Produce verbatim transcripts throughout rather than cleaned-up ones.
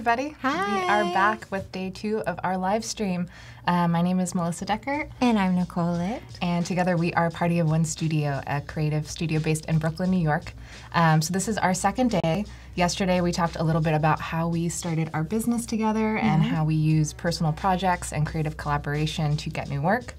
everybody. Hi. We are back with day two of our live stream. Uh, my name is Melissa Deckert. And I'm Nicole Licht. And together we are Party of One Studio, a creative studio based in Brooklyn, New York. Um, so this is our second day. Yesterday we talked a little bit about how we started our business together mm-hmm. and how we use personal projects and creative collaboration to get new work.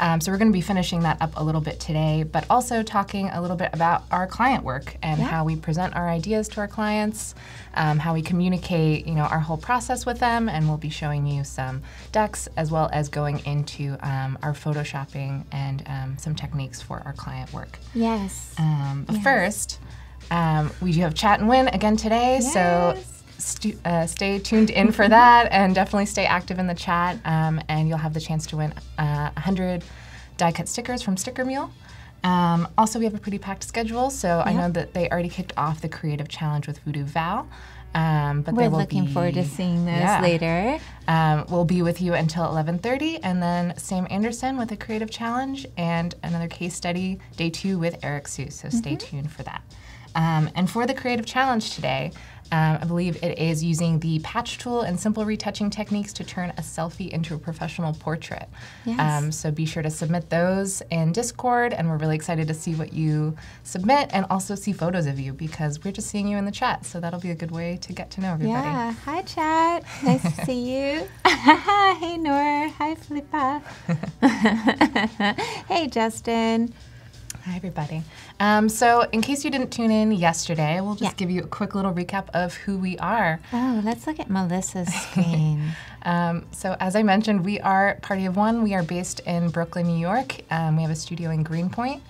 Um, so we're going to be finishing that up a little bit today, but also talking a little bit about our client work and yeah. how we present our ideas to our clients, um, how we communicate, you know, our whole process with them, and we'll be showing you some decks as well as going into um, our photoshopping and um, some techniques for our client work. Yes. Um, but yes. first, um, we do have Chat and Win again today, yes. so. St uh, stay tuned in for that and definitely stay active in the chat um, and you'll have the chance to win uh, one hundred die cut stickers from Sticker Mule. Um, also, we have a pretty packed schedule, so yep. I know that they already kicked off the creative challenge with Voodoo Val. Um, but We're will looking be, forward to seeing those yeah. later. Um, we'll be with you until eleven thirty, and then Sam Anderson with a creative challenge and another case study, day two with Eric Hsu, so stay mm-hmm. tuned for that. Um, and for the creative challenge today, Um, I believe it is using the patch tool and simple retouching techniques to turn a selfie into a professional portrait. Yes. Um, so be sure to submit those in Discord, and we're really excited to see what you submit and also see photos of you because we're just seeing you in the chat, so that'll be a good way to get to know everybody. Yeah, hi chat, nice to see you. Hey Nora, hi Flippa. Hey Justin. Hi everybody. Um, so in case you didn't tune in yesterday, we'll just yeah. give you a quick little recap of who we are. Oh, let's look at Melissa's screen. um, so as I mentioned, we are Party of One. We are based in Brooklyn, New York. Um, we have a studio in Greenpoint.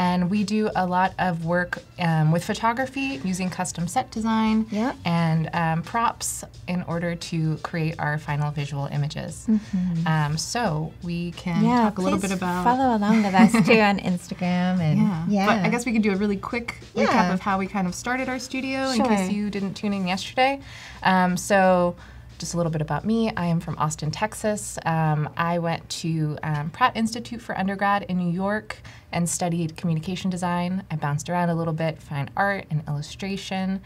And we do a lot of work um, with photography using custom set design yep. and um, props in order to create our final visual images. Mm-hmm. um, so we can yeah, talk a little bit about... follow along with us too on Instagram. And yeah. yeah. But I guess we could do a really quick yeah. recap of how we kind of started our studio sure. in case you didn't tune in yesterday. Um, so. Just a little bit about me. I am from Austin, Texas. Um, I went to um, Pratt Institute for undergrad in New York and studied communication design. I bounced around a little bit, fine art and illustration,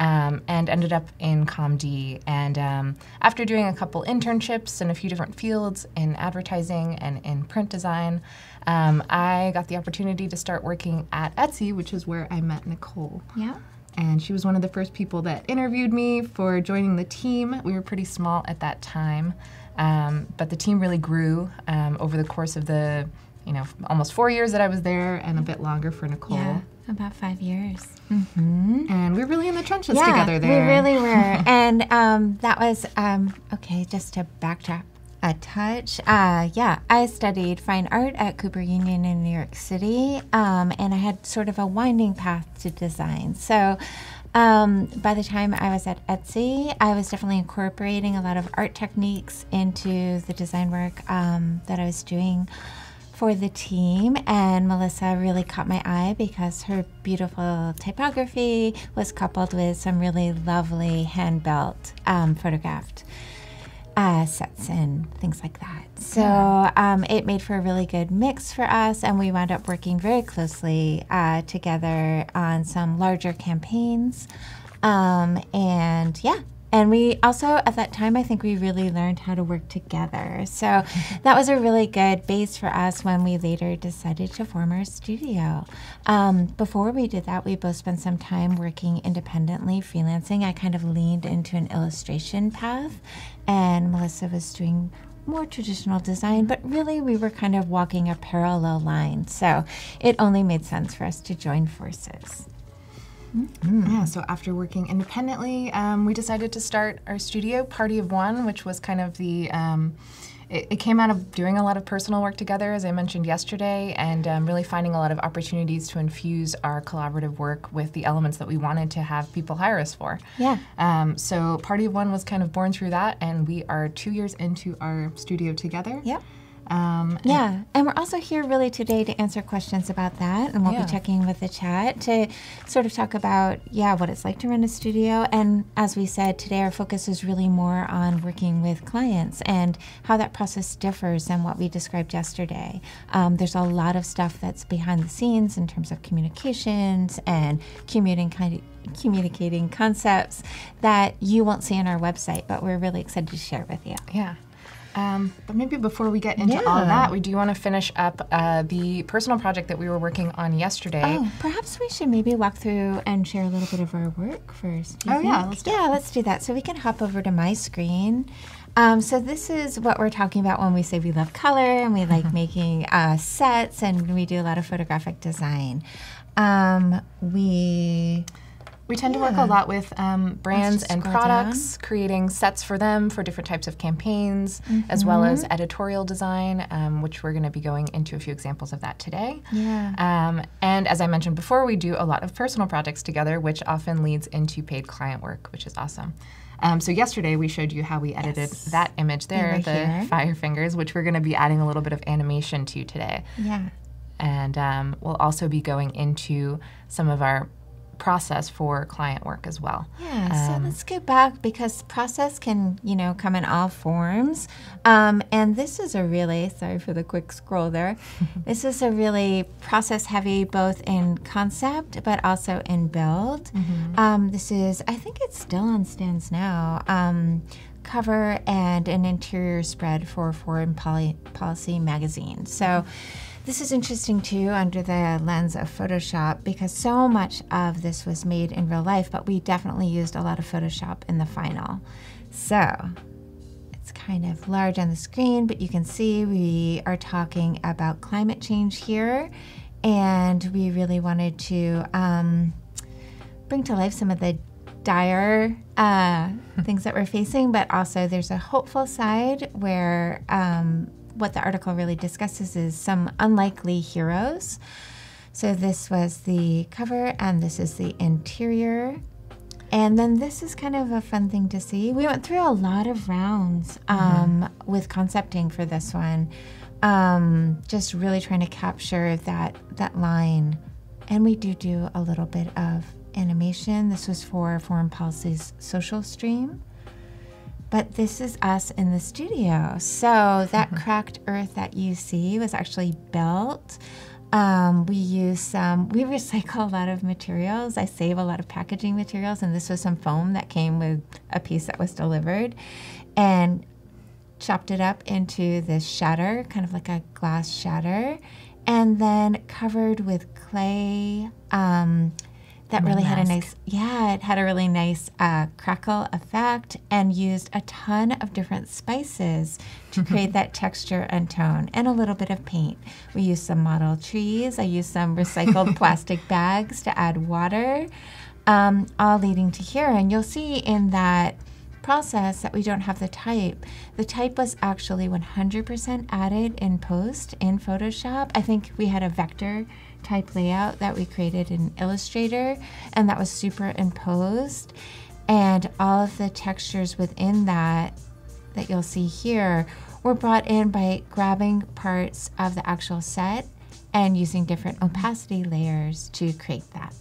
um, and ended up in ComD. And um, after doing a couple internships in a few different fields in advertising and in print design, um, I got the opportunity to start working at Etsy, which is where I met Nicole. Yeah. And she was one of the first people that interviewed me for joining the team. We were pretty small at that time, um, but the team really grew um, over the course of the, you know, almost four years that I was there and a bit longer for Nicole. Yeah, about five years. Mm-hmm. And we were really in the trenches yeah, together there. Yeah, we really were. And um, that was, um, okay, just to backtrack a touch. Uh, yeah, I studied fine art at Cooper Union in New York City, um, and I had sort of a winding path to design. So um, by the time I was at Etsy, I was definitely incorporating a lot of art techniques into the design work um, that I was doing for the team, and Melissa really caught my eye because her beautiful typography was coupled with some really lovely hand-built um, photographed Uh, sets and things like that. So um, it made for a really good mix for us, and we wound up working very closely uh, together on some larger campaigns. Um, and yeah, and we also, at that time, I think we really learned how to work together. So that was a really good base for us when we later decided to form our studio. Um, before we did that, we both spent some time working independently, freelancing. I kind of leaned into an illustration path, and Melissa was doing more traditional design, but really we were kind of walking a parallel line. So it only made sense for us to join forces. Mm-hmm. Yeah, so after working independently, um, we decided to start our studio, Party of One, which was kind of the, um, it, it came out of doing a lot of personal work together, as I mentioned yesterday, and um, really finding a lot of opportunities to infuse our collaborative work with the elements that we wanted to have people hire us for. Yeah. Um, so Party of One was kind of born through that, and we are two years into our studio together. Yep. Um, yeah, and, and we're also here really today to answer questions about that, and we'll yeah. be checking with the chat to sort of talk about, yeah, what it's like to run a studio. And as we said, today our focus is really more on working with clients and how that process differs than what we described yesterday. Um, there's a lot of stuff that's behind the scenes in terms of communications and community communicating concepts that you won't see on our website, but we're really excited to share with you. Yeah. Um, but maybe before we get into yeah. all that, we do want to finish up uh, the personal project that we were working on yesterday. Oh, perhaps we should maybe walk through and share a little bit of our work first. Oh, think? yeah. Let's do yeah, it. let's do that. So we can hop over to my screen. Um, so this is what we're talking about when we say we love color and we like mm-hmm. making uh, sets, and we do a lot of photographic design. Um, we... We tend yeah. to work a lot with um, brands and products, down. creating sets for them for different types of campaigns, mm-hmm. as well as editorial design, um, which we're going to be going into a few examples of that today. Yeah. Um, and as I mentioned before, we do a lot of personal projects together, which often leads into paid client work, which is awesome. Um, so yesterday we showed you how we edited yes. that image there, Over the here. fire fingers, which we're going to be adding a little bit of animation to today. Yeah. And um, we'll also be going into some of our process for client work as well. Yeah, um, so let's go back, because process can, you know, come in all forms. Um, and this is a really, sorry for the quick scroll there, this is a really process heavy both in concept but also in build. Mm-hmm. um, this is, I think it's still on stands now, um, cover and an interior spread for Foreign Poly Policy magazine. So this is interesting too under the lens of Photoshop, because so much of this was made in real life, but we definitely used a lot of Photoshop in the final. So it's kind of large on the screen, but you can see we are talking about climate change here, and we really wanted to um, bring to life some of the dire uh, things that we're facing, but also there's a hopeful side where um, what the article really discusses is some unlikely heroes. So this was the cover, and this is the interior. And then this is kind of a fun thing to see. We went through a lot of rounds um, mm-hmm. with concepting for this one. Um, just really trying to capture that, that line. And we do do a little bit of animation. This was for Foreign Policy's social stream. But this is us in the studio. So that mm-hmm. cracked earth that you see was actually built. Um, we use some, we recycle a lot of materials. I save a lot of packaging materials, and this was some foam that came with a piece that was delivered, and chopped it up into this shatter, kind of like a glass shatter, and then covered with clay. Um, That really mask. had a nice, yeah, it had a really nice uh, crackle effect, and used a ton of different spices to create that texture and tone, and a little bit of paint. We used some model trees. I used some recycled plastic bags to add water, um, all leading to here. And you'll see in that process that we don't have the type. The type was actually one hundred percent added in post in Photoshop. I think we had a vector type layout that we created in Illustrator, and that was superimposed, and all of the textures within that that you'll see here were brought in by grabbing parts of the actual set and using different opacity layers to create that.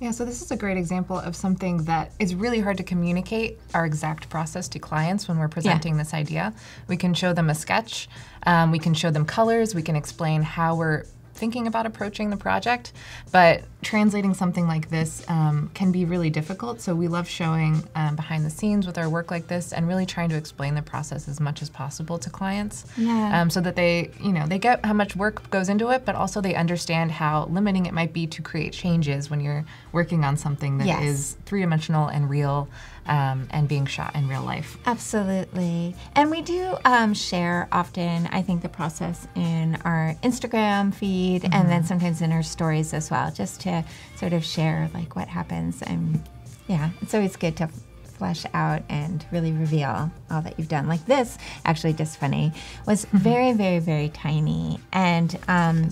Yeah, so this is a great example of something that is really hard to communicate our exact process to clients when we're presenting yeah. this idea. We can show them a sketch, um, we can show them colors, we can explain how we're thinking about approaching the project, but translating something like this um, can be really difficult. So we love showing um, behind the scenes with our work like this, and really trying to explain the process as much as possible to clients, yeah. um, so that they, you know, they get how much work goes into it, but also they understand how limiting it might be to create changes when you're working on something that yes. is three-dimensional and real. Um, and being shot in real life. Absolutely. And we do um, share often, I think, the process in our Instagram feed mm-hmm. and then sometimes in our stories as well, just to sort of share like what happens. And yeah, it's always good to flesh out and really reveal all that you've done. Like this, actually, just funny, was very, very, very tiny. And um,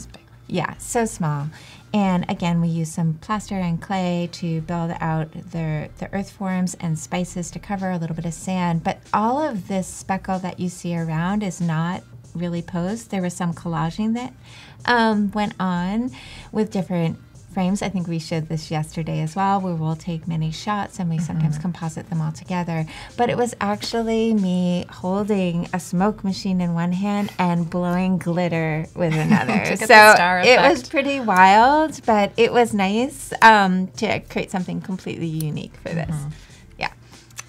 yeah, so small. And again, we use some plaster and clay to build out the, the earth forms, and spices to cover, a little bit of sand. But all of this speckle that you see around is not really posed. There was some collaging that um, went on with different frames. I think we showed this yesterday as well, where we'll take many shots and we mm-hmm. sometimes composite them all together. But it was actually me holding a smoke machine in one hand and blowing glitter with another. So it was pretty wild, but it was nice um, to create something completely unique for this. Mm-hmm.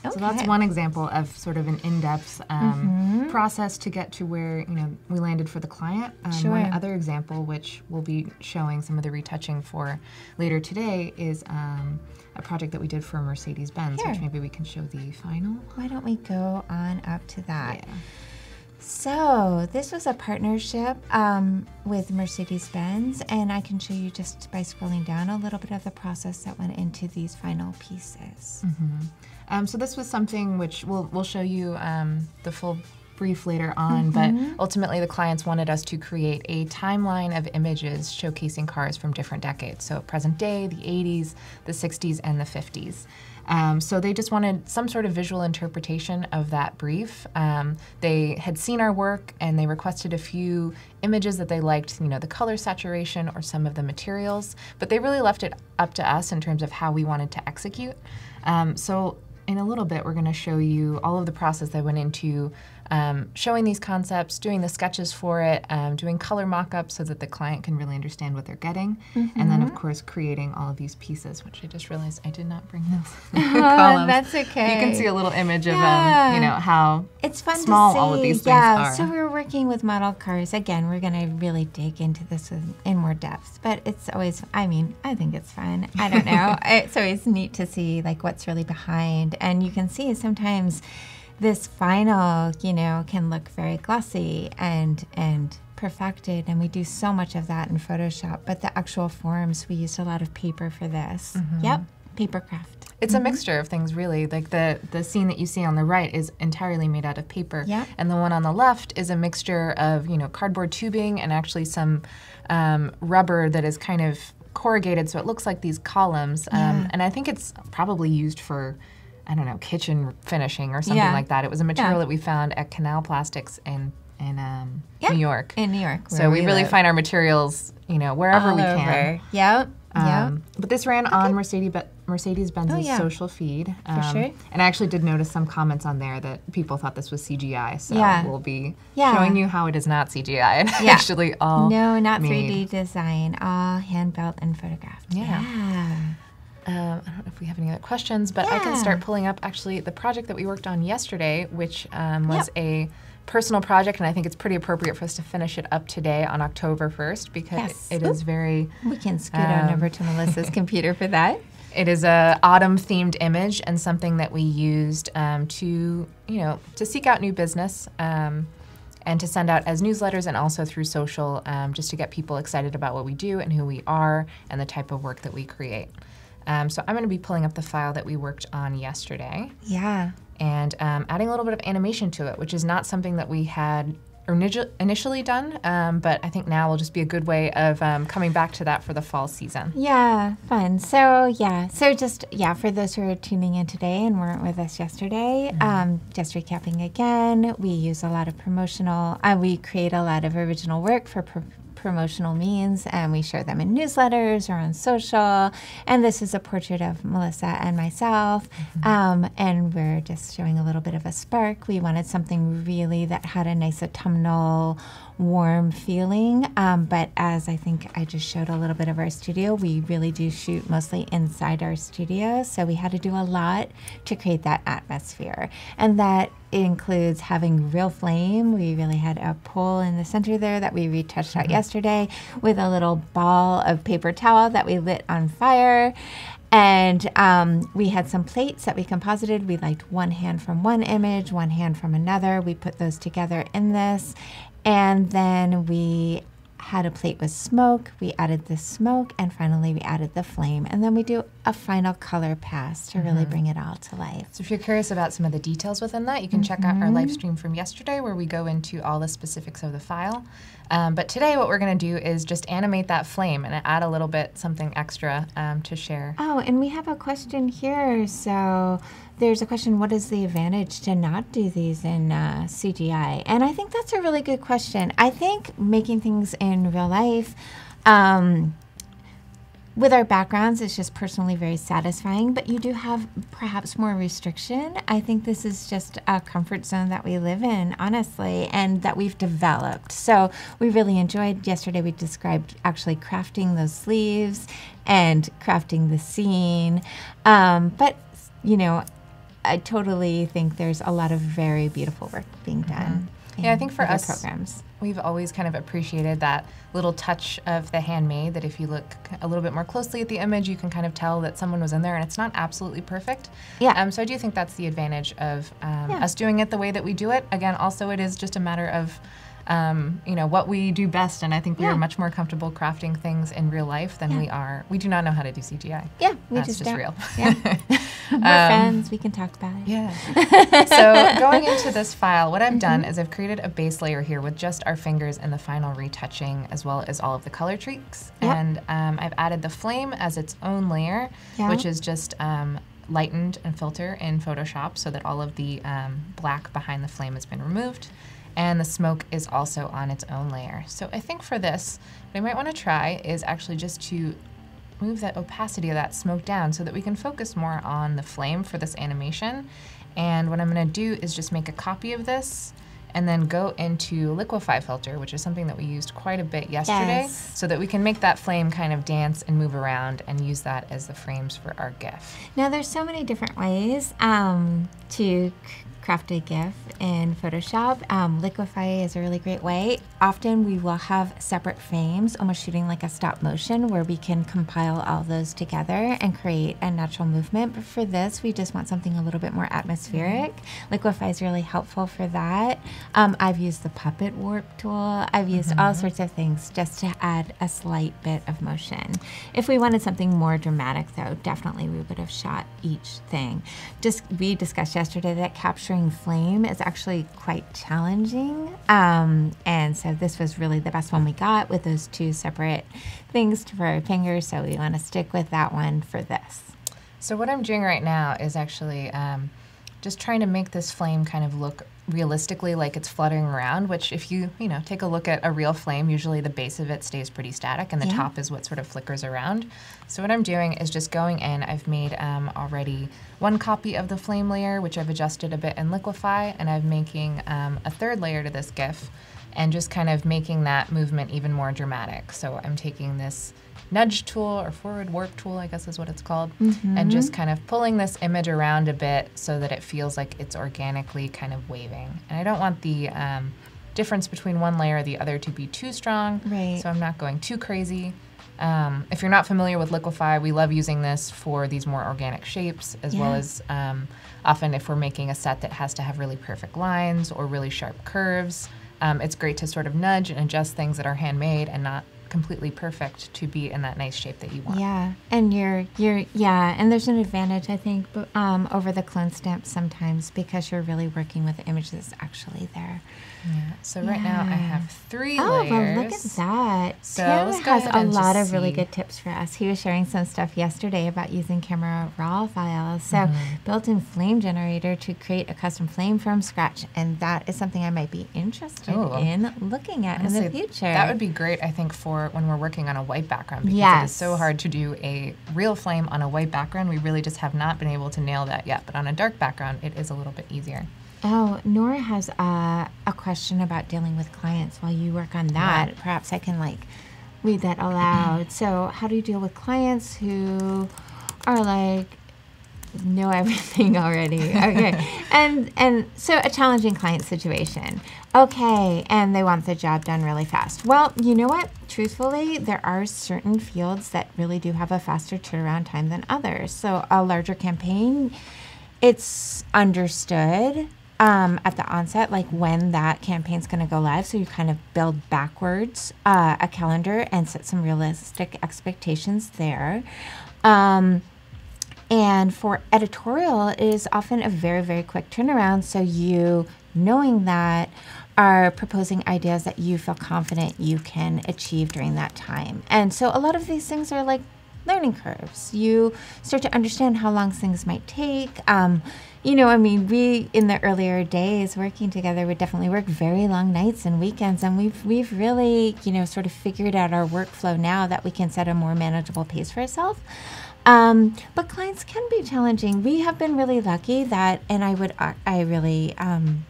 So okay. that's one example of sort of an in-depth um, mm-hmm. process to get to where, you know, we landed for the client. Um, sure. One other example, which we'll be showing some of the retouching for later today, is um, a project that we did for Mercedes-Benz, which maybe we can show the final. Why don't we go on up to that? Yeah. So this was a partnership um, with Mercedes-Benz, and I can show you just by scrolling down a little bit of the process that went into these final pieces. Mm-hmm. Um, so this was something which we'll, we'll show you um, the full brief later on, mm-hmm. but ultimately the clients wanted us to create a timeline of images showcasing cars from different decades. So present day, the eighties, the sixties, and the fifties. Um, so they just wanted some sort of visual interpretation of that brief. Um, they had seen our work and they requested a few images that they liked, you know, the color saturation or some of the materials, but they really left it up to us in terms of how we wanted to execute. Um, so in a little bit, we're going to show you all of the process that went into um, showing these concepts, doing the sketches for it, um, doing color mock-ups so that the client can really understand what they're getting, mm-hmm. and then, of course, creating all of these pieces, which I just realized I did not bring those oh, columns. That's okay. You can see a little image yeah. of um, you know, how it's fun small to see. all of these yeah. things are. So we're working with model cars. Again, we're going to really dig into this in, in more depth, but it's always, I mean, I think it's fun. I don't know. It's always neat to see, like, what's really behind. And you can see sometimes this final, you know, can look very glossy and and perfected, and we do so much of that in Photoshop. But the actual forms, we used a lot of paper for this. Mm-hmm. Yep, paper craft. It's mm-hmm. a mixture of things, really. Like the the scene that you see on the right is entirely made out of paper, yep. and the one on the left is a mixture of, you know, cardboard tubing and actually some um, rubber that is kind of corrugated, so it looks like these columns. Um, yeah. And I think it's probably used for, I don't know, kitchen finishing or something yeah. like that. It was a material yeah. that we found at Canal Plastics in in um, yeah. New York. In New York. So we, we really live. find our materials, you know, wherever All we over. can. Yep. Um, yep. But this ran okay. on Mercedes-Benz. Mercedes-Benz's oh, yeah. social feed. Um, For sure. And I actually did notice some comments on there that people thought this was C G I, so yeah. we'll be yeah. showing you how it is not C G I. Yeah. Actually all No, not made. three D design, all hand-built and photographed. Yeah. yeah. Um, I don't know if we have any other questions, but yeah. I can start pulling up actually the project that we worked on yesterday, which um, was yep. a personal project, and I think it's pretty appropriate for us to finish it up today on October first because yes. it Oop. is very... We can scoot um, on over to Melissa's computer for that. It is an autumn-themed image and something that we used um, to, you know, to seek out new business um, and to send out as newsletters and also through social, um, just to get people excited about what we do and who we are and the type of work that we create. Um, so I'm going to be pulling up the file that we worked on yesterday. Yeah. And um, adding a little bit of animation to it, which is not something that we had initially done, um, but I think now will just be a good way of um, coming back to that for the fall season. Yeah, fun. So yeah, so just, yeah, for those who are tuning in today and weren't with us yesterday, mm-hmm. um, just recapping again, we use a lot of promotional, uh, we create a lot of original work for pro promotional means, and we share them in newsletters or on social, and this is a portrait of Melissa and myself, mm-hmm. um, and we're just showing a little bit of a spark. We wanted something really that had a nice autumnal, warm feeling, um, but as I think I just showed a little bit of our studio, we really do shoot mostly inside our studio, so we had to do a lot to create that atmosphere, and that it includes having real flame. We really had a pole in the center there that we retouched mm-hmm. out yesterday with a little ball of paper towel that we lit on fire. And um, we had some plates that we composited. We liked one hand from one image, one hand from another. We put those together in this. And then we had a plate with smoke. We added the smoke, and finally we added the flame. And then we do a final color pass to mm-hmm. really bring it all to life. So if you're curious about some of the details within that, you can mm-hmm. check out our live stream from yesterday where we go into all the specifics of the file. Um, but today what we're going to do is just animate that flame and add a little bit something extra um, to share. Oh, and we have a question here. So there's a question, what is the advantage to not do these in uh, C G I? And I think that's a really good question. I think making things in real life, um, with our backgrounds, it's just personally very satisfying, but you do have perhaps more restriction. I think this is just a comfort zone that we live in, honestly, and that we've developed. So we really enjoyed, yesterday we described actually crafting those sleeves and crafting the scene. Um, but, you know, I totally think there's a lot of very beautiful work being done. Mm-hmm. Yeah, I think for us, programs. We've always kind of appreciated that little touch of the handmade, that if you look a little bit more closely at the image, you can kind of tell that someone was in there and it's not absolutely perfect. Yeah. Um, so I do think that's the advantage of um, yeah. us doing it the way that we do it. Again, also it is just a matter of Um, you know, what we do best, and I think we yeah. are much more comfortable crafting things in real life than yeah. we are. We do not know how to do C G I. Yeah, we That's just, just real. Yeah. We're um, friends, we can talk about it. Yeah. So going into this file, what I've mm-hmm. done is I've created a base layer here with just our fingers and the final retouching, as well as all of the color tricks. Yep. And um, I've added the flame as its own layer, yeah. which is just um, lightened and filter in Photoshop so that all of the um, black behind the flame has been removed. And the smoke is also on its own layer. So I think for this, what I might want to try is actually just to move that opacity of that smoke down so that we can focus more on the flame for this animation. And what I'm going to do is just make a copy of this and then go into liquify filter, which is something that we used quite a bit yesterday, yes. so that we can make that flame kind of dance and move around and use that as the frames for our GIF. Now there's so many different ways um, to craft a GIF in Photoshop. Um, liquify is a really great way. Often we will have separate frames, almost shooting like a stop motion where we can compile all those together and create a natural movement. But for this, we just want something a little bit more atmospheric. Mm-hmm. Liquify is really helpful for that. Um, I've used the puppet warp tool. I've used mm-hmm. all sorts of things just to add a slight bit of motion. If we wanted something more dramatic though, definitely we would have shot each thing. Just, we discussed yesterday that capturing flame is actually quite challenging, um, and so this was really the best one we got with those two separate things for our fingers, so we want to stick with that one for this. So what I'm doing right now is actually um, just trying to make this flame kind of look realistically like it's fluttering around, which if you, you know, take a look at a real flame, usually the base of it stays pretty static and the yeah. top is what sort of flickers around. So what I'm doing is just going in, I've made um, already one copy of the flame layer, which I've adjusted a bit in Liquify, and I'm making um, a third layer to this GIF and just kind of making that movement even more dramatic. So I'm taking this nudge tool, or forward warp tool, I guess is what it's called, mm-hmm. and just kind of pulling this image around a bit so that it feels like it's organically kind of waving. And I don't want the um, difference between one layer or the other to be too strong, right. so I'm not going too crazy. Um, if you're not familiar with Liquify, we love using this for these more organic shapes, as yeah. well as um, often if we're making a set that has to have really perfect lines or really sharp curves. Um, it's great to sort of nudge and adjust things that are handmade and not completely perfect to be in that nice shape that you want. Yeah, and you're, you're yeah, and there's an advantage, I think, um, over the clone stamp sometimes because you're really working with the image that's actually there. Yeah, so yeah. right now I have three oh, layers. Oh, well, look at that. So Taylor let's go has ahead and a lot of see. really good tips for us. He was sharing some stuff yesterday about using Camera Raw files. So mm-hmm. built-in flame generator to create a custom flame from scratch, and that is something I might be interested Ooh. in looking at Honestly, in the future. That would be great, I think, for when we're working on a white background, because yes. it is so hard to do a real flame on a white background. We really just have not been able to nail that yet, but on a dark background, it is a little bit easier. Oh, Nora has uh, a question about dealing with clients while you work on that. Yeah. Perhaps I can like read that aloud. So how do you deal with clients who are like, know everything already? Okay. and, and so a challenging client situation. Okay, and they want the job done really fast. Well, you know what? Truthfully, there are certain fields that really do have a faster turnaround time than others. So a larger campaign, it's understood Um, at the onset, like when that campaign's going to go live, so you kind of build backwards uh, a calendar and set some realistic expectations there. Um, and for editorial, it is often a very, very quick turnaround, so you, knowing that, are proposing ideas that you feel confident you can achieve during that time. And so a lot of these things are like learning curves. You start to understand how long things might take. Um, you know, I mean, we, in the earlier days working together, we definitely worked very long nights and weekends, and we've, we've really, you know, sort of figured out our workflow now that we can set a more manageable pace for ourselves. Um, but clients can be challenging. We have been really lucky that, and I would, I really um,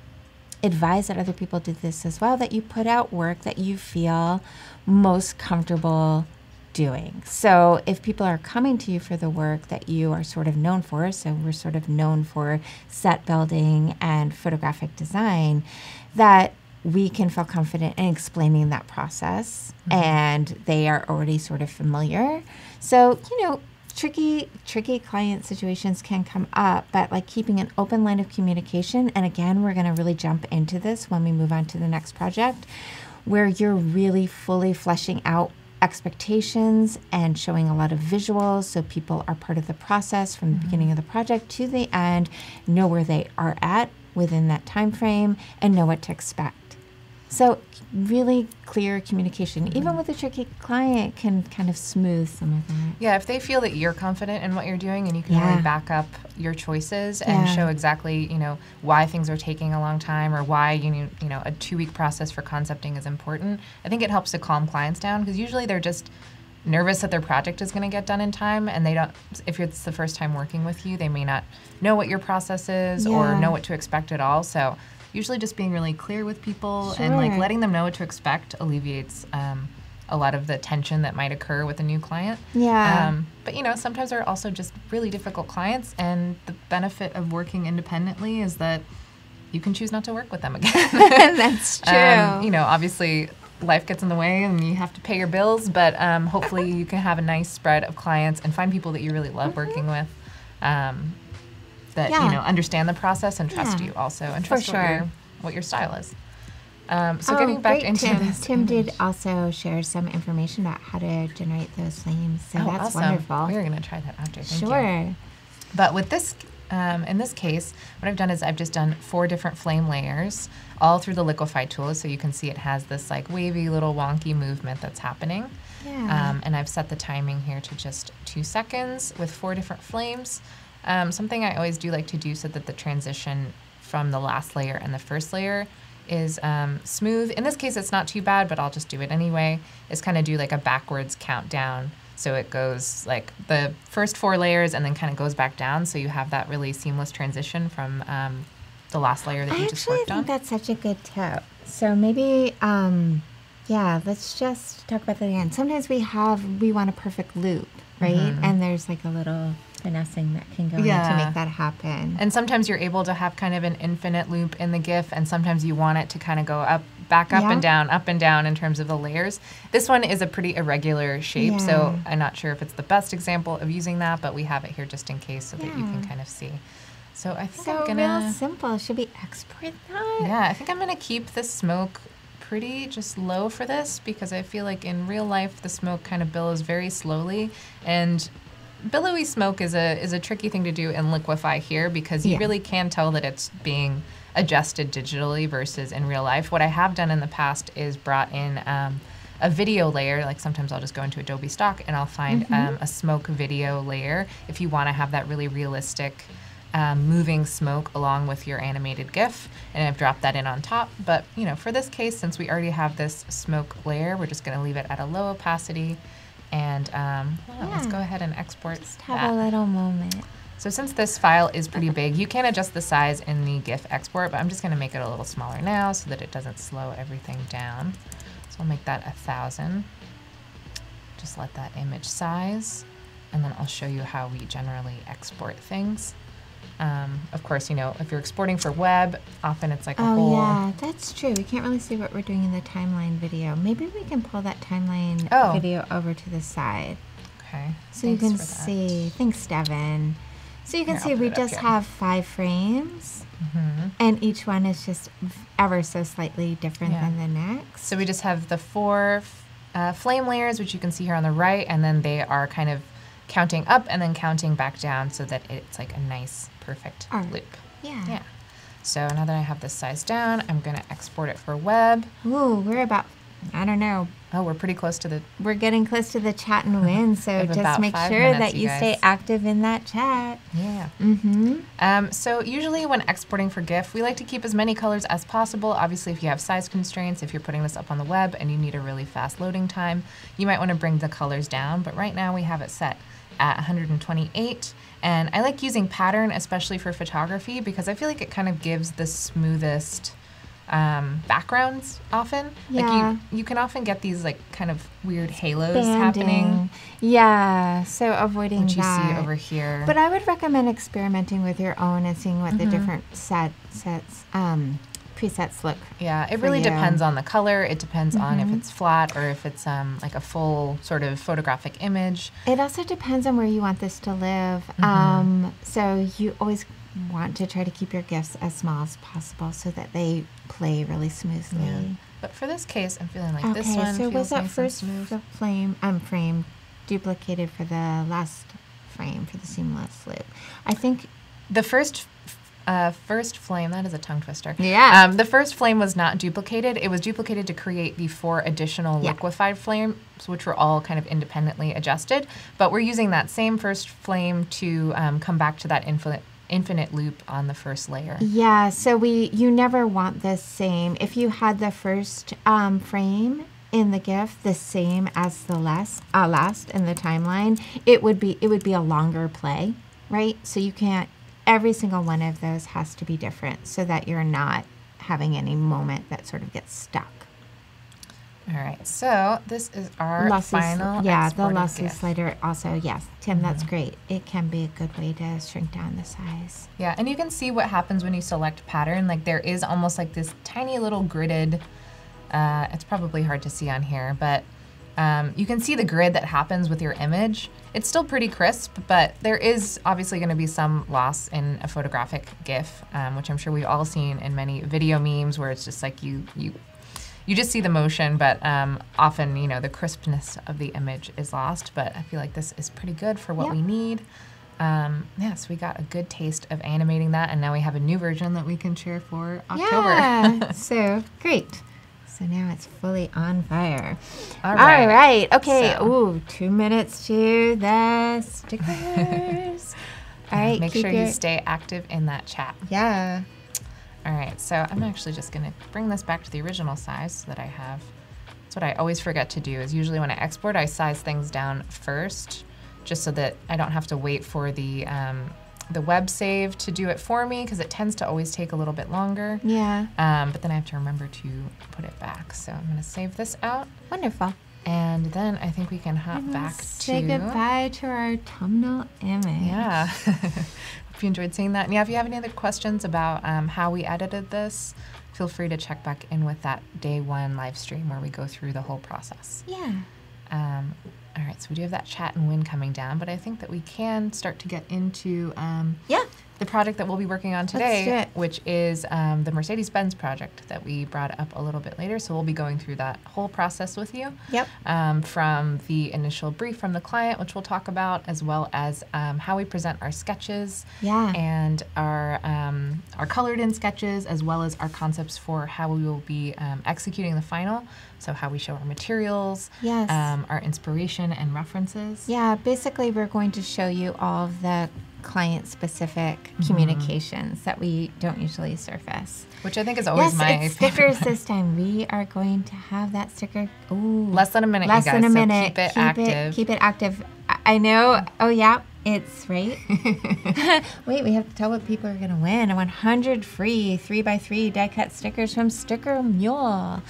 advise that other people do this as well, that you put out work that you feel most comfortable doing. So if people are coming to you for the work that you are sort of known for, so we're sort of known for set building and photographic design, that we can feel confident in explaining that process, mm-hmm. and they are already sort of familiar. So, you know, Tricky, tricky client situations can come up, but like keeping an open line of communication, and again, we're going to really jump into this when we move on to the next project, where you're really fully fleshing out expectations and showing a lot of visuals so people are part of the process from the mm-hmm. beginning of the project to the end, know where they are at within that time frame, and know what to expect. So really clear communication, mm-hmm. even with a tricky client, can kind of smooth some of that. Yeah, if they feel that you're confident in what you're doing and you can yeah. really back up your choices and yeah. show exactly, you know, why things are taking a long time or why you need, you know, a two-week process for concepting is important. I think it helps to calm clients down, because usually they're just nervous that their project is going to get done in time, and they don't, if it's the first time working with you, they may not know what your process is yeah. or know what to expect at all. So usually just being really clear with people sure. and like letting them know what to expect alleviates um, a lot of the tension that might occur with a new client. Yeah. Um, but you know, sometimes there are also just really difficult clients, and the benefit of working independently is that you can choose not to work with them again. That's true. Um, you know, obviously life gets in the way and you have to pay your bills, but um, hopefully you can have a nice spread of clients and find people that you really love mm-hmm. working with. Um, that, yeah. you know, understand the process and trust yeah. you also, and trust sure. what, your, what your style is. Um, so oh, getting back great, into Tim. This. Tim image. Did also share some information about how to generate those flames, so oh, that's awesome. Wonderful. We're going to try that after, thank sure. you. But with this, um, in this case, what I've done is I've just done four different flame layers, all through the liquify tool, so you can see it has this like wavy little wonky movement that's happening. Yeah. Um, and I've set the timing here to just two seconds with four different flames. Um, something I always do like to do so that the transition from the last layer and the first layer is um, smooth. In this case, it's not too bad, but I'll just do it anyway, is kind of do like a backwards countdown. So it goes like the first four layers and then kind of goes back down, so you have that really seamless transition from um, the last layer that I you just worked on. I actually think that's such a good tip. So maybe, um, yeah, let's just talk about that again. Sometimes we have, we want a perfect loop, right? Mm-hmm. And there's like a little finessing that can go yeah. in to make that happen. And sometimes you're able to have kind of an infinite loop in the GIF, and sometimes you want it to kind of go up, back up yeah. and down, up and down in terms of the layers. This one is a pretty irregular shape, yeah. so I'm not sure if it's the best example of using that, but we have it here just in case so yeah. that you can kind of see. So I think so I'm gonna- real simple, should we export that? Yeah, I think I'm gonna keep the smoke pretty just low for this, because I feel like in real life, the smoke kind of billows very slowly, and billowy smoke is a is a tricky thing to do in liquify here, because you yeah. really can tell that it's being adjusted digitally versus in real life. What I have done in the past is brought in um, a video layer. Like sometimes I'll just go into Adobe Stock and I'll find mm-hmm. um, a smoke video layer if you want to have that really realistic um, moving smoke along with your animated GIF, and I've dropped that in on top. But you know, for this case, since we already have this smoke layer, we're just going to leave it at a low opacity. And um, yeah. let's go ahead and export Just have that. a little moment. So since this file is pretty big, you can adjust the size in the GIF export, but I'm just gonna make it a little smaller now so that it doesn't slow everything down. So I'll make that a thousand. Just let that image size, and then I'll show you how we generally export things. Um, of course, you know, if you're exporting for web, often it's like a oh, whole... Oh, yeah, that's true. We can't really see what we're doing in the timeline video. Maybe we can pull that timeline oh. video over to the side. Okay. So Thanks you can see... Thanks, Devin. So you can Here, see we just have five frames, mm-hmm. and each one is just ever so slightly different yeah. than the next. So we just have the four uh, flame layers, which you can see here on the right, and then they are kind of counting up and then counting back down so that it's like a nice, perfect Art. loop. Yeah. Yeah. So now that I have this size down, I'm going to export it for web. Ooh, we're about I don't know. Oh, we're pretty close to the... We're getting close to the chat and win, so just make sure minutes, that you, you stay active in that chat. Yeah. Mm-hmm. Um, so usually when exporting for GIF, we like to keep as many colors as possible. Obviously, if you have size constraints, if you're putting this up on the web and you need a really fast loading time, you might want to bring the colors down. But right now we have it set at one hundred twenty-eight. And I like using pattern, especially for photography, because I feel like it kind of gives the smoothest... Um, backgrounds often. Yeah. Like you, you can often get these like kind of weird halos banding. happening. Yeah, so avoiding Which that. you see over here. But I would recommend experimenting with your own and seeing what mm-hmm. the different set, sets, um, presets look. Yeah, it really you. depends on the color. It depends mm-hmm. on if it's flat or if it's um, like a full sort of photographic image. It also depends on where you want this to live. Mm-hmm. Um, so you always want to try to keep your GIFs as small as possible so that they play really smoothly. Yeah. But for this case, I'm feeling like okay, this one so feels was that nice first and smooth. Frame, um, frame duplicated for the last frame for the seamless loop. I think the first uh, first flame, that is a tongue twister. Yeah. Um, the first flame was not duplicated. It was duplicated to create the four additional yeah. liquefied flames, which were all kind of independently adjusted. But we're using that same first flame to um, come back to that infinite infinite loop on the first layer. Yeah, so we you never want the same. If you had the first um, frame in the GIF the same as the last uh, last in the timeline, it would be it would be a longer play, right? So you can't, every single one of those has to be different so that you're not having any moment that sort of gets stuck. All right, so this is our losses, final Yeah, the losses slider also, yes. Tim, mm-hmm. that's great. It can be a good way to shrink down the size. Yeah, and you can see what happens when you select pattern. Like there is almost like this tiny little gridded, uh, it's probably hard to see on here, but um, you can see the grid that happens with your image. It's still pretty crisp, but there is obviously gonna be some loss in a photographic GIF, um, which I'm sure we've all seen in many video memes where it's just like you, you You just see the motion, but um, often, you know, the crispness of the image is lost, but I feel like this is pretty good for what yep. we need. Um, yeah, so we got a good taste of animating that, and now we have a new version that we can share for October. Yeah, so great. So now it's fully on fire. All right. All right, okay, so. Ooh, two minutes to the stickers. All right, Make sure it. you stay active in that chat. Yeah. All right, so I'm actually just gonna bring this back to the original size so that I have, that's what I always forget to do is usually when I export, I size things down first, just so that I don't have to wait for the um, the web save to do it for me, because it tends to always take a little bit longer. Yeah. Um, but then I have to remember to put it back. So I'm gonna save this out. Wonderful. And then I think we can hop Let's back to- Say goodbye to our thumbnail image. Yeah. If you enjoyed seeing that. And yeah, if you have any other questions about um, how we edited this, feel free to check back in with that day one live stream where we go through the whole process. Yeah. Um, all right, so we do have that chat and win coming down, but I think that we can start to get into um, yeah. the project that we'll be working on today, which is um, the Mercedes-Benz project that we brought up a little bit later. So we'll be going through that whole process with you. Yep. Um, from the initial brief from the client, which we'll talk about, as well as um, how we present our sketches yeah. and our um, our colored-in sketches, as well as our concepts for how we will be um, executing the final. So how we show our materials, yes. um, our inspiration and references. Yeah, basically we're going to show you all of the client-specific mm-hmm. communications that we don't usually surface. Which I think is always yes, my it's stickers this time. We are going to have that sticker. Ooh, less than a minute, less you guys, than a minute. So keep it keep active. It, keep it active. I know. Oh, yeah. It's right. Wait, we have to tell what people are going to win. one hundred free three by three die-cut stickers from Sticker Mule.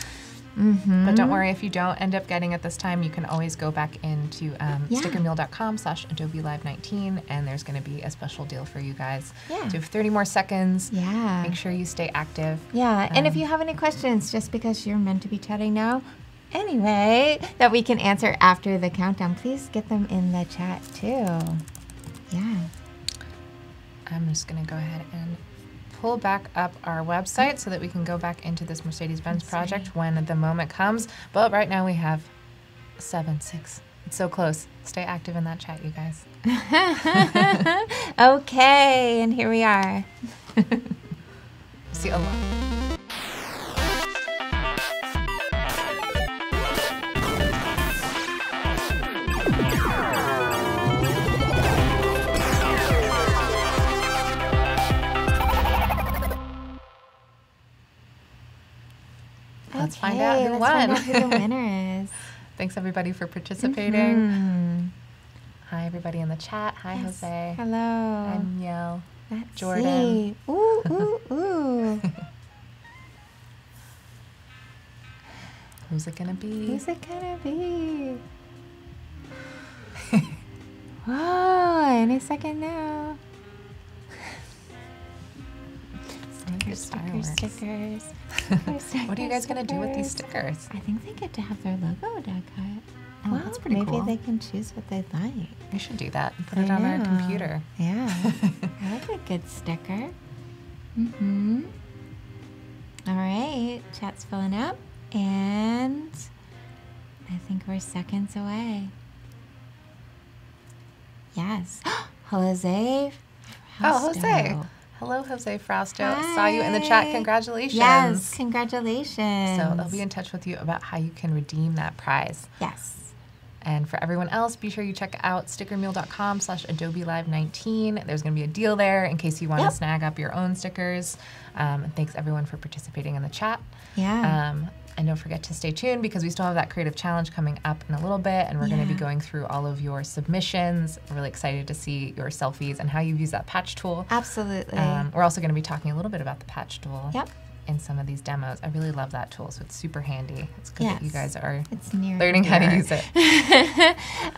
Mm-hmm. But don't worry, if you don't end up getting it this time, you can always go back into um, yeah. sticker mule dot com slash Adobe Live nineteen, and there's going to be a special deal for you guys. Yeah. So you have thirty more seconds. Yeah. Make sure you stay active. Yeah, um, and if you have any questions, just because you're meant to be chatting now, anyway, that we can answer after the countdown, please get them in the chat too. Yeah. I'm just going to go ahead and pull back up our website so that we can go back into this Mercedes-Benz project when the moment comes. But right now we have seven, six. It's so close. Stay active in that chat, you guys. Okay, and here we are. See you a lot. Let's okay, find out who let's won. Let's find out who the winner is. Thanks, everybody, for participating. Mm-hmm. Hi, everybody in the chat. Hi, yes. Jose. Hello. I'm Yale. Let's Jordan. See. Ooh, ooh, ooh. Who's it gonna be? Who's it gonna be? Whoa, any second now. Stickers, stickers, stickers. stickers, stickers. What are you guys stickers. gonna do with these stickers? I think they get to have their logo dog cut. Oh, well, that's pretty maybe cool. Maybe they can choose what they'd like. We should do that and put I it on know. our computer. Yeah. I like a good sticker. Mm-hmm. All right, chat's filling up. And I think we're seconds away. Yes. Jose Frausto. Oh, Jose. Hello, Jose Frausto. Hi. Saw you in the chat. Congratulations. Yes, congratulations. So they'll be in touch with you about how you can redeem that prize. Yes. And for everyone else, be sure you check out sticker mule dot com slash Adobe Live nineteen. There's going to be a deal there in case you want yep. to snag up your own stickers. Um, and thanks, everyone, for participating in the chat. Yeah. Um, and don't forget to stay tuned because we still have that creative challenge coming up in a little bit. And we're yeah. going to be going through all of your submissions. I'm really excited to see your selfies and how you've used that patch tool. Absolutely. Um, we're also going to be talking a little bit about the patch tool. Yep. In some of these demos. I really love that tool, so it's super handy. It's good yes. that you guys are it's near learning near. how to use it.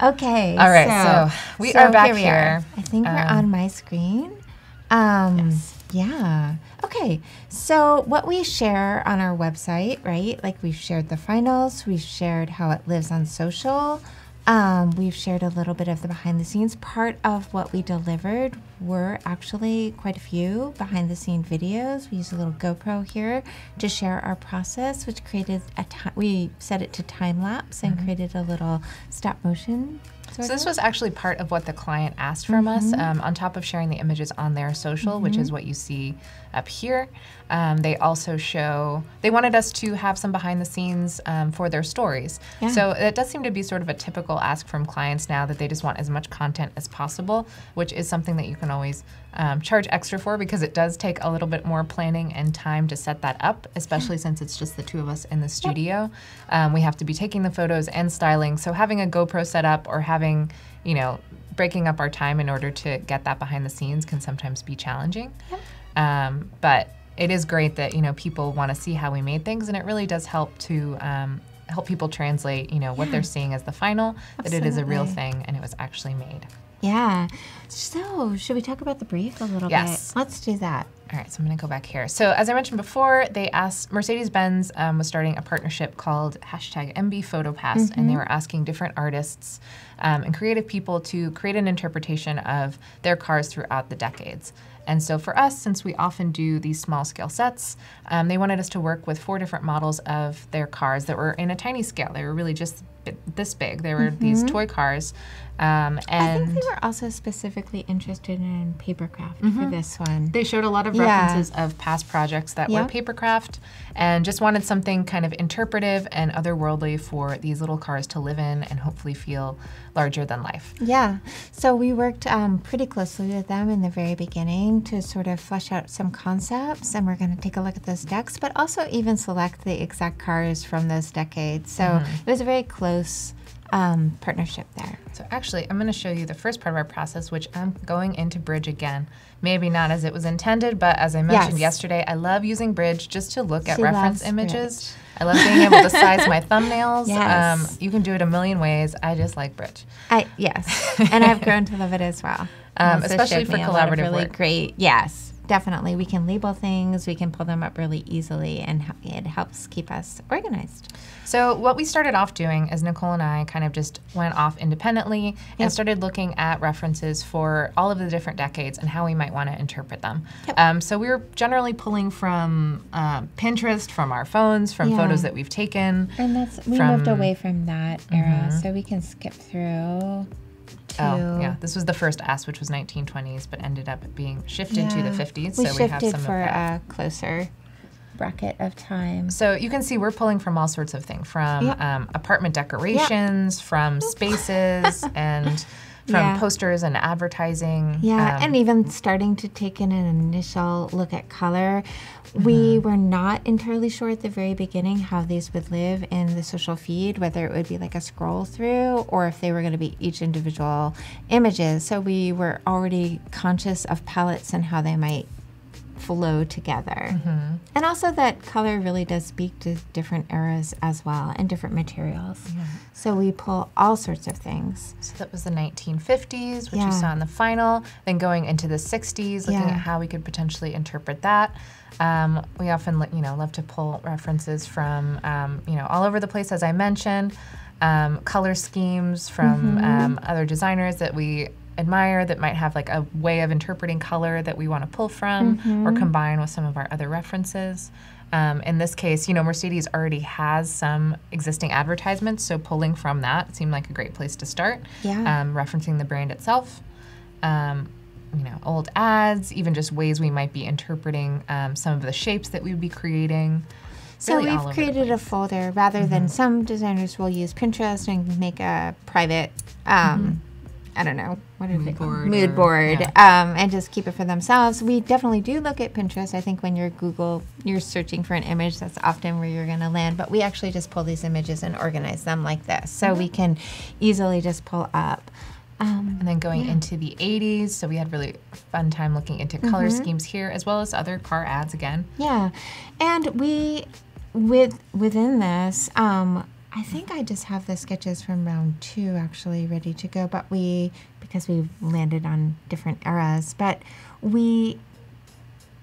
Okay. All right, so, so we so are back here. We here. Are. I think um, we're on my screen. Um, yes. Yeah. Okay, so what we share on our website, right? Like we've shared the finals, we've shared how it lives on social, um, we've shared a little bit of the behind the scenes. Part of what we delivered were actually quite a few behind the scene videos. We used a little GoPro here to share our process, which created a time, we set it to time lapse and mm-hmm. created a little stop motion. So this was actually part of what the client asked from mm-hmm. us. Um, on top of sharing the images on their social, mm-hmm. which is what you see up here, um, they also show, they wanted us to have some behind the scenes um, for their stories. Yeah. So it does seem to be sort of a typical ask from clients now that they just want as much content as possible, which is something that you can always um, charge extra for because it does take a little bit more planning and time to set that up, especially yeah. since it's just the two of us in the studio. Yep. Um, we have to be taking the photos and styling. So having a GoPro set up or having Having, you know, breaking up our time in order to get that behind the scenes can sometimes be challenging. Yep. Um, but it is great that, you know, people want to see how we made things, and it really does help to um, help people translate, you know, what yeah. they're seeing as the final, Absolutely. that it is a real thing and it was actually made. Yeah. So should we talk about the brief a little yes. bit? Yes. Let's do that. All right, so I'm going to go back here. So as I mentioned before, they asked, Mercedes-Benz um, was starting a partnership called hashtag M B Photo Pass, mm-hmm. and they were asking different artists um, and creative people to create an interpretation of their cars throughout the decades. And so for us, since we often do these small scale sets, um, they wanted us to work with four different models of their cars that were in a tiny scale. They were really just this big. They were mm-hmm. these toy cars. Um, and I think they were also specifically interested in papercraft mm-hmm. for this one. They showed a lot of references yeah. of past projects that yep. were papercraft and just wanted something kind of interpretive and otherworldly for these little cars to live in and hopefully feel larger than life. Yeah. So we worked um, pretty closely with them in the very beginning to sort of flesh out some concepts, and we're going to take a look at those decks, but also even select the exact cars from those decades. So mm-hmm. it was a very close Um, partnership there. So actually, I'm going to show you the first part of our process, which I'm going into Bridge again. Maybe not as it was intended, but as I mentioned yes. yesterday, I love using Bridge just to look she at reference images. Bridge. I love being able to size my thumbnails. Yes. Um, you can do it a million ways. I just like Bridge. I, yes, and I've grown to love it as well. Um, especially for collaborative really work. Great. Yes, definitely. We can label things. We can pull them up really easily, and it helps keep us organized. So what we started off doing is Nicole and I kind of just went off independently yep. and started looking at references for all of the different decades and how we might want to interpret them. Yep. Um, so we were generally pulling from uh, Pinterest, from our phones, from yeah. photos that we've taken. And that's we from, moved away from that era, mm-hmm. so we can skip through. Oh, yeah. This was the first ask, which was nineteen twenties, but ended up being shifted yeah. to the fifties. So we, shifted we have some for of that. Uh, closer. Bracket of time. So you can see we're pulling from all sorts of things, from yep. um, apartment decorations, yep. from spaces, and from yeah. posters and advertising. Yeah, um, and even starting to take in an initial look at color. Mm-hmm. We were not entirely sure at the very beginning how these would live in the social feed, whether it would be like a scroll through or if they were going to be each individual images. So we were already conscious of palettes and how they might flow together. Mm-hmm. And also that color really does speak to different eras as well and different materials. Yeah. So we pull all sorts of things. So that was the nineteen fifties, which yeah. you saw in the final, then going into the sixties, looking yeah. at how we could potentially interpret that. Um, we often, you know, love to pull references from, um, you know, all over the place, as I mentioned, um, color schemes from mm-hmm. um, other designers that we admire that might have like a way of interpreting color that we want to pull from mm-hmm. or combine with some of our other references. Um, in this case, you know, Mercedes already has some existing advertisements, so pulling from that seemed like a great place to start. Yeah. Um, referencing the brand itself, um, you know, old ads, even just ways we might be interpreting um, some of the shapes that we would be creating. So really we've created a folder rather mm-hmm. than some designers will use Pinterest and make a private um, mm-hmm. I don't know, what is it? Mood board, yeah. um, and just keep it for themselves. We definitely do look at Pinterest. I think when you're Google, you're searching for an image, that's often where you're gonna land, but we actually just pull these images and organize them like this. So mm-hmm. we can easily just pull up. Um, and then going yeah. into the eighties, so we had really fun time looking into color mm-hmm. schemes here, as well as other car ads again. Yeah, and we, with within this, um, I think I just have the sketches from round two actually ready to go, but we, because we've landed on different eras, but we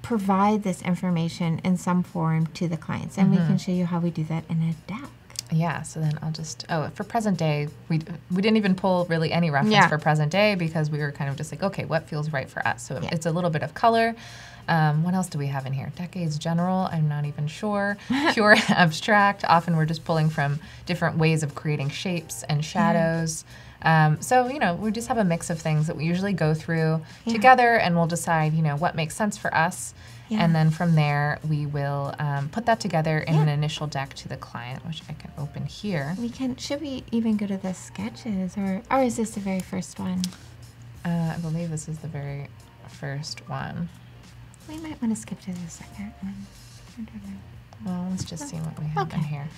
provide this information in some form to the clients, and mm-hmm. we can show you how we do that in a deck. Yeah, so then I'll just, oh, for present day, we we didn't even pull really any reference yeah. for present day because we were kind of just like, okay, what feels right for us? So yeah. it's a little bit of color. Um, what else do we have in here? Decades general, I'm not even sure. Pure abstract, often we're just pulling from different ways of creating shapes and shadows. Mm-hmm. um, so, you know, we just have a mix of things that we usually go through yeah. together, and we'll decide, you know, what makes sense for us. Yeah. And then from there, we will um, put that together in yeah. an initial deck to the client, which I can open here. We can, should we even go to the sketches, or, or is this the very first one? Uh, I believe this is the very first one. We might want to skip to the second one. I don't know. Well, let's just see what we have okay. in here.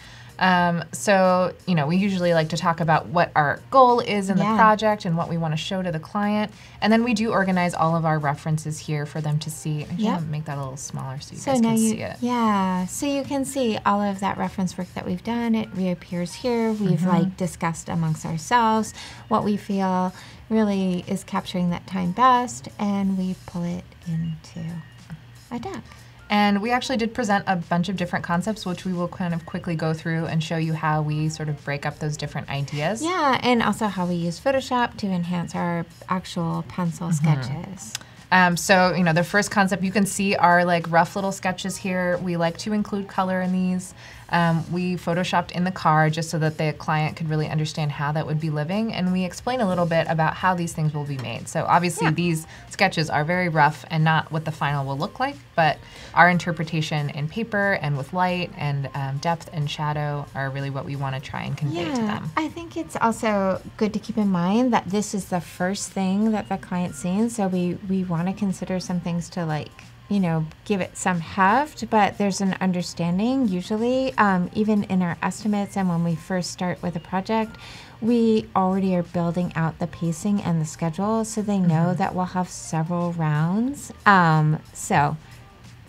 Um, so, you know, we usually like to talk about what our goal is in yeah. the project and what we want to show to the client. And then we do organize all of our references here for them to see. I'm yep. gonna make that a little smaller so you so guys can you, see it. Yeah, so you can see all of that reference work that we've done. It reappears here. We've mm-hmm. like discussed amongst ourselves what we feel really is capturing that time best, and we pull it into a deck. And we actually did present a bunch of different concepts, which we will kind of quickly go through and show you how we sort of break up those different ideas. Yeah, and also how we use Photoshop to enhance our actual pencil mm-hmm. sketches. Um, so, you know, the first concept, you can see our like rough little sketches here. We like to include color in these. Um, we Photoshopped in the car just so that the client could really understand how that would be living. And we explain a little bit about how these things will be made. So obviously yeah. these sketches are very rough and not what the final will look like, but our interpretation in paper and with light and um, depth and shadow are really what we want to try and convey yeah, to them. I think it's also good to keep in mind that this is the first thing that the client's seen. So we, we want to consider some things to like, you know, give it some heft, but there's an understanding usually, um, even in our estimates and when we first start with a project, we already are building out the pacing and the schedule so they know mm-hmm. that we'll have several rounds. Um, so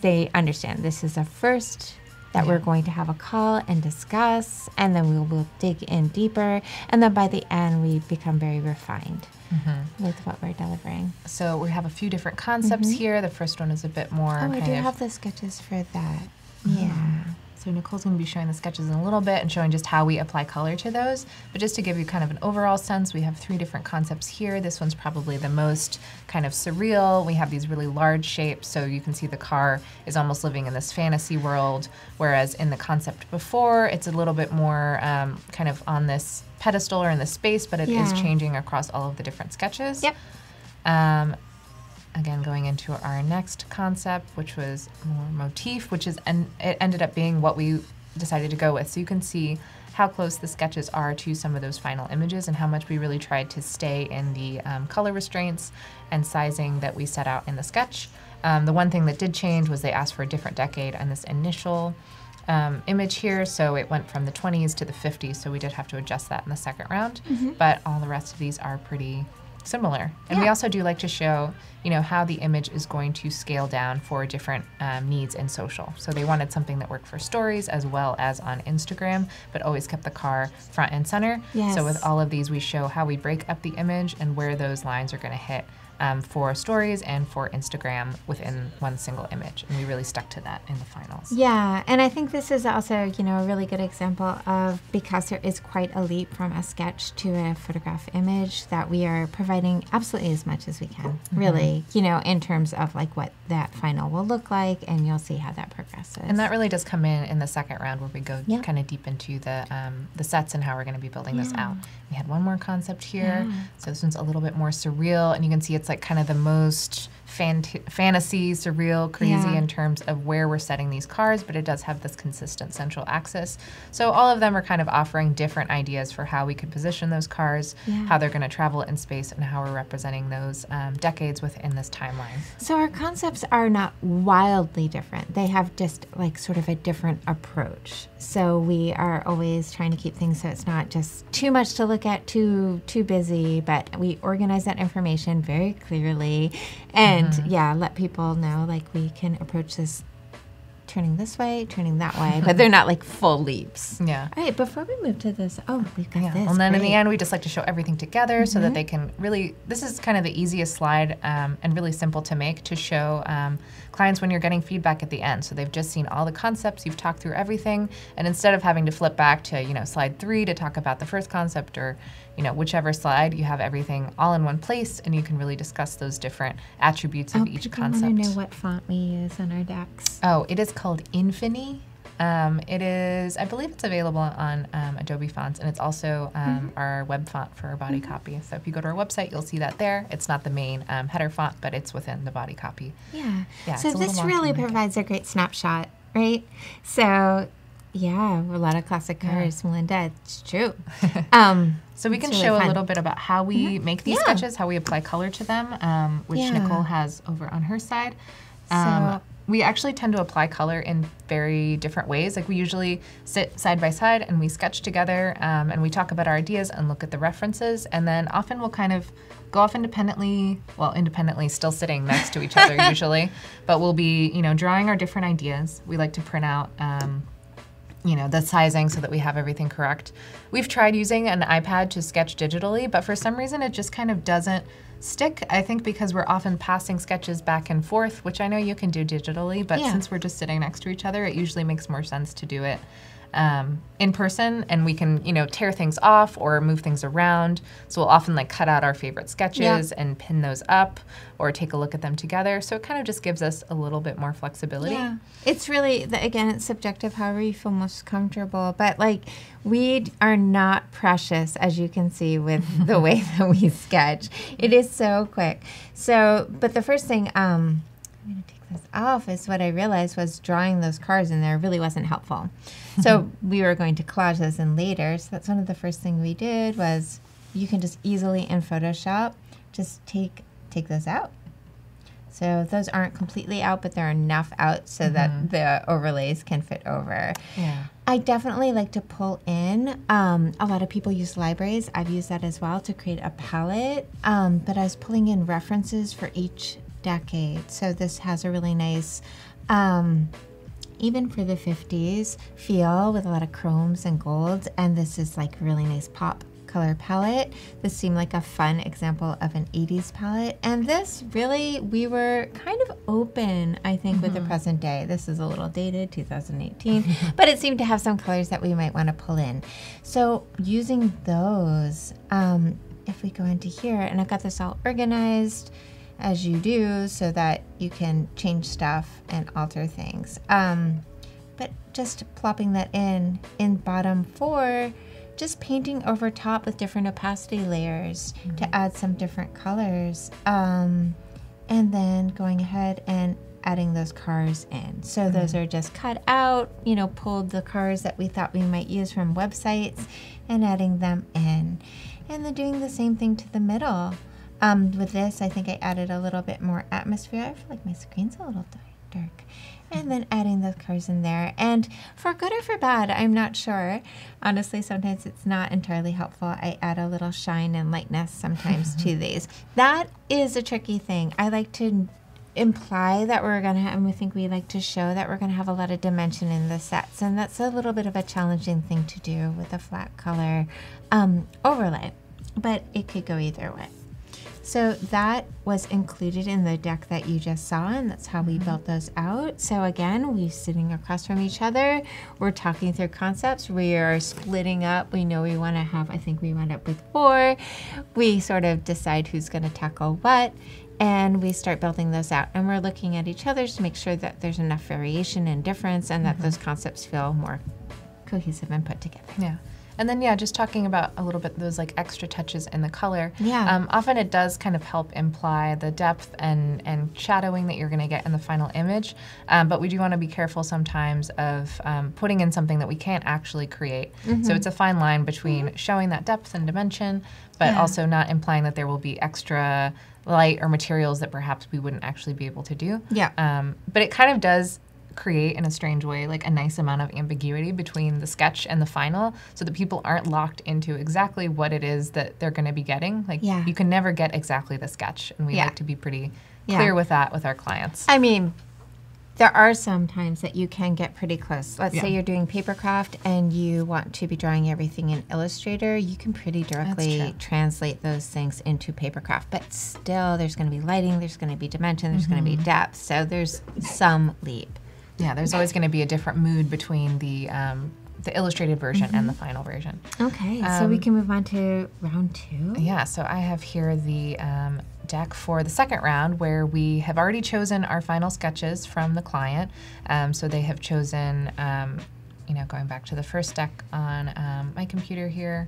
they understand this is a first that yeah. we're going to have a call and discuss, and then we will dig in deeper, and then by the end we become very refined. Mm-hmm. with what we're delivering. So we have a few different concepts mm-hmm. here. The first one is a bit more. Oh, I do have the sketches for that. Mm-hmm. Yeah. So Nicole's going to be showing the sketches in a little bit and showing just how we apply color to those. But just to give you kind of an overall sense, we have three different concepts here. This one's probably the most kind of surreal. We have these really large shapes, so you can see the car is almost living in this fantasy world, whereas in the concept before, it's a little bit more um, kind of on this pedestal or in the space, but it yeah. is changing across all of the different sketches. Yep. Um, Again, going into our next concept, which was more motif, which is, and it ended up being what we decided to go with. So you can see how close the sketches are to some of those final images and how much we really tried to stay in the um, color restraints and sizing that we set out in the sketch. Um, the one thing that did change was they asked for a different decade on this initial Um, image here, so it went from the twenties to the fifties, so we did have to adjust that in the second round, mm-hmm. but all the rest of these are pretty similar. And yeah. we also do like to show, you know, how the image is going to scale down for different um, needs in social. So they wanted something that worked for stories as well as on Instagram, but always kept the car front and center. Yes. So with all of these, we show how we break up the image and where those lines are going to hit Um, for stories and for Instagram within one single image. And we really stuck to that in the finals. Yeah, and I think this is also, you know, a really good example of, because there is quite a leap from a sketch to a photograph image, that we are providing absolutely as much as we can, mm-hmm. really, you know, in terms of like what that final will look like, and you'll see how that progresses. And that really does come in in the second round where we go yeah. kind of deep into the, um, the sets and how we're going to be building yeah. this out. We had one more concept here, yeah. so this one's a little bit more surreal, and you can see it's like kind of the most fant fantasy, surreal, crazy yeah. in terms of where we're setting these cars, but it does have this consistent central axis. So all of them are kind of offering different ideas for how we could position those cars, yeah. how they're going to travel in space, and how we're representing those um, decades within this timeline. So our concepts are not wildly different. They have just like sort of a different approach. So we are always trying to keep things so it's not just too much to look at, too, too busy, but we organize that information very clearly and And yeah, let people know like we can approach this turning this way, turning that way, but they're not like full leaps. Yeah. All right, before we move to this, oh, we've got yeah. this. And then Great. In the end, we just like to show everything together mm-hmm. so that they can really, this is kind of the easiest slide um, and really simple to make to show um, clients when you're getting feedback at the end. So they've just seen all the concepts, you've talked through everything, and instead of having to flip back to, you know, slide three to talk about the first concept or, you know, whichever slide, you have everything all in one place and you can really discuss those different attributes of oh, each concept. I want to know what font we use in our decks. Oh, it is called Infini. Um, it is, I believe it's available on um, Adobe Fonts, and it's also um, mm-hmm. our web font for our body mm-hmm. copy. So if you go to our website, you'll see that there. It's not the main um, header font, but it's within the body copy. Yeah. yeah so this really provides a great snapshot, right? So, yeah, a lot of classic cars, yeah. Melinda, it's true. Um, so we can really show fun. a little bit about how we mm-hmm. make these yeah. sketches, how we apply color to them, um, which yeah. Nicole has over on her side. Um, so, We actually tend to apply color in very different ways. Like we usually sit side by side and we sketch together um, and we talk about our ideas and look at the references, and then often we'll kind of go off independently, well independently still sitting next to each other usually, but we'll be, you know, drawing our different ideas. We like to print out um, you know, the sizing so that we have everything correct. We've tried using an iPad to sketch digitally, but for some reason it just kind of doesn't stick, I think because we're often passing sketches back and forth, which I know you can do digitally, but yeah. since we're just sitting next to each other, it usually makes more sense to do it um, in person, and we can, you know, tear things off or move things around. So we'll often like cut out our favorite sketches yeah. and pin those up or take a look at them together. So it kind of just gives us a little bit more flexibility. Yeah. It's really, the, again, it's subjective, however you feel most comfortable, but like we are not precious, as you can see with the way that we sketch. It is so quick. So, but the first thing, um, I'm gonna take this off, is what I realized was drawing those cars in there really wasn't helpful. So we were going to collage those in later. So that's one of the first things we did was you can just easily in Photoshop, just take take those out. So those aren't completely out, but they're enough out so mm-hmm. that the overlays can fit over. Yeah. I definitely like to pull in. Um, a lot of people use libraries. I've used that as well to create a palette. Um, but I was pulling in references for each decade. So this has a really nice, um, even for the fifties, feel with a lot of chromes and golds. And this is like really nice pop color palette. This seemed like a fun example of an eighties palette. And this really, we were kind of open, I think, mm-hmm. with the present day. This is a little dated, two thousand eighteen, but it seemed to have some colors that we might want to pull in. So using those, um, if we go into here, and I've got this all organized as you do so that you can change stuff and alter things. Um, but just plopping that in, in bottom four, just painting over top with different opacity layers mm-hmm. to add some different colors. Um, and then going ahead and adding those cars in. So mm-hmm. those are just cut out, you know, pulled the cars that we thought we might use from websites and adding them in. And then doing the same thing to the middle. Um, with this, I think I added a little bit more atmosphere. I feel like my screen's a little dark. And then adding those cars in there. And for good or for bad, I'm not sure. Honestly, sometimes it's not entirely helpful. I add a little shine and lightness sometimes to these. That is a tricky thing. I like to imply that we're going to have, and we think we like to show that we're going to have a lot of dimension in the sets. And that's a little bit of a challenging thing to do with a flat color um, overlay. But it could go either way. So that was included in the deck that you just saw, and that's how we built those out. So again, we're sitting across from each other. We're talking through concepts. We are splitting up. We know we want to have, I think we wound up with four. We sort of decide who's going to tackle what, and we start building those out. And we're looking at each other to make sure that there's enough variation and difference and that mm-hmm. those concepts feel more cohesive and put together. Yeah. And then, yeah, just talking about a little bit those like extra touches in the color. Yeah. Um, often it does kind of help imply the depth and, and shadowing that you're going to get in the final image. Um, but we do want to be careful sometimes of um, putting in something that we can't actually create. Mm-hmm. So it's a fine line between showing that depth and dimension, but yeah. also not implying that there will be extra light or materials that perhaps we wouldn't actually be able to do. Yeah. Um, but it kind of does create in a strange way like a nice amount of ambiguity between the sketch and the final so that people aren't locked into exactly what it is that they're going to be getting. Like yeah. you can never get exactly the sketch, and we yeah. like to be pretty clear yeah. with that with our clients. I mean, there are some times that you can get pretty close. Let's yeah. say you're doing paper craft and you want to be drawing everything in Illustrator. You can pretty directly translate those things into paper craft, but still there's going to be lighting, there's going to be dimension, there's mm-hmm. going to be depth, so there's some leap. Yeah, there's always going to be a different mood between the um, the illustrated version mm-hmm. and the final version. Okay, um, so we can move on to round two. Yeah, so I have here the um, deck for the second round where we have already chosen our final sketches from the client. Um, so they have chosen, um, you know, going back to the first deck on um, my computer here,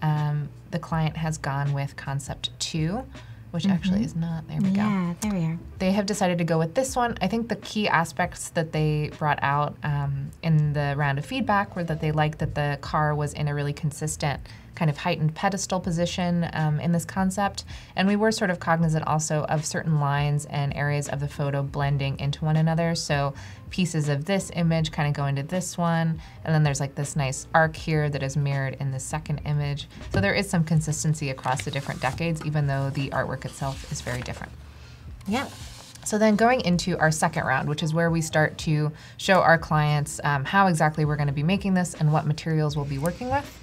um, the client has gone with concept two. Which mm-hmm. actually is not, there we yeah, go. Yeah, there we are. They have decided to go with this one. I think the key aspects that they brought out um, in the round of feedback were that they liked that the car was in a really consistent kind of heightened pedestal position um, in this concept. And we were sort of cognizant also of certain lines and areas of the photo blending into one another. So pieces of this image kind of go into this one. And then there's like this nice arc here that is mirrored in the second image. So there is some consistency across the different decades, even though the artwork itself is very different. Yeah. So then going into our second round, which is where we start to show our clients um, how exactly we're going to be making this and what materials we'll be working with.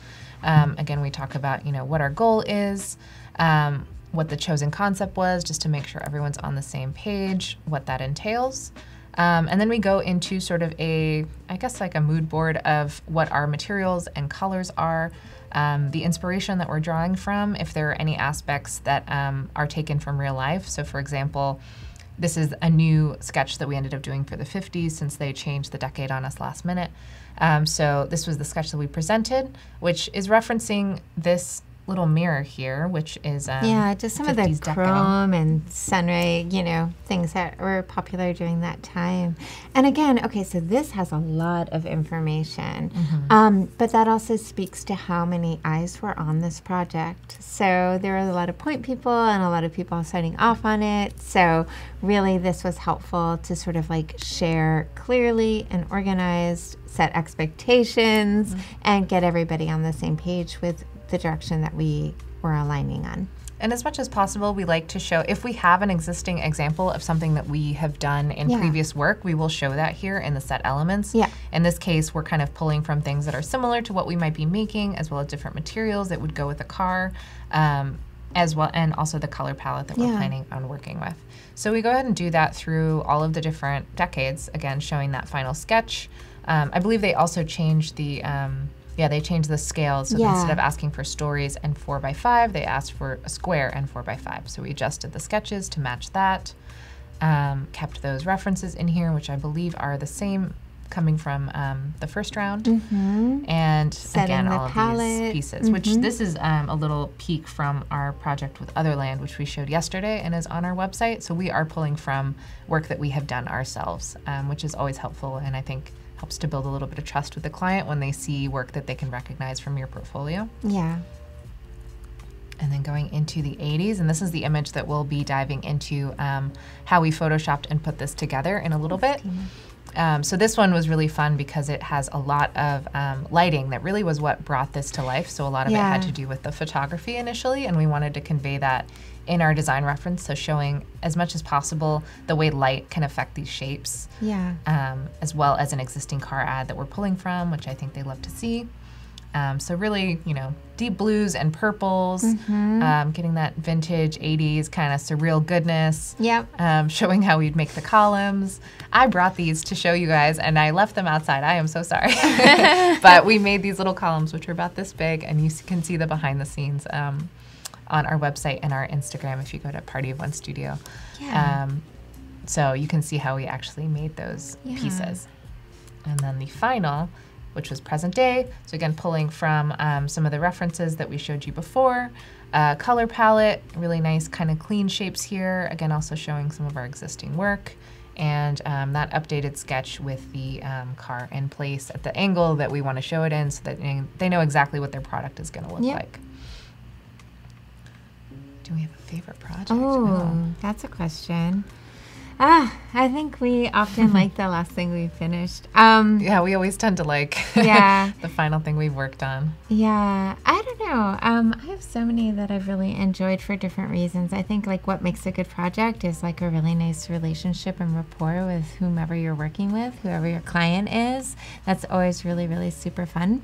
Um, again, we talk about, you know, what our goal is, um, what the chosen concept was, just to make sure everyone's on the same page, what that entails. Um, and then we go into sort of a, I guess like a mood board of what our materials and colors are, um, the inspiration that we're drawing from, if there are any aspects that um, are taken from real life. So for example, this is a new sketch that we ended up doing for the fifties since they changed the decade on us last minute. Um, so this was the sketch that we presented, which is referencing this little mirror here, which is um, yeah, just some of the chrome and sunray, you know, things that were popular during that time. And again, okay, so this has a lot of information, mm-hmm. um, but that also speaks to how many eyes were on this project. So there were a lot of point people and a lot of people signing off on it. So really, this was helpful to sort of like share clearly and organized, set expectations, mm-hmm. and get everybody on the same page with the direction that we were aligning on. And as much as possible, we like to show, if we have an existing example of something that we have done in yeah. previous work, we will show that here in the set elements. Yeah. In this case, we're kind of pulling from things that are similar to what we might be making, as well as different materials that would go with the car, um, as well, and also the color palette that yeah. we're planning on working with. So we go ahead and do that through all of the different decades, again, showing that final sketch. Um, I believe they also changed the, um, Yeah, they changed the scale, so yeah. instead of asking for stories and four by five, they asked for a square and four by five. So we adjusted the sketches to match that, um, kept those references in here, which I believe are the same coming from um, the first round, mm-hmm. and Setting again all the of palette. these pieces, mm-hmm. which this is um, a little peek from our project with Otherland, which we showed yesterday and is on our website. So we are pulling from work that we have done ourselves, um, which is always helpful, and I think helps to build a little bit of trust with the client when they see work that they can recognize from your portfolio. Yeah. And then going into the eighties, and this is the image that we'll be diving into um, how we photoshopped and put this together in a little bit. Um, so this one was really fun because it has a lot of um, lighting that really was what brought this to life. So a lot of yeah. it had to do with the photography initially, and we wanted to convey that in our design reference, so showing as much as possible the way light can affect these shapes. Yeah. Um, as well as an existing car ad that we're pulling from, which I think they love to see. Um, so really, you know, deep blues and purples, mm-hmm. um, getting that vintage eighties kind of surreal goodness, yep. um, showing how we'd make the columns. I brought these to show you guys, and I left them outside. I am so sorry. But we made these little columns, which are about this big, and you can see the behind the scenes um, on our website and our Instagram if you go to Party of One Studio. Yeah. Um, so you can see how we actually made those yeah. pieces. And then the final, which was present day. So again, pulling from um, some of the references that we showed you before. Uh, color palette, really nice kind of clean shapes here. Again, also showing some of our existing work. And um, that updated sketch with the um, car in place at the angle that we want to show it in so that they know exactly what their product is going to look yep. like. Do we have a favorite project? Oh, that's a question. Ah, I think we often like the last thing we finished. Um, yeah, we always tend to like yeah. the final thing we've worked on. Yeah, I don't know. Um, I have so many that I've really enjoyed for different reasons. I think like what makes a good project is like a really nice relationship and rapport with whomever you're working with, whoever your client is. That's always really, really super fun.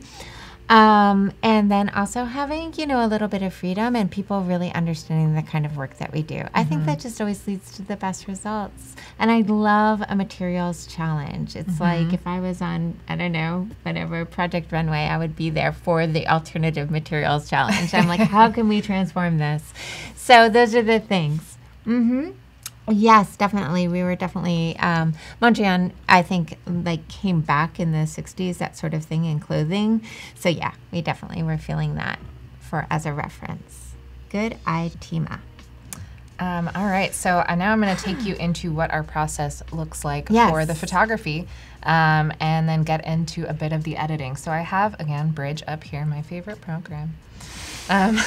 Um, and then also having, you know, a little bit of freedom and people really understanding the kind of work that we do. Mm-hmm. I think that just always leads to the best results. And I love a materials challenge. It's mm-hmm. like if I was on, I don't know, whatever Project Runway, I would be there for the alternative materials challenge. I'm like, how can we transform this? So those are the things. Mm-hmm. Yes, definitely. We were definitely, um, Mondrian, I think, like came back in the sixties, that sort of thing in clothing. So yeah, we definitely were feeling that for as a reference. Good eye, Tima. Um, all right, so uh, now I'm going to take you into what our process looks like yes. for the photography um, and then get into a bit of the editing. So I have, again, Bridge up here, my favorite program. Um,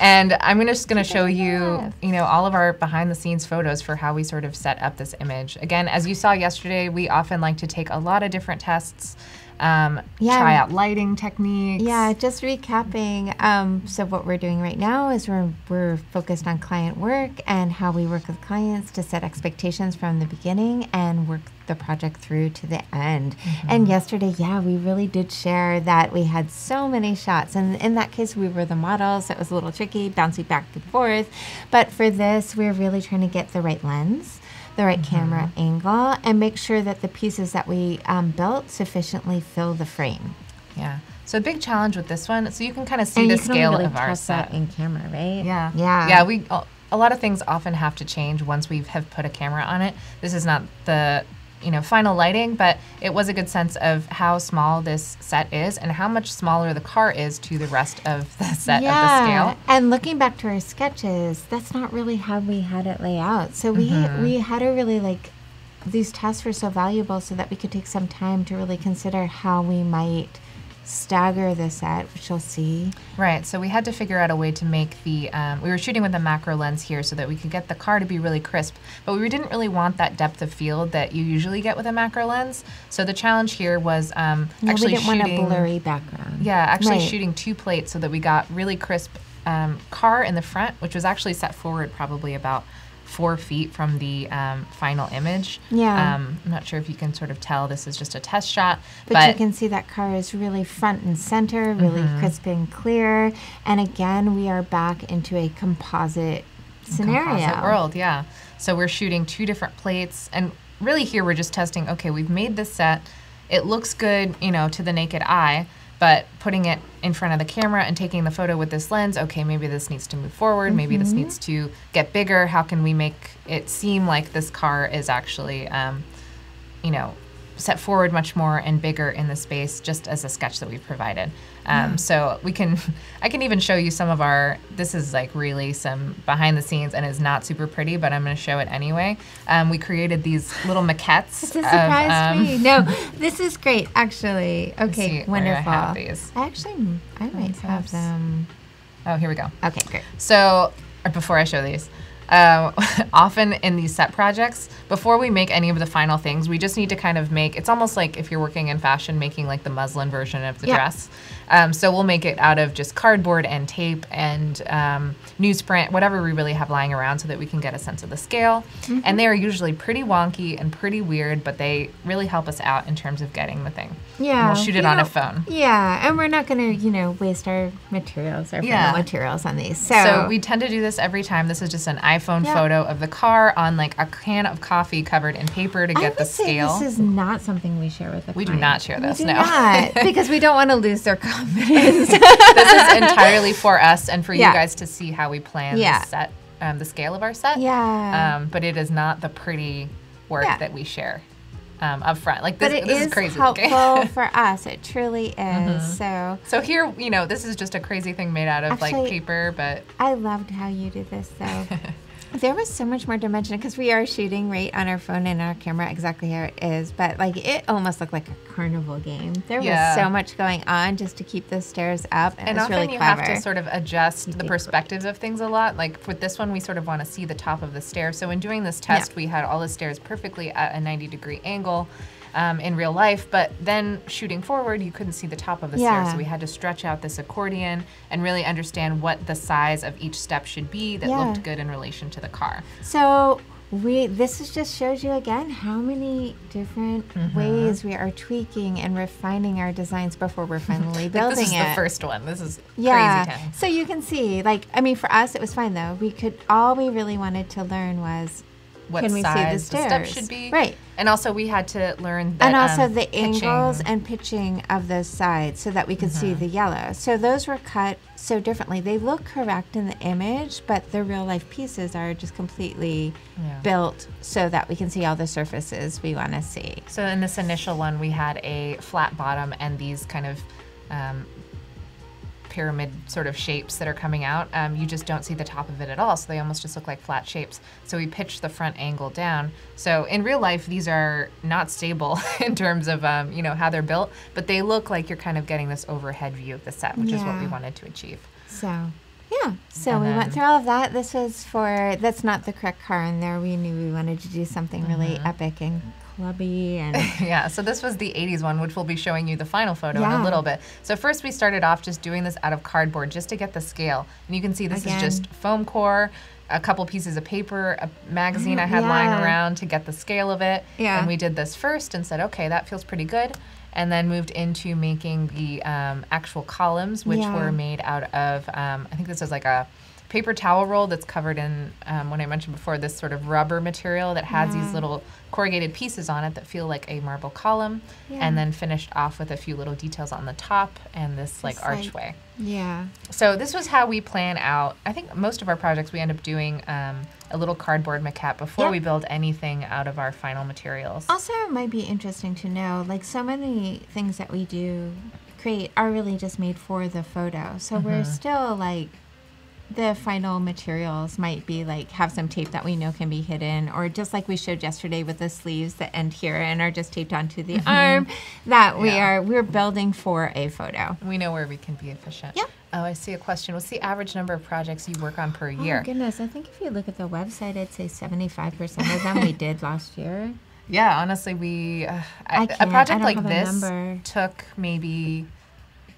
and I'm gonna, just going to show you, you know, all of our behind the scenes photos for how we sort of set up this image. Again, as you saw yesterday, we often like to take a lot of different tests, um, yeah. try out lighting techniques. Yeah, just recapping. Um, so what we're doing right now is we're, we're focused on client work and how we work with clients to set expectations from the beginning and work the project through to the end. Mm-hmm. And yesterday, yeah, we really did share that we had so many shots. And in that case, we were the models. So it was a little tricky, bouncing back and forth. But for this, we're really trying to get the right lens, the right mm-hmm. camera angle, and make sure that the pieces that we um, built sufficiently fill the frame. Yeah. So a big challenge with this one, so you can kind of see and the you can scale really of our set. That in camera, right? Yeah. Yeah. Yeah. We a lot of things often have to change once we have put a camera on it. This is not the you know, final lighting, but it was a good sense of how small this set is and how much smaller the car is to the rest of the set yeah. of the scale. And looking back to our sketches, that's not really how we had it lay out. So we, mm-hmm. we had a really like, these tests were so valuable so that we could take some time to really consider how we might stagger the set, which you'll see. Right, so we had to figure out a way to make the, um, we were shooting with a macro lens here so that we could get the car to be really crisp, but we didn't really want that depth of field that you usually get with a macro lens. So the challenge here was um, no, actually shooting. We didn't shooting, want a blurry background. Yeah, actually right. shooting two plates so that we got really crisp um, car in the front, which was actually set forward probably about four feet from the um, final image. Yeah. Um, I'm not sure if you can sort of tell, this is just a test shot. But, but you can see that car is really front and center, really mm-hmm. crisp and clear. And again, we are back into a composite scenario. Composite world, yeah. So we're shooting two different plates. And really here we're just testing, okay, we've made this set. It looks good, you know, to the naked eye. But putting it in front of the camera and taking the photo with this lens, okay, maybe this needs to move forward, mm-hmm. maybe this needs to get bigger. How can we make it seem like this car is actually, um, you know, set forward much more and bigger in the space just as a sketch that we've provided. Um, mm. So we can, I can even show you some of our, this is like really some behind the scenes and is not super pretty, but I'm gonna show it anyway. Um, we created these little maquettes. This has surprised um, me. No, this is great actually. Okay, see, wonderful. I have these. I actually, I might have them. Oh, here we go. Okay, great. So, before I show these, Uh, often in these set projects, before we make any of the final things, we just need to kind of make, it's almost like if you're working in fashion, making like the muslin version of the yeah. dress. Um, so we'll make it out of just cardboard and tape and um, newsprint, whatever we really have lying around so that we can get a sense of the scale. Mm-hmm. And they are usually pretty wonky and pretty weird, but they really help us out in terms of getting the thing. Yeah. And we'll shoot it on a phone. Yeah, and we're not gonna, you know, waste our materials, our yeah. materials on these. So. so we tend to do this every time. This is just an iPhone phone yeah. photo of the car on like a can of coffee covered in paper to get the scale. I would say this is not something we share with the client. We do not share this, we do no. not, because we don't want to lose their confidence. This is entirely for us and for yeah. you guys to see how we plan yeah. the set, um, the scale of our set. Yeah. Um, but it is not the pretty work yeah. that we share um, up front. Like this, but it this is, is crazy. Helpful for us. It truly is. Mm-hmm. So. So here, you know, this is just a crazy thing made out of actually, like paper, but I loved how you did this though. There was so much more dimension because we are shooting right on our phone and our camera exactly how it is, but like it almost looked like a carnival game. There yeah. was so much going on just to keep those stairs up, and, and it was really clever. And often you have to sort of adjust the perspectives of things a lot. Like with this one, we sort of want to see the top of the stair. So in doing this test, yeah. we had all the stairs perfectly at a ninety degree angle. Um, in real life, but then shooting forward, you couldn't see the top of the yeah. stair, so we had to stretch out this accordion and really understand what the size of each step should be that yeah. looked good in relation to the car. So we this is just shows you again how many different mm-hmm. ways we are tweaking and refining our designs before we're finally building it. This is it. the first one. This is yeah. crazy time. So you can see, like, I mean, for us, it was fine though. We could all we really wanted to learn was. What Can we size see the, the step should be. Right. And also we had to learn that And also um, the pitching. angles and pitching of those sides so that we could mm-hmm. see the yellow. So those were cut so differently. They look correct in the image, but the real life pieces are just completely yeah. built so that we can see all the surfaces we want to see. So in this initial one, we had a flat bottom and these kind of um, pyramid sort of shapes that are coming out, um, you just don't see the top of it at all, so they almost just look like flat shapes. So we pitched the front angle down. So in real life, these are not stable in terms of um, you know, how they're built, but they look like you're kind of getting this overhead view of the set, which yeah. is what we wanted to achieve. So. Yeah, so and we went through all of that. This was for, that's not the correct car in there. We knew we wanted to do something mm-hmm. really epic and clubby. And yeah, so this was the eighties one, which we'll be showing you the final photo yeah. in a little bit. So first we started off just doing this out of cardboard just to get the scale. And you can see this Again. is just foam core, a couple pieces of paper, a magazine I had yeah. lying around to get the scale of it. Yeah. And we did this first and said, okay, that feels pretty good. And then moved into making the um, actual columns, which yeah. were made out of, um, I think this is like a paper towel roll that's covered in, um, when I mentioned before, this sort of rubber material that has yeah. these little corrugated pieces on it that feel like a marble column, yeah. and then finished off with a few little details on the top and this like it's archway. Like, yeah. So this was how we plan out, I think most of our projects we end up doing um, a little cardboard maquette before yep. we build anything out of our final materials. Also, it might be interesting to know, like so many things that we do create are really just made for the photo. So mm-hmm. we're still like, the final materials might be like have some tape that we know can be hidden, or just like we showed yesterday with the sleeves that end here and are just taped onto the mm-hmm. arm that yeah. we are we're building for a photo. We know where we can be efficient. Yeah. Oh, I see a question. What's the average number of projects you work on per year? Oh goodness, I think if you look at the website, I'd say seventy-five percent of them we did last year. Yeah, honestly, we uh, I, I a project I like this took maybe.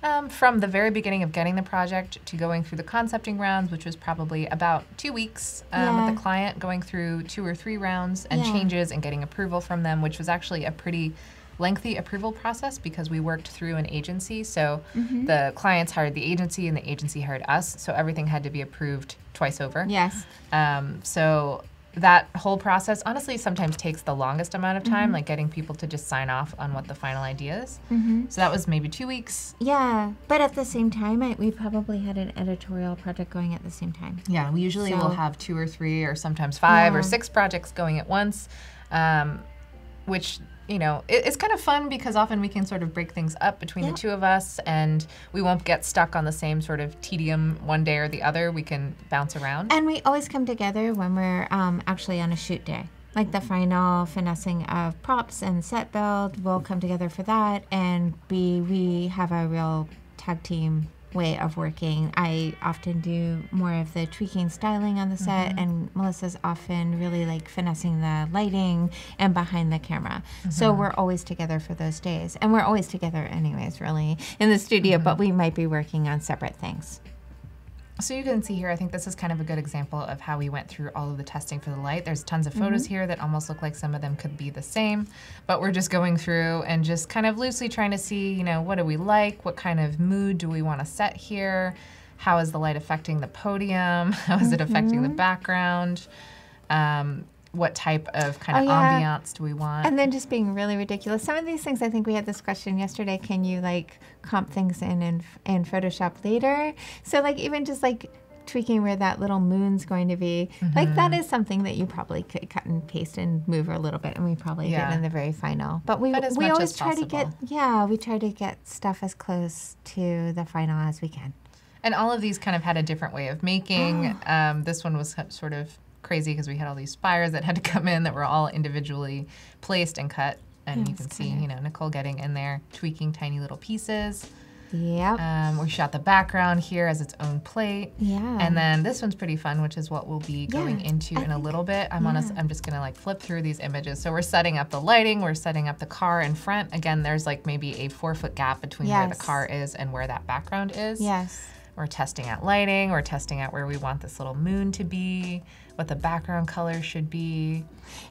Um, from the very beginning of getting the project to going through the concepting rounds, which was probably about two weeks um, yeah. with the client, going through two or three rounds and yeah. changes and getting approval from them, which was actually a pretty lengthy approval process because we worked through an agency. So mm-hmm. the clients hired the agency and the agency hired us. So everything had to be approved twice over. Yes. Um, so that whole process honestly sometimes takes the longest amount of time, mm-hmm. like getting people to just sign off on what the final idea is. Mm-hmm. So that was maybe two weeks. Yeah, but at the same time, I, we probably had an editorial project going at the same time. Yeah, we usually so. will have two or three or sometimes five yeah. or six projects going at once, um, which you know, it, it's kind of fun because often we can sort of break things up between yeah. the two of us, and we won't get stuck on the same sort of tedium one day or the other. We can bounce around. And we always come together when we're um, actually on a shoot day. Like the final finessing of props and set build, we'll come together for that, and we, we have a real tag team way of working. I often do more of the tweaking styling on the set, mm-hmm. and Melissa's often really like finessing the lighting and behind the camera. Mm-hmm. So we're always together for those days. And we're always together anyways, really, in the studio, mm-hmm. but we might be working on separate things. So you can see here, I think this is kind of a good example of how we went through all of the testing for the light. There's tons of photos mm-hmm. here that almost look like some of them could be the same, but we're just going through and just kind of loosely trying to see, you know, what do we like? What kind of mood do we want to set here? How is the light affecting the podium? How is mm-hmm. it affecting the background? Um, What type of kind of oh, yeah. ambiance do we want? And then just being really ridiculous. Some of these things, I think we had this question yesterday, can you like comp things in in, in Photoshop later? So like even just like tweaking where that little moon's going to be, mm-hmm. like that is something that you probably could cut and paste and move a little bit, and we probably yeah. did in the very final. But we, but as we much always as try possible. to get, yeah, we try to get stuff as close to the final as we can. And all of these kind of had a different way of making. Oh. Um, this one was sort of crazy because we had all these spires that had to come in that were all individually placed and cut, and yeah, you can see, you know, Nicole getting in there, tweaking tiny little pieces. Yep. Um, we shot the background here as its own plate. Yeah. And then this one's pretty fun, which is what we'll be going yeah, into I in a little bit. I'm yeah. honest, I'm just gonna like flip through these images. So we're setting up the lighting, we're setting up the car in front. Again, there's like maybe a four foot gap between yes. where the car is and where that background is. Yes. We're testing out lighting, we're testing out where we want this little moon to be, what the background color should be.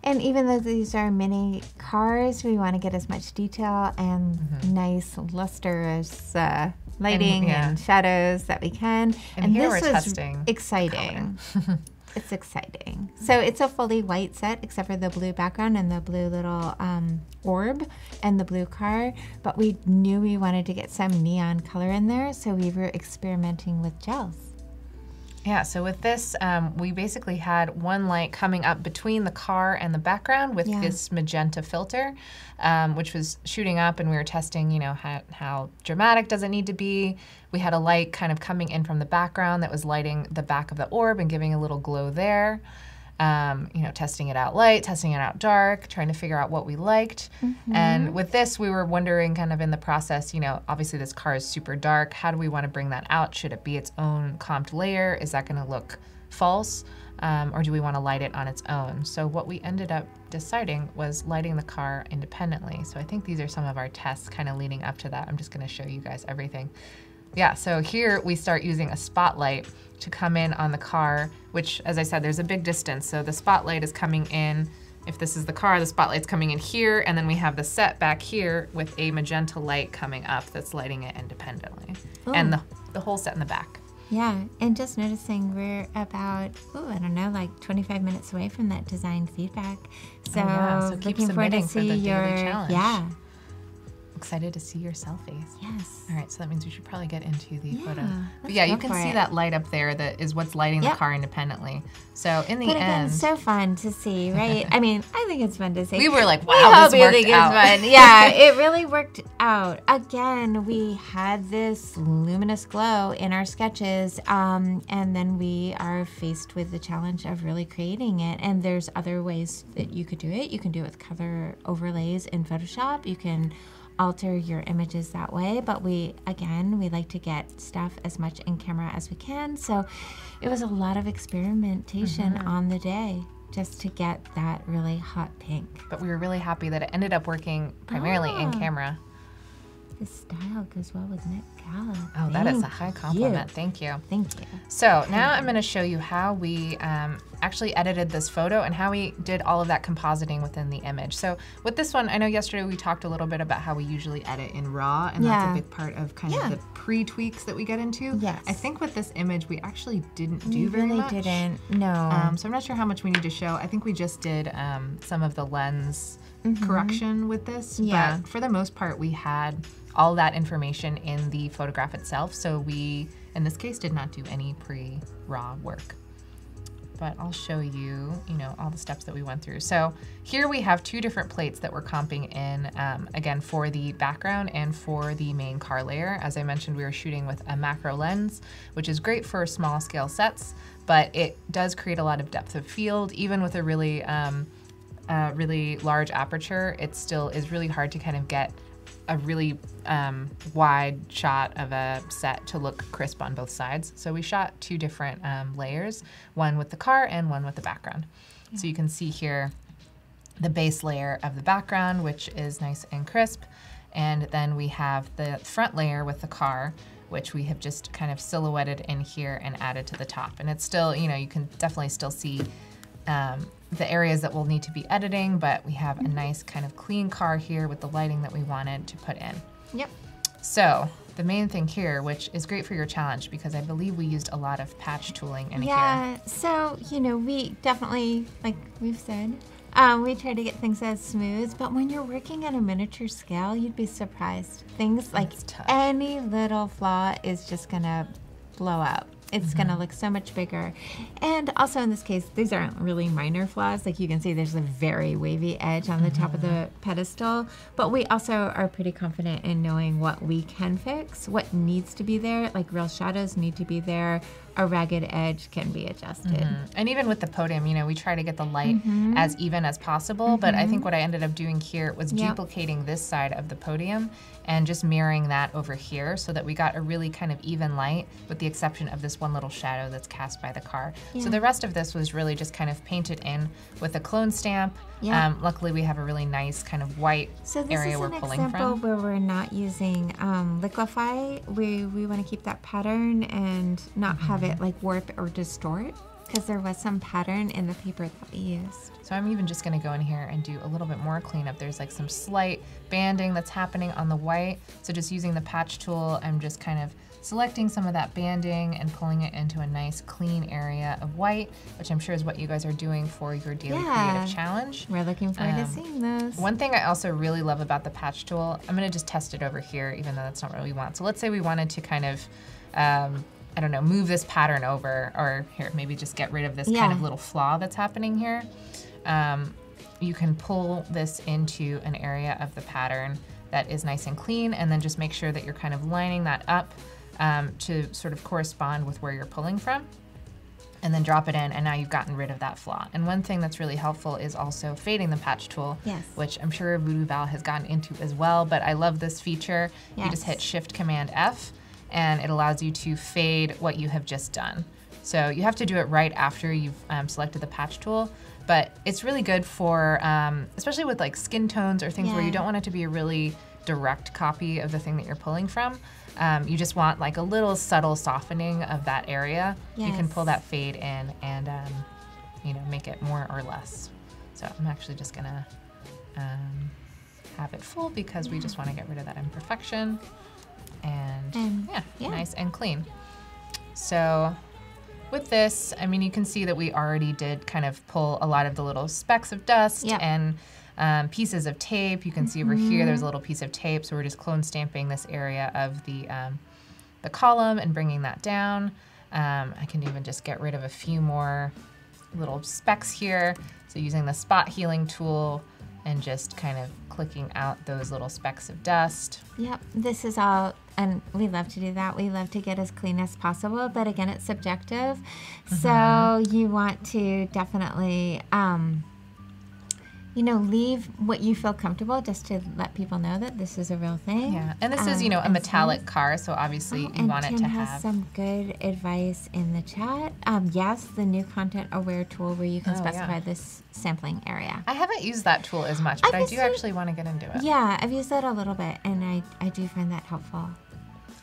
And even though these are mini cars, we want to get as much detail and mm-hmm. nice lustrous uh, lighting and, yeah. and shadows that we can. And, and here this we're was testing exciting. It's exciting. So it's a fully white set except for the blue background and the blue little um, orb and the blue car, but we knew we wanted to get some neon color in there, so we were experimenting with gels. Yeah, so with this, um, we basically had one light coming up between the car and the background with yeah. this magenta filter, um, which was shooting up, and we were testing, you know, how, how dramatic does it need to be. We had a light kind of coming in from the background that was lighting the back of the orb and giving a little glow there. Um, you know, testing it out light, testing it out dark, trying to figure out what we liked. Mm-hmm. And with this, we were wondering kind of in the process, you know, obviously this car is super dark. How do we want to bring that out? Should it be its own comped layer? Is that going to look false? Um, or do we want to light it on its own? So what we ended up deciding was lighting the car independently. So I think these are some of our tests kind of leading up to that. I'm just going to show you guys everything. Yeah, so here we start using a spotlight to come in on the car, which, as I said, there's a big distance. So the spotlight is coming in, if this is the car, the spotlight's coming in here, and then we have the set back here with a magenta light coming up that's lighting it independently. Ooh. And the, the whole set in the back. Yeah, and just noticing we're about, ooh, I don't know, like twenty-five minutes away from that design feedback. So, oh, yeah. so keep looking forward to see for the your, daily challenge. Yeah. Excited to see your selfies. Yes. All right, so that means we should probably get into the yeah, photo. But yeah, you can see it. that light up there that is what's lighting yep. the car independently. So in the but again, end, so fun to see, right? I mean, I think it's fun to see. We were like, wow, we this hope worked you think out. It's fun. Yeah, it really worked out. Again, we had this luminous glow in our sketches, um, and then we are faced with the challenge of really creating it. And there's other ways that you could do it. You can do it with color overlays in Photoshop. You can alter your images that way, but we, again, we like to get stuff as much in camera as we can, so it was a lot of experimentation mm-hmm. on the day just to get that really hot pink. But we were really happy that it ended up working primarily ah. in camera. This style goes well with Nick Gala. Oh, Thank that is a high compliment. You. Thank you. Thank you. So now I'm going to show you how we um, actually edited this photo and how we did all of that compositing within the image. So with this one, I know yesterday we talked a little bit about how we usually edit in RAW, and yeah. that's a big part of kind yeah. of the pre-tweaks that we get into. Yes. I think with this image, we actually didn't do we very really much. We really didn't, no. Um, so I'm not sure how much we need to show. I think we just did um, some of the lens mm-hmm. correction with this, yeah. but for the most part, we had all that information in the photograph itself. So we, in this case, did not do any pre-raw work. but I'll show you, you know, all the steps that we went through. So here we have two different plates that we're comping in, um, again, for the background and for the main car layer. As I mentioned, we were shooting with a macro lens, which is great for small scale sets, but it does create a lot of depth of field. Even with a really, um, uh, really large aperture, it still is really hard to kind of get a really um, wide shot of a set to look crisp on both sides. So we shot two different um, layers, one with the car and one with the background. Yeah. So you can see here the base layer of the background, which is nice and crisp. And then we have the front layer with the car, which we have just kind of silhouetted in here and added to the top. And it's still, you know, you can definitely still see um, the areas that we'll need to be editing, but we have a nice kind of clean car here with the lighting that we wanted to put in. Yep. So the main thing here, which is great for your challenge, because I believe we used a lot of patch tooling in yeah, here. Yeah, so, you know, we definitely, like we've said, um, we try to get things as smooth, but when you're working at a miniature scale, you'd be surprised. Things like any little flaw is just gonna blow up. It's mm-hmm. gonna look so much bigger. And also in this case, these aren't really minor flaws. Like you can see there's a very wavy edge on the mm-hmm. top of the pedestal, but we also are pretty confident in knowing what we can fix, what needs to be there, like real shadows need to be there, a ragged edge can be adjusted. Mm-hmm. And even with the podium, you know, we try to get the light mm-hmm. as even as possible, mm-hmm. but I think what I ended up doing here was yep. duplicating this side of the podium and just mirroring that over here so that we got a really kind of even light, with the exception of this one little shadow that's cast by the car. Yeah. So the rest of this was really just kind of painted in with a clone stamp. Yeah. Um, luckily we have a really nice kind of white so area we're pulling from. So this is an example where we're not using um, liquify. We, we want to keep that pattern and not mm-hmm. have it like warp or distort, because there was some pattern in the paper that we used. So I'm even just gonna go in here and do a little bit more cleanup. There's like some slight banding that's happening on the white. So just using the patch tool, I'm just kind of selecting some of that banding and pulling it into a nice clean area of white, which I'm sure is what you guys are doing for your daily yeah. creative challenge. We're looking forward um, to seeing this. One thing I also really love about the patch tool, I'm gonna just test it over here, even though that's not what we want. So let's say we wanted to kind of, um, I don't know, move this pattern over, or here, maybe just get rid of this yeah. kind of little flaw that's happening here. Um, you can pull this into an area of the pattern that is nice and clean, and then just make sure that you're kind of lining that up um, to sort of correspond with where you're pulling from, and then drop it in, and now you've gotten rid of that flaw. And one thing that's really helpful is also fading the patch tool, yes. which I'm sure Voodoo Val has gotten into as well, but I love this feature. Yes. You just hit Shift Command F, and it allows you to fade what you have just done. So you have to do it right after you've um, selected the patch tool, but it's really good for, um, especially with like skin tones or things yeah. where you don't want it to be a really direct copy of the thing that you're pulling from. Um, you just want like a little subtle softening of that area. Yes. You can pull that fade in and um, you know, make it more or less. So I'm actually just gonna um, have it full, because yeah. we just wanna get rid of that imperfection. And um, yeah, yeah, nice and clean. So with this, I mean, you can see that we already did kind of pull a lot of the little specks of dust yep. and um, pieces of tape. You can mm-hmm. see over here, there's a little piece of tape. So we're just clone stamping this area of the, um, the column and bringing that down. Um, I can even just get rid of a few more little specks here. So using the spot healing tool, and just kind of clicking out those little specks of dust. Yep, this is all, and we love to do that. We love to get as clean as possible, but again, it's subjective. Mm-hmm. So you want to definitely, um, you know, leave what you feel comfortable, just to let people know that this is a real thing. Yeah, and this um, is, you know, a metallic car, so obviously oh, you want Tim it to has have. Some good advice in the chat. Um, yes, the new content aware tool where you can oh, specify yeah. this sampling area. I haven't used that tool as much, but Obviously, I do actually want to get into it. Yeah, I've used that a little bit, and I, I do find that helpful.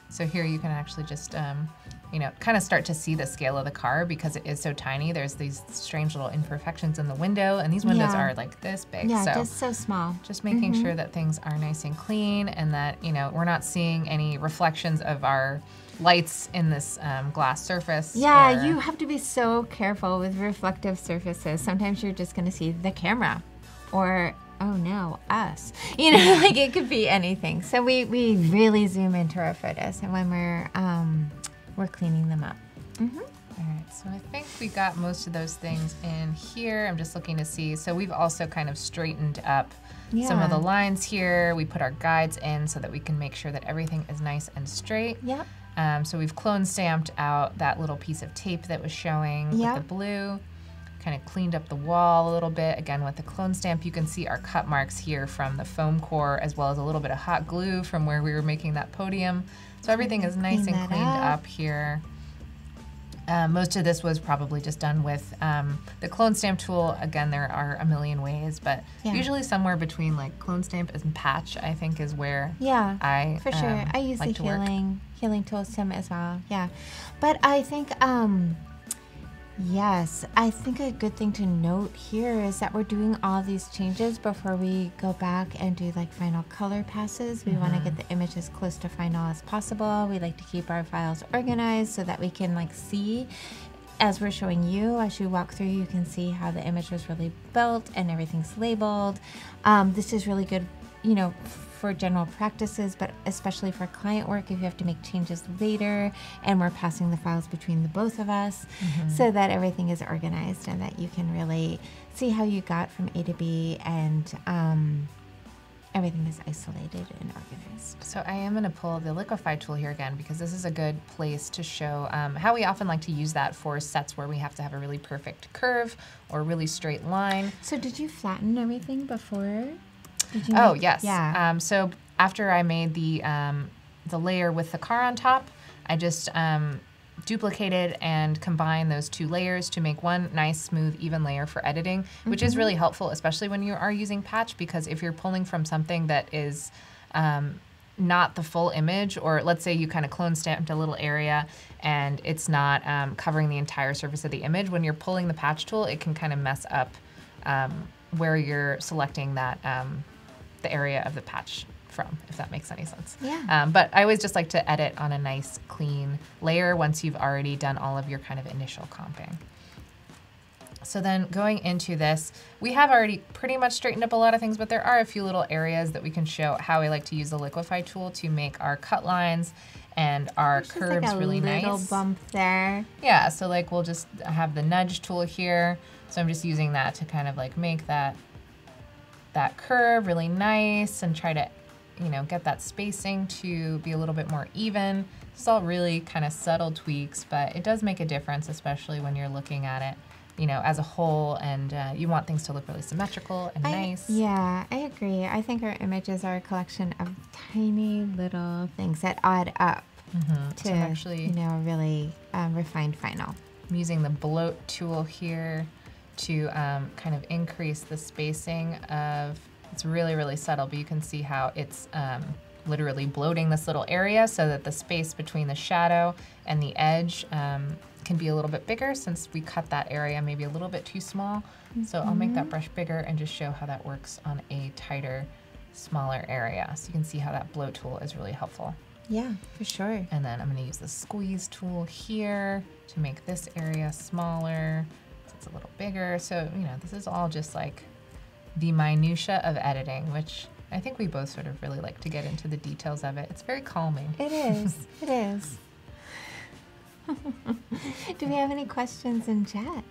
So here you can actually just, um, you know, kind of start to see the scale of the car, because it is so tiny. There's these strange little imperfections in the window, and these windows yeah. are like this big. Yeah, so just so small. Just making mm-hmm. sure that things are nice and clean, and that, you know, we're not seeing any reflections of our lights in this um, glass surface. Yeah, or... you have to be so careful with reflective surfaces. Sometimes you're just gonna see the camera, or oh no, us. You know, like it could be anything. So we, we really zoom into our photos, and when we're, um, we're cleaning them up. Mm-hmm. All right, so I think we got most of those things in here. I'm just looking to see. So we've also kind of straightened up yeah. some of the lines here. We put our guides in so that we can make sure that everything is nice and straight. Yeah. Um, so we've clone stamped out that little piece of tape that was showing yeah. with the blue. Kind of cleaned up the wall a little bit. Again, with the clone stamp, you can see our cut marks here from the foam core, as well as a little bit of hot glue from where we were making that podium. So everything is nice and cleaned up, up here. Um, most of this was probably just done with um, the clone stamp tool. Again, there are a million ways, but yeah. usually somewhere between like clone stamp and patch, I think is where yeah, I for sure. Um, I use like the to healing work. healing tools stem as well. Yeah, but I think. Um, Yes, I think a good thing to note here is that we're doing all these changes before we go back and do like final color passes. We mm-hmm. want to get the image as close to final as possible. We like to keep our files organized so that we can like see as we're showing you, as you walk through, you can see how the image was really built and everything's labeled. Um, this is really good, you know, for general practices, but especially for client work, if you have to make changes later and we're passing the files between the both of us mm-hmm. so that everything is organized and that you can really see how you got from A to B and um, everything is isolated and organized. So I am gonna pull the liquify tool here again because this is a good place to show um, how we often like to use that for sets where we have to have a really perfect curve or really straight line. So did you flatten everything before? Oh, make, yes. Yeah. Um, so after I made the um, the layer with the car on top, I just um, duplicated and combined those two layers to make one nice, smooth, even layer for editing, mm-hmm. which is really helpful, especially when you are using patch, because if you're pulling from something that is um, not the full image, or let's say you kind of clone stamped a little area and it's not um, covering the entire surface of the image, when you're pulling the patch tool, it can kind of mess up um, where you're selecting that um, the area of the patch from, if that makes any sense. Yeah. Um, but I always just like to edit on a nice clean layer once you've already done all of your kind of initial comping. So then going into this, we have already pretty much straightened up a lot of things, but there are a few little areas that we can show how we like to use the liquify tool to make our cut lines and our There's curves like a really nice. Little bump there. Yeah, so like we'll just have the nudge tool here. So I'm just using that to kind of like make that that curve really nice and try to, you know, get that spacing to be a little bit more even. It's all really kind of subtle tweaks, but it does make a difference, especially when you're looking at it, you know, as a whole, and uh, you want things to look really symmetrical and I, nice. Yeah, I agree. I think our images are a collection of tiny little things that add up mm-hmm. to, so actually, you know, really um, refined final. I'm using the bloat tool here to um, kind of increase the spacing of, it's really, really subtle, but you can see how it's um, literally bloating this little area so that the space between the shadow and the edge um, can be a little bit bigger, since we cut that area maybe a little bit too small. Mm-hmm. So I'll make that brush bigger and just show how that works on a tighter, smaller area. So you can see how that blow tool is really helpful. Yeah, for sure. And then I'm gonna use the squeeze tool here to make this area smaller. It's a little bigger. So, you know, this is all just like the minutia of editing, which I think we both sort of really like to get into the details of it. It's very calming. It is, it is. Do we have any questions in chat?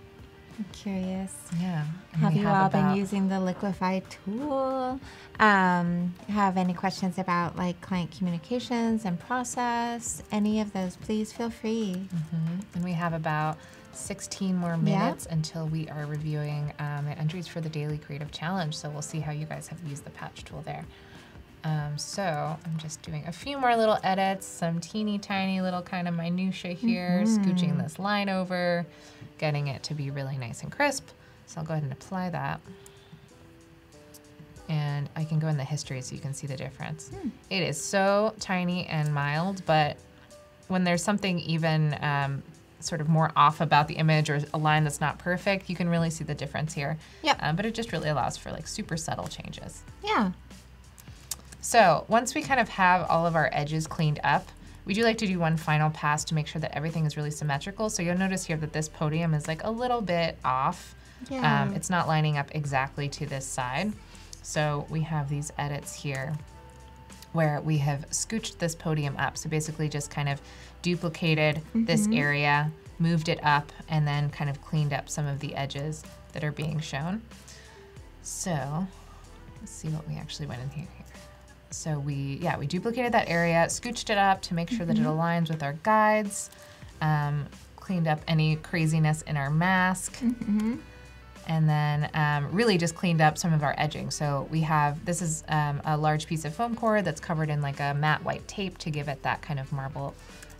I'm curious. Yeah. Have you have all about... been using the liquify tool? Um, have any questions about like client communications and process? Any of those, please feel free. Mm-hmm. And we have about sixteen more minutes yeah. until we are reviewing um, the entries for the Daily Creative Challenge. So we'll see how you guys have used the patch tool there. Um, so I'm just doing a few more little edits, some teeny tiny little kind of minutia here, mm-hmm. scooching this line over, getting it to be really nice and crisp. So I'll go ahead and apply that. And I can go in the history so you can see the difference. Mm. It is so tiny and mild, but when there's something even um, sort of more off about the image or a line that's not perfect, you can really see the difference here. Yeah. Um, but it just really allows for like super subtle changes. Yeah. So once we kind of have all of our edges cleaned up, we do like to do one final pass to make sure that everything is really symmetrical. So you'll notice here that this podium is like a little bit off. Yeah. Um, it's not lining up exactly to this side. So we have these edits here where we have scooched this podium up. So basically just kind of duplicated mm-hmm. this area, moved it up, and then kind of cleaned up some of the edges that are being shown. So let's see what we actually went in here. here. So we, yeah, we duplicated that area, scooched it up to make sure mm-hmm. that it aligns with our guides, um, cleaned up any craziness in our mask, mm-hmm. and then um, really just cleaned up some of our edging. So we have, this is um, a large piece of foam core that's covered in like a matte white tape to give it that kind of marble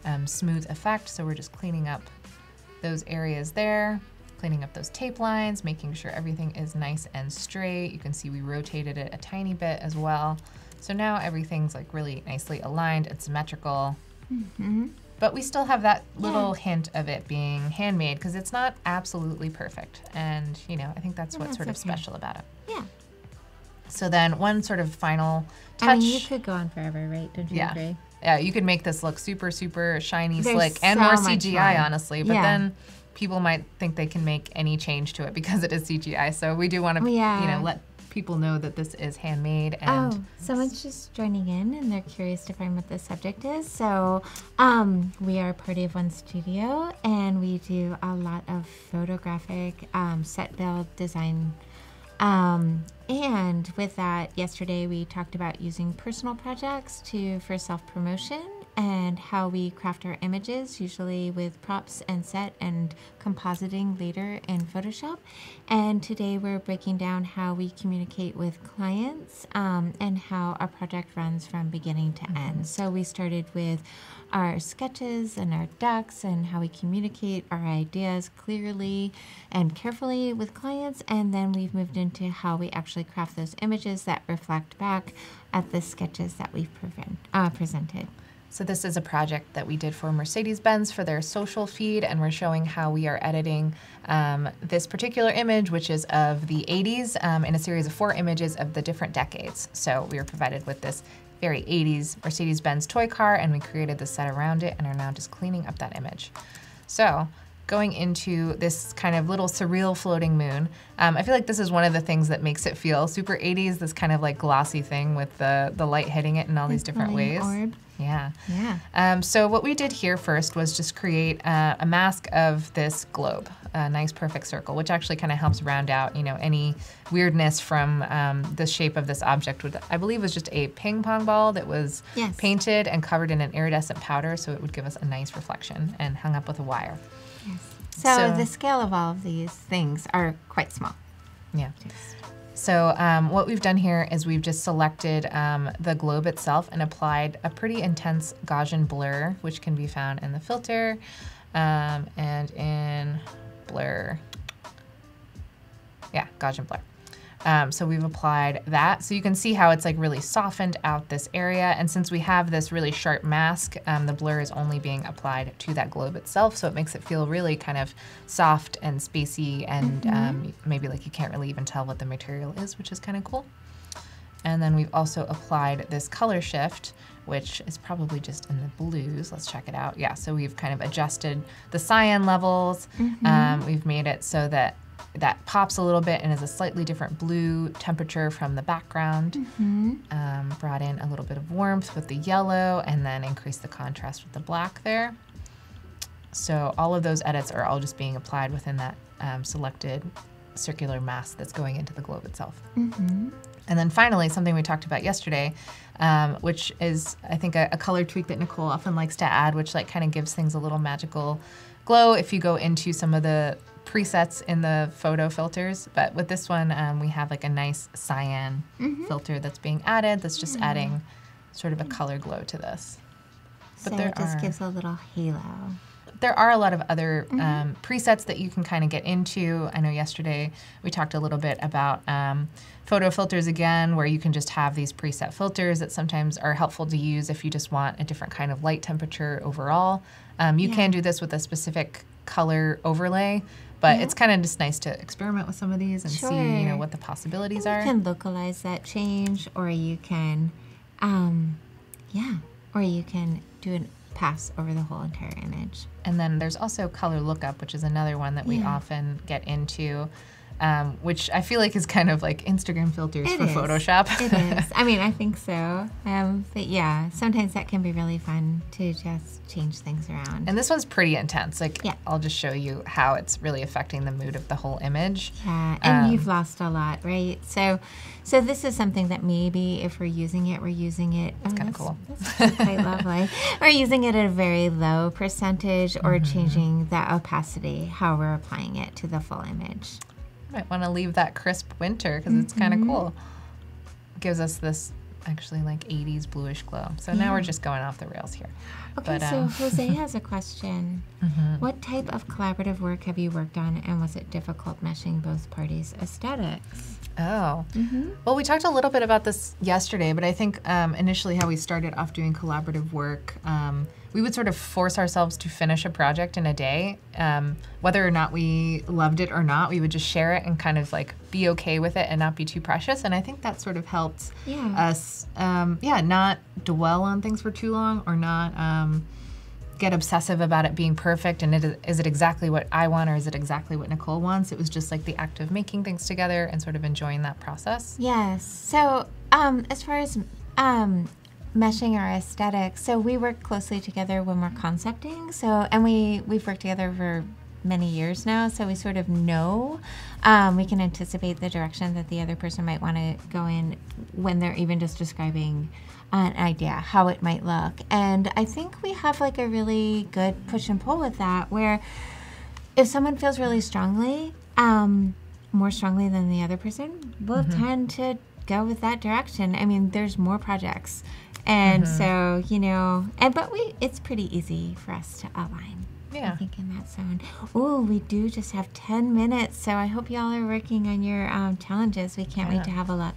um, smooth effect. So we're just cleaning up those areas there, cleaning up those tape lines, making sure everything is nice and straight. You can see we rotated it a tiny bit as well. So now everything's like really nicely aligned and symmetrical. Mm-hmm. But we still have that little yeah. hint of it being handmade because it's not absolutely perfect. And you know, I think that's yeah, what's that's sort okay. of special about it. Yeah. So then one sort of final touch. I mean, you could go on forever, right? Don't you yeah. agree? Yeah, you could make this look super, super shiny, There's slick, and so more C G I, honestly. But yeah. then people might think they can make any change to it because it is C G I. So we do want to, yeah. you know, let people know that this is handmade. And oh, someone's just joining in and they're curious to find what the subject is. So um, we are Party of One Studio and we do a lot of photographic um, set build design. Um, and with that, yesterday we talked about using personal projects to for self-promotion and how we craft our images, usually with props and set and compositing later in Photoshop. And today we're breaking down how we communicate with clients um, and how our project runs from beginning to mm-hmm. end. So we started with our sketches and our docs and how we communicate our ideas clearly and carefully with clients. And then we've moved into how we actually craft those images that reflect back at the sketches that we've prevent, uh, presented. So this is a project that we did for Mercedes-Benz for their social feed, and we're showing how we are editing um, this particular image, which is of the eighties, um, in a series of four images of the different decades. So we were provided with this very eighties Mercedes-Benz toy car, and we created the set around it and are now just cleaning up that image. So going into this kind of little surreal floating moon. Um, I feel like this is one of the things that makes it feel super eighties, this kind of like glossy thing with the, the light hitting it in all it's these different ways. Orb. Yeah. Yeah. Um, so what we did here first was just create uh, a mask of this globe, a nice perfect circle, which actually kind of helps round out, you know, any weirdness from um, the shape of this object, which I believe was just a ping pong ball that was yes. painted and covered in an iridescent powder, so it would give us a nice reflection and hung up with a wire. Yes. So, so the scale of all of these things are quite small. Yeah. Just. So um, what we've done here is we've just selected um, the globe itself and applied a pretty intense Gaussian blur, which can be found in the filter um, and in blur. Yeah, Gaussian blur. Um, so we've applied that. So you can see how it's like really softened out this area. And since we have this really sharp mask, um, the blur is only being applied to that globe itself. So it makes it feel really kind of soft and spacey and mm-hmm. um, maybe like you can't really even tell what the material is, which is kind of cool. And then we've also applied this color shift, which is probably just in the blues. Let's check it out. Yeah, so we've kind of adjusted the cyan levels. Mm-hmm. um, we've made it so that that pops a little bit and is a slightly different blue temperature from the background. Mm-hmm. um, brought in a little bit of warmth with the yellow and then increased the contrast with the black there. So all of those edits are all just being applied within that um, selected circular mask that's going into the globe itself. Mm-hmm. And then finally, something we talked about yesterday, um, which is, I think, a, a color tweak that Nicole often likes to add, which like kind of gives things a little magical glow if you go into some of the presets in the photo filters. But with this one, um, we have like a nice cyan mm-hmm. filter that's being added that's just mm-hmm. adding sort of a color glow to this. But so there it just are, gives a little halo. There are a lot of other mm-hmm. um, presets that you can kind of get into. I know yesterday we talked a little bit about um, photo filters again, where you can just have these preset filters that sometimes are helpful to use if you just want a different kind of light temperature overall. Um, you yeah. can do this with a specific color overlay, but yeah. it's kind of just nice to experiment with some of these and sure. see, you know, what the possibilities and you are. You can localize that change, or you can, um, yeah, or you can do an pass over the whole entire image. And then there's also color lookup, which is another one that we yeah. often get into. um, which I feel like is kind of like Instagram filters it for is. Photoshop. It is. I mean, I think so. Um, but yeah, sometimes that can be really fun to just change things around. And this one's pretty intense. Like, yeah. I'll just show you how it's really affecting the mood of the whole image. Yeah, and um, you've lost a lot, right? So, so this is something that maybe if we're using it, we're using it. It's oh, kind of cool. That's quite lovely. We're using it at a very low percentage, or mm-hmm. changing the opacity, how we're applying it to the full image. Might want to leave that crisp winter because mm-hmm. it's kind of cool. It gives us this actually like eighties bluish glow. So yeah. now we're just going off the rails here. Okay, but, so um, Jose has a question. Mm-hmm. What type of collaborative work have you worked on, and was it difficult meshing both parties' aesthetics? Oh, mm-hmm. well, we talked a little bit about this yesterday, but I think um, initially how we started off doing collaborative work, um, we would sort of force ourselves to finish a project in a day. Um, whether or not we loved it or not, we would just share it and kind of like be okay with it and not be too precious. And I think that sort of helped yeah. us, um, yeah, not dwell on things for too long, or not um, get obsessive about it being perfect and it, is it exactly what I want, or is it exactly what Nicole wants? It was just like the act of making things together and sort of enjoying that process. Yes, so um, as far as um, meshing our aesthetics, so we work closely together when we're concepting, so, and we, we've worked together for many years now, so we sort of know, um, we can anticipate the direction that the other person might want to go in when they're even just describing an idea, how it might look. And I think we have like a really good push and pull with that, where if someone feels really strongly, um, more strongly than the other person, we'll mm-hmm. tend to go with that direction. I mean, there's more projects. And mm-hmm. so, you know, and but we, it's pretty easy for us to align. Yeah. I think in that zone. Oh, we do just have ten minutes, so I hope y'all are working on your um, challenges. We can't yeah. wait to have a look.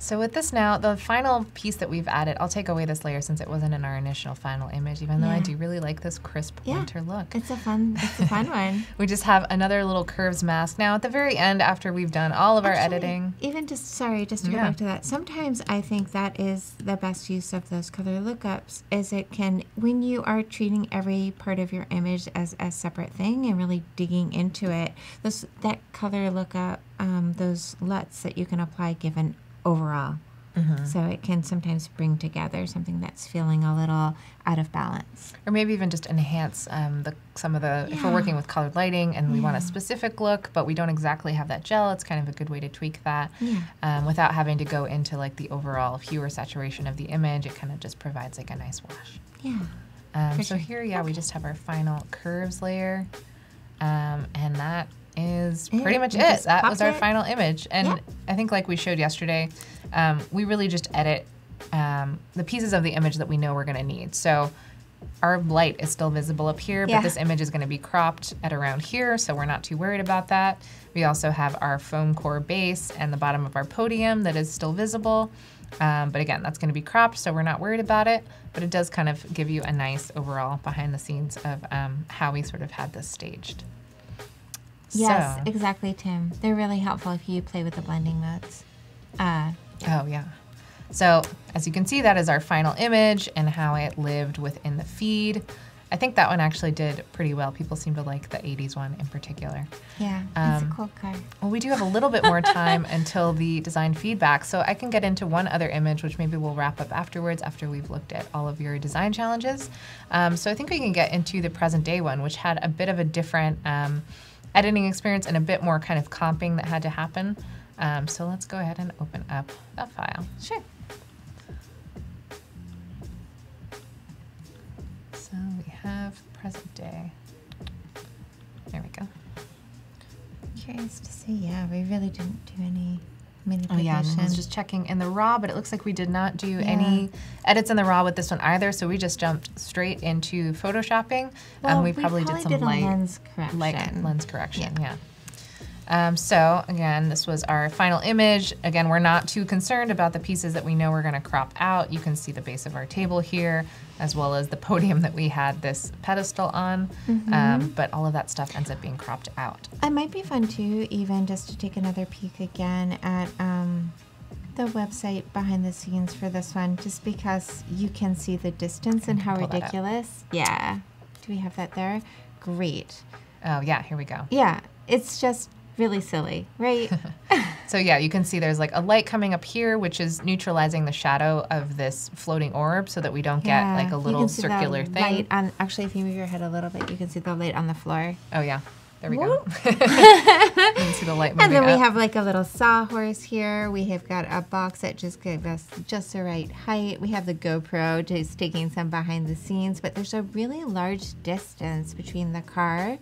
So with this now, the final piece that we've added, I'll take away this layer since it wasn't in our initial final image, even yeah. though I do really like this crisp yeah. winter look. It's a fun, it's a fun one. We just have another little curves mask now at the very end after we've done all of Actually, our editing. Even just, sorry, just to yeah. go back to that, sometimes I think that is the best use of those color lookups, is it can, when you are treating every part of your image as a separate thing and really digging into it, those, that color lookup, um, those LUTs that you can apply given overall. Mm-hmm. So it can sometimes bring together something that's feeling a little out of balance. Or maybe even just enhance um, the, some of the, yeah. if we're working with colored lighting and yeah. we want a specific look, but we don't exactly have that gel, it's kind of a good way to tweak that yeah. um, without having to go into like the overall hue or saturation of the image. It kind of just provides like a nice wash. Yeah. Um, so sure. here, yeah, okay. we just have our final curves layer, um, and that is pretty much it. That was our final image. And yeah. I think like we showed yesterday, um, we really just edit um, the pieces of the image that we know we're gonna need. So our light is still visible up here, yeah. but this image is gonna be cropped at around here, so we're not too worried about that. We also have our foam core base and the bottom of our podium that is still visible. Um, but again, that's gonna be cropped, so we're not worried about it, but it does kind of give you a nice overall behind the scenes of um, how we sort of had this staged. Yes, so. Exactly, Tim. They're really helpful if you play with the blending modes. Uh, oh, yeah. So as you can see, that is our final image and how it lived within the feed. I think that one actually did pretty well. People seem to like the eighties one in particular. Yeah, it's um, a cool card. Well, we do have a little bit more time until the design feedback, so I can get into one other image, which maybe we'll wrap up afterwards after we've looked at all of your design challenges. Um, so I think we can get into the present day one, which had a bit of a different um, editing experience and a bit more kind of comping that had to happen. Um, so let's go ahead and open up that file. Sure. So we have present day. There we go. Curious to see, yeah, we really didn't do any manipulation. Oh yeah, I was just checking in the raw, but it looks like we did not do yeah. any edits in the raw with this one either, so we just jumped straight into Photoshopping. Well, um, we, we probably, probably did some did light, lens correction. light lens correction, yeah. yeah. Um, so again, this was our final image. Again, we're not too concerned about the pieces that we know we're gonna crop out. You can see the base of our table here, as well as the podium that we had this pedestal on. Mm-hmm. um, but all of that stuff ends up being cropped out. It might be fun too, even just to take another peek again at um, the website behind the scenes for this one, just because you can see the distance and how ridiculous. Yeah, do we have that there? Great. Oh yeah, here we go. Yeah, it's just, Really silly, right? So yeah, you can see there's like a light coming up here, which is neutralizing the shadow of this floating orb so that we don't get yeah, like a little circular thing. Light on, actually, if you move your head a little bit, you can see the light on the floor. Oh yeah, there we Whoop. go. You can see the light moving And then we up. have like a little sawhorse here. We have got a box that just gives us just the right height. We have the GoPro just taking some behind the scenes, but there's a really large distance between the car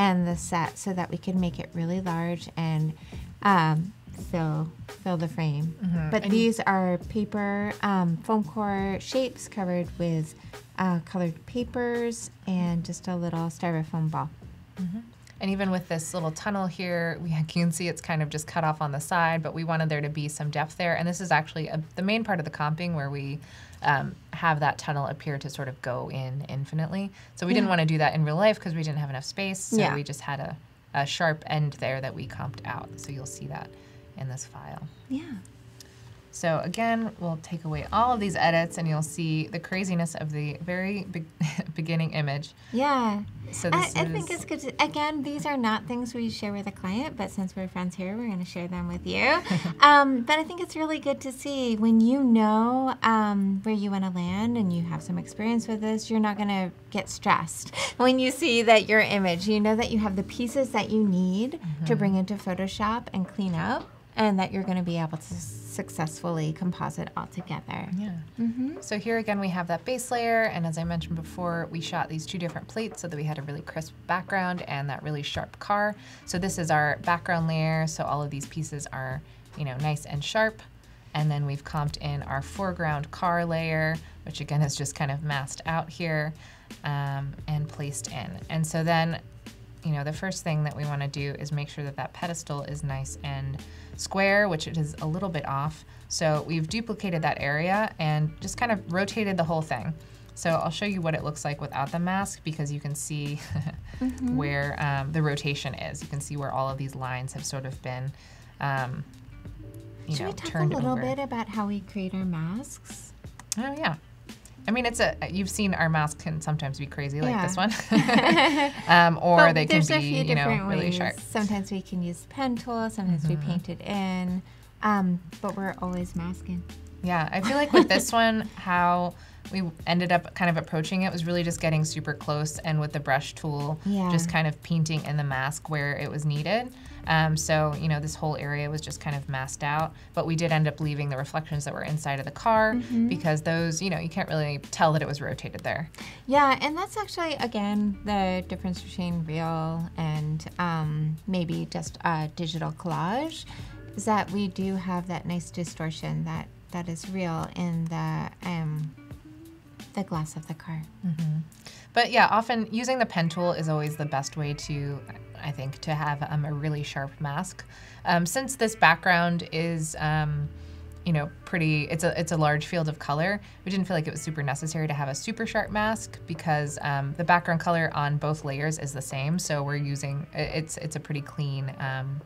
and the set so that we can make it really large and um, fill, fill the frame. Mm-hmm. But and these are paper um, foam core shapes covered with uh, colored papers and just a little styrofoam ball. Mm-hmm. And even with this little tunnel here, we, you can see it's kind of just cut off on the side, but we wanted there to be some depth there. And this is actually a, the main part of the comping where we um, have that tunnel appear to sort of go in infinitely. So we yeah. didn't want to do that in real life because we didn't have enough space. So yeah. we just had a, a sharp end there that we comped out. So you'll see that in this file. Yeah. So again, we'll take away all of these edits and you'll see the craziness of the very be beginning image. Yeah. So this I, I think it's good to, again, these are not things we share with a client, but since we're friends here, we're going to share them with you. um, but I think it's really good to see when you know um, where you want to land and you have some experience with this, you're not going to get stressed when you see that your image, you know that you have the pieces that you need mm-hmm. to bring into Photoshop and clean up, and that you're going to be able to successfully composite all together. Yeah. Mm-hmm. So here again, we have that base layer, and as I mentioned before, we shot these two different plates so that we had a really crisp background and that really sharp car. So this is our background layer, so all of these pieces are, you know, nice and sharp. And then we've comped in our foreground car layer, which again is just kind of masked out here um, and placed in. And so then, you know, the first thing that we want to do is make sure that that pedestal is nice and square, which it is a little bit off. So we've duplicated that area and just kind of rotated the whole thing. So I'll show you what it looks like without the mask because you can see mm-hmm. where um, the rotation is. You can see where all of these lines have sort of been um, you Should know, turned over. Should we talk a little over. bit about how we create our masks? Oh yeah. I mean, it's a, you've seen our masks can sometimes be crazy like yeah. this one, um, or but they can be, you know, really ways. sharp. Sometimes we can use pen tools, sometimes mm-hmm. we paint it in, um, but we're always masking. Yeah, I feel like with this one, how we ended up kind of approaching it was really just getting super close and with the brush tool, yeah. just kind of painting in the mask where it was needed. Um, so, you know, this whole area was just kind of masked out, but we did end up leaving the reflections that were inside of the car mm-hmm. because those, you know, you can't really tell that it was rotated there. Yeah, and that's actually, again, the difference between real and um, maybe just a digital collage is that we do have that nice distortion that, that is real in the, um, the glass of the car. Mm-hmm. But yeah, often using the pen tool is always the best way to, I think, to have um, a really sharp mask. Um, since this background is, um, you know, pretty, it's a, it's a large field of color, we didn't feel like it was super necessary to have a super sharp mask because um, the background color on both layers is the same. So we're using, it's, it's a pretty clean, um,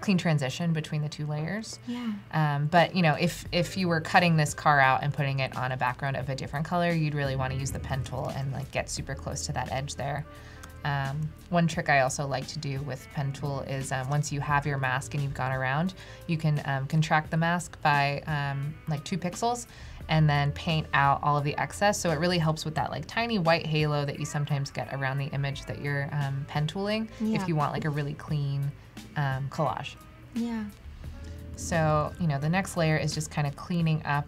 clean transition between the two layers. Yeah. Um, but you know, if, if you were cutting this car out and putting it on a background of a different color, you'd really want to use the pen tool and like get super close to that edge there. Um, one trick I also like to do with pen tool is um, once you have your mask and you've gone around, you can um, contract the mask by um, like two pixels and then paint out all of the excess. So it really helps with that like tiny white halo that you sometimes get around the image that you're um, pen tooling yeah. if you want like a really clean um, collage. Yeah. So, you know, the next layer is just kind of cleaning up,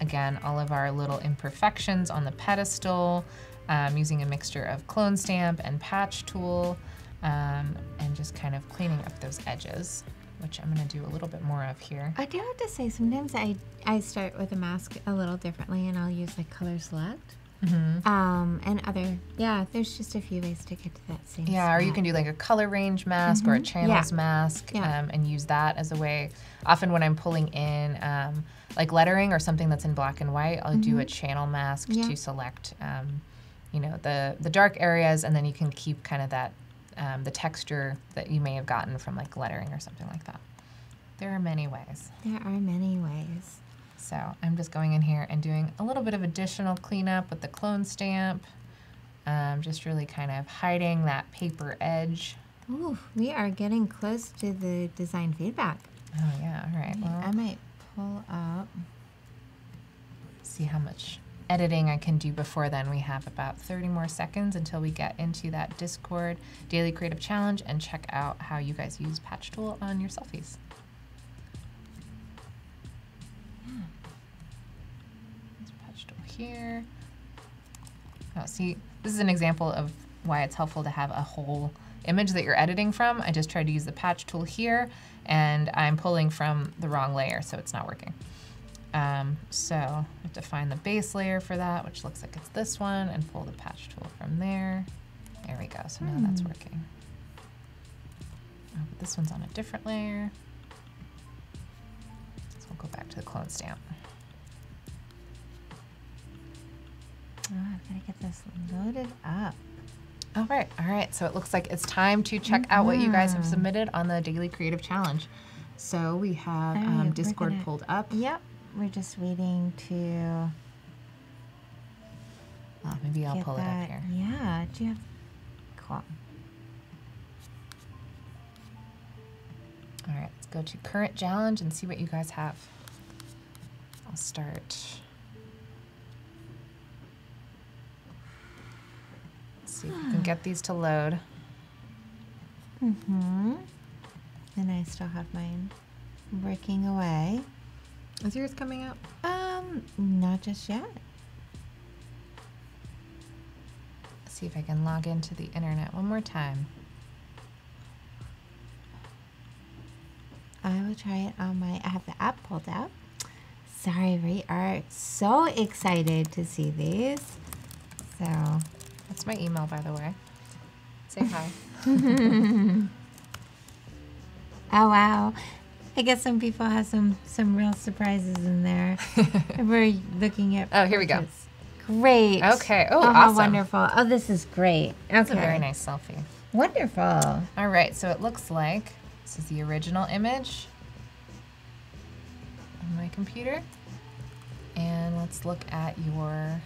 again, all of our little imperfections on the pedestal. Um, using a mixture of clone stamp and patch tool um, and just kind of cleaning up those edges, which I'm going to do a little bit more of here. I do have to say sometimes I, I start with a mask a little differently and I'll use like color select mm-hmm. um, and other, yeah, there's just a few ways to get to that same Yeah, spot. Or you can do like a color range mask mm-hmm. or a channels yeah. mask yeah. Um, and use that as a way. Often when I'm pulling in um, like lettering or something that's in black and white, I'll mm-hmm. do a channel mask yeah. to select um, you know, the, the dark areas, and then you can keep kind of that, um, the texture that you may have gotten from like lettering or something like that. There are many ways. There are many ways. So I'm just going in here and doing a little bit of additional cleanup with the clone stamp, um, just really kind of hiding that paper edge Ooh, we are getting close to the design feedback. Oh, yeah. All right. Well, I might pull up. See how much editing I can do before then. We have about thirty more seconds until we get into that Discord Daily Creative Challenge and check out how you guys use Patch Tool on your selfies. Hmm. There's Patch Tool here. Oh, see, this is an example of why it's helpful to have a whole image that you're editing from. I just tried to use the Patch Tool here and I'm pulling from the wrong layer, so it's not working. Um, so I have to find the base layer for that, which looks like it's this one, and pull the Patch Tool from there. There we go, so now hmm. that's working. Oh, but this one's on a different layer. So we'll go back to the clone stamp. Oh, I've got to get this loaded up. All right, all right, so it looks like it's time to check mm-hmm. out what you guys have submitted on the Daily Creative Challenge. So we have right, um, Discord gonna, pulled up. Yep. We're just waiting to. Well, maybe I'll pull that. It up here. Yeah. Do you have? Cool. All right. Let's go to current challenge and see what you guys have. I'll start. Let's see if we can get these to load. Mm-hmm. And I still have mine working away. Is yours coming up? Um, not just yet. Let's see if I can log into the internet one more time. I will try it on my, I have the app pulled up. Sorry, we are so excited to see these. So. That's my email, by the way. Say hi. Oh, wow. I guess some people have some some real surprises in there. We're looking at. Oh, here we go. Great. Okay. Oh, oh awesome. How wonderful. Oh, this is great. Okay. That's a very nice selfie. Wonderful. All right. So it looks like this is the original image on my computer, and let's look at your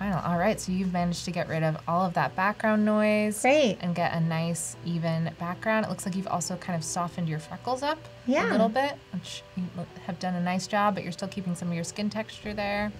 final. All right. So you've managed to get rid of all of that background noise. Great. And get a nice even background. It looks like you've also kind of softened your freckles up. Yeah. A little bit, which you have done a nice job, but you're still keeping some of your skin texture there.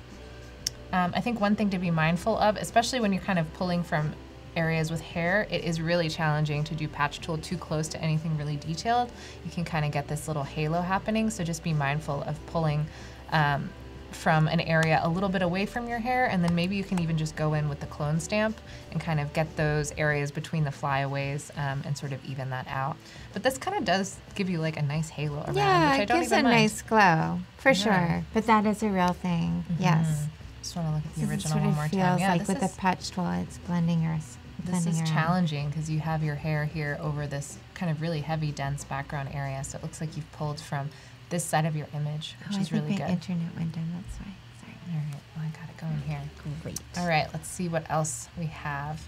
Um, I think one thing to be mindful of, especially when you're kind of pulling from areas with hair, it is really challenging to do Patch Tool too close to anything really detailed. You can kind of get this little halo happening, so just be mindful of pulling um, from an area a little bit away from your hair, and then maybe you can even just go in with the clone stamp and kind of get those areas between the flyaways um, and sort of even that out. But this kind of does give you like a nice halo around, yeah, which I don't even mind. Yeah, it gives a nice glow, for yeah. sure. But that is a real thing, mm-hmm. yes. Just want to look at the original one more time. It sort of feels yeah, like with is, the Patch Tool, it's blending your This blending is challenging because you have your hair here over this kind of really heavy, dense background area, so it looks like you've pulled from this side of your image, which oh, is really good. I think my internet went down, that's why. Sorry. All right, well, I got it going here. Great. All right, let's see what else we have.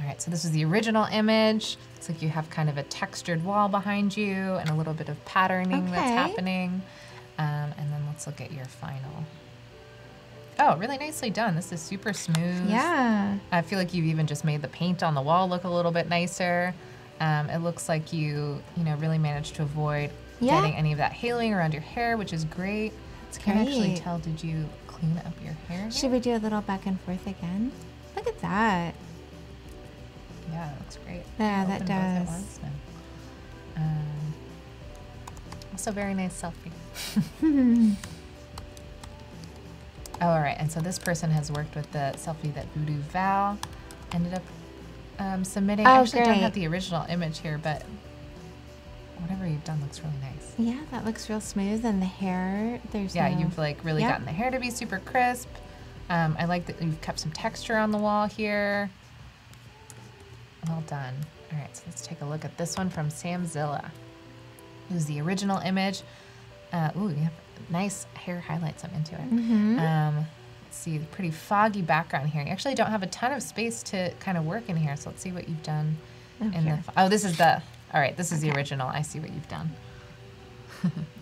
All right, so this is the original image. Looks like you have kind of a textured wall behind you and a little bit of patterning okay. that's happening. Um, and then let's look at your final. Oh, really nicely done. This is super smooth. Yeah. I feel like you've even just made the paint on the wall look a little bit nicer. Um, it looks like you, you know, really managed to avoid yeah. getting any of that haloing around your hair, which is great. So can I actually tell, did you clean up your hair here? Should we do a little back and forth again? Look at that. Yeah, that looks great. Yeah, that does. Both at once now. Um, also very nice selfie. Oh, all right, and so this person has worked with the selfie that Voodoo Val ended up Um, submitting. Oh, I actually great. don't have the original image here, but whatever you've done looks really nice. Yeah, that looks real smooth, and the hair, there's Yeah, no... you've like really yep. gotten the hair to be super crisp. Um, I like that you've kept some texture on the wall here. Well done. All right, so let's take a look at this one from Samzilla. This is the original image. Uh, ooh, you have nice hair highlights. I'm into it. Mm-hmm. um, See the pretty foggy background here. You actually don't have a ton of space to kind of work in here, so let's see what you've done. Oh, in the, oh this is the, all right, this is okay. the original. I see what you've done.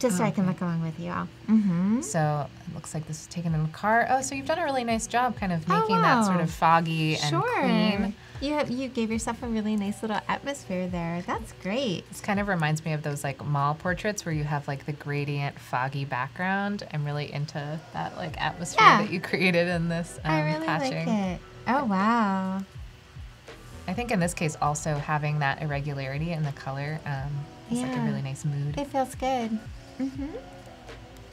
Just so okay. I can look along with you all. Mm-hmm. So it looks like this is taken in the car. Oh, so you've done a really nice job kind of making oh, wow. that sort of foggy and sure. clean. You have, you gave yourself a really nice little atmosphere there. That's great. This kind of reminds me of those like mall portraits where you have like the gradient, foggy background. I'm really into that like atmosphere yeah. that you created in this um, I really patching. Like it. Oh wow. I think in this case also having that irregularity in the color um, is yeah. like a really nice mood. It feels good. Mm-hmm.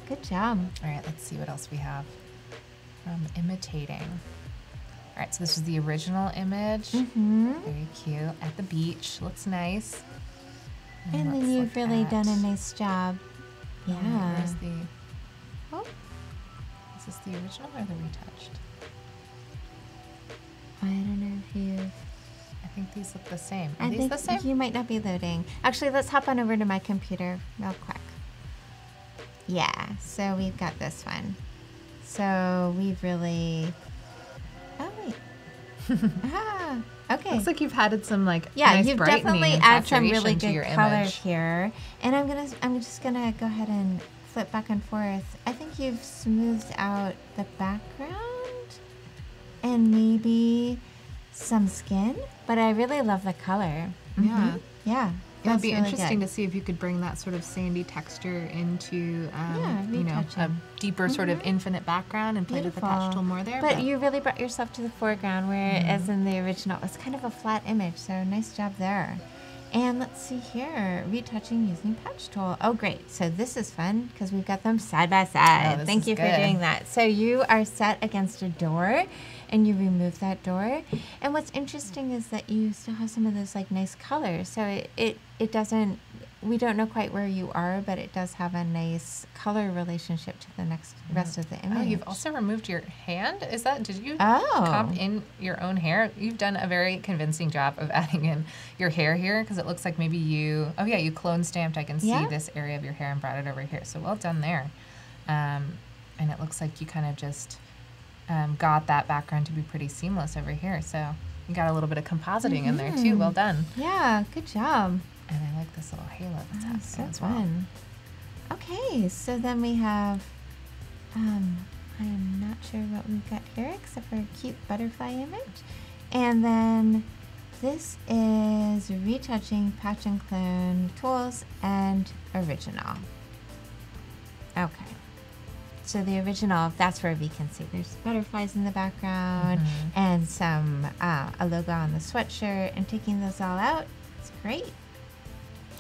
Good job. All right, let's see what else we have from imitating. All right, so this is the original image. Mm-hmm. Very cute. At the beach, looks nice. And, and then you've really at... done a nice job. Yeah. Um, where's the, oh, is this the original or the retouched? I don't know if you. I think these look the same. Are I these think the same? You might not be loading. Actually, let's hop on over to my computer real quick. Yeah, so we've got this one. So we've really, oh wait, ah, okay. Looks like you've added some like yeah, nice you've definitely added some really good color here. And I'm gonna, I'm just gonna go ahead and flip back and forth. I think you've smoothed out the background and maybe some skin, but I really love the color. Mm-hmm. Yeah, yeah. It would be really interesting good. to see if you could bring that sort of sandy texture into, um, yeah, you know, a deeper mm-hmm. sort of infinite background and play Beautiful. with the patch tool more there. But, but you really brought yourself to the foreground, whereas mm-hmm. in the original, it was kind of a flat image. So nice job there. And let's see here, retouching using patch tool. Oh, great. So this is fun because we've got them side by side. Oh, Thank you good. for doing that. So you are set against a door and you remove that door. And what's interesting is that you still have some of those like nice colors. So it, it, it doesn't, we don't know quite where you are, but it does have a nice color relationship to the next mm. rest of the image. Oh, you've also removed your hand? Is that, did you oh. cop in your own hair? You've done a very convincing job of adding in your hair here because it looks like maybe you, oh yeah, you clone stamped. I can see yeah. this area of your hair and brought it over here. So well done there. Um, and it looks like you kind of just um, got that background to be pretty seamless over here. So you got a little bit of compositing mm-hmm. in there too. Well done. Yeah, good job. And I like this little halo that's happening so as well. Fun. Okay, so then we have, um, I am not sure what we've got here except for a cute butterfly image. And then this is retouching, patch and clone, tools, and original. Okay, so the original, that's where we can see there's butterflies in the background mm-hmm. and some, uh, a logo on the sweatshirt, and taking those all out, it's great.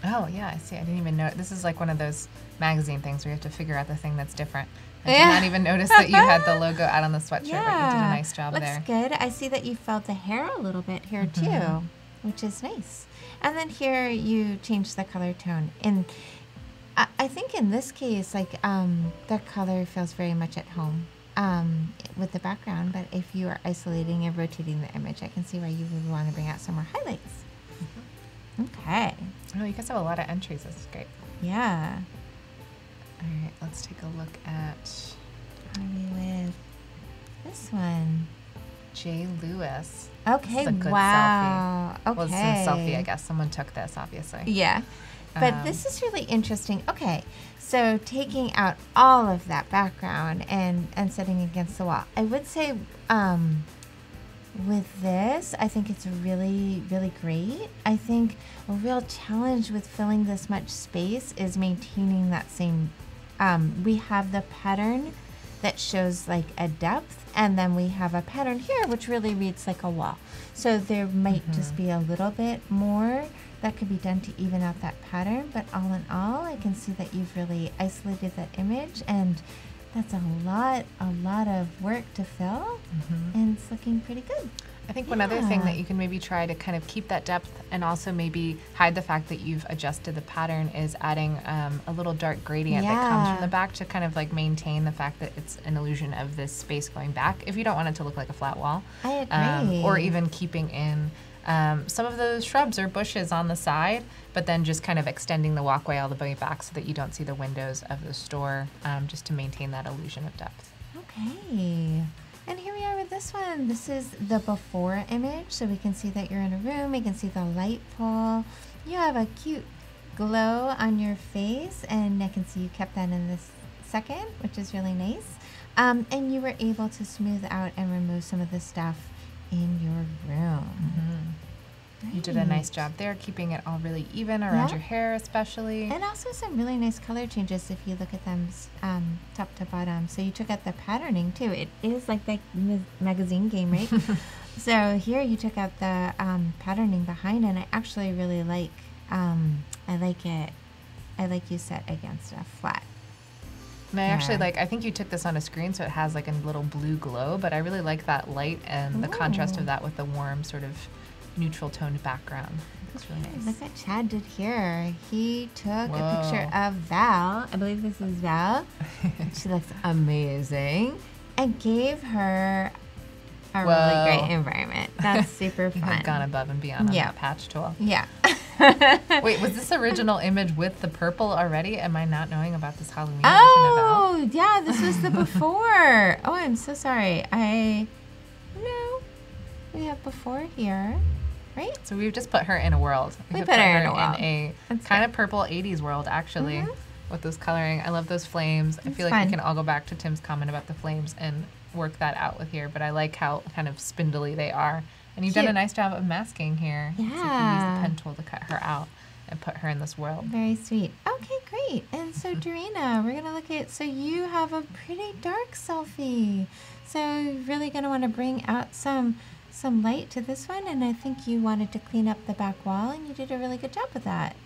Oh, yeah, I see. I didn't even know. This is like one of those magazine things where you have to figure out the thing that's different. I yeah. did not even notice that you had the logo out on the sweatshirt, yeah. but you did a nice job Looks there. Looks good. I see that you felt the hair a little bit here, mm-hmm. too, which is nice. And then here you changed the color tone. And I, I think in this case, like, um, the color feels very much at home um, with the background. But if you are isolating and rotating the image, I can see why you would want to bring out some more highlights. Okay. Oh, you guys have a lot of entries. This is great. Yeah. All right, let's take a look at. Are we with this one? Jay Lewis. Okay. This is a good wow. selfie. Okay. Well, it's a selfie, I guess. Someone took this, obviously. Yeah. But um, this is really interesting. Okay, so taking out all of that background and and setting against the wall. I would say um, with this, I think it's really, really great. I think a real challenge with filling this much space is maintaining that same, um, we have the pattern that shows like a depth, and then we have a pattern here, which really reads like a wall. So there might mm-hmm. just be a little bit more that could be done to even out that pattern, but all in all, I can see that you've really isolated that image, and that's a lot, a lot of work to fill, mm-hmm. and it's looking pretty good. I think yeah. one other thing that you can maybe try to kind of keep that depth and also maybe hide the fact that you've adjusted the pattern is adding um, a little dark gradient yeah. that comes from the back to kind of like maintain the fact that it's an illusion of this space going back if you don't want it to look like a flat wall. I agree. Um, or even keeping in Um, some of those shrubs or bushes on the side, but then just kind of extending the walkway all the way back so that you don't see the windows of the store, um, just to maintain that illusion of depth. Okay. And here we are with this one. This is the before image, so we can see that you're in a room, we can see the light pole. You have a cute glow on your face, and I can see you kept that in this second, which is really nice. Um, and you were able to smooth out and remove some of the stuff in your room. Mm-hmm. Nice. You did a nice job there, keeping it all really even around yeah. your hair especially. And also some really nice color changes if you look at them um, top to bottom. So you took out the patterning too. It is like that magazine game, right? So here you took out the um, patterning behind, and I actually really like, um, I like it. I like you set against a flat. And I actually like, I think you took this on a screen so it has like a little blue glow, but I really like that light and Ooh. the contrast of that with the warm sort of neutral toned background. It looks really nice. Look what Chad did here. He took Whoa. a picture of Val. I believe this is Val. She looks amazing. And gave her a Whoa. really great environment. That's super fun. I've gone above and beyond on yeah. that patch tool. Yeah. Wait, was this original image with the purple already? Am I not knowing about this Halloween oh, edition of Val? Yeah, this was the before. Oh, I'm so sorry. I, no, we have before here, right? So we've just put her in a world. We, we put, put her, her in a world. In a That's kind good. of purple eighties world, actually, mm-hmm. with those coloring. I love those flames. That's I feel like fun. we can all go back to Tim's comment about the flames and work that out with here, but I like how kind of spindly they are. And you've Cute. done a nice job of masking here. Yeah. So you can use the pen tool to cut her out and put her in this world. Very sweet. Okay, great. And so, Dorena, we're going to look at, so you have a pretty dark selfie. So you're really going to want to bring out some some light to this one. And I think you wanted to clean up the back wall, and you did a really good job with that.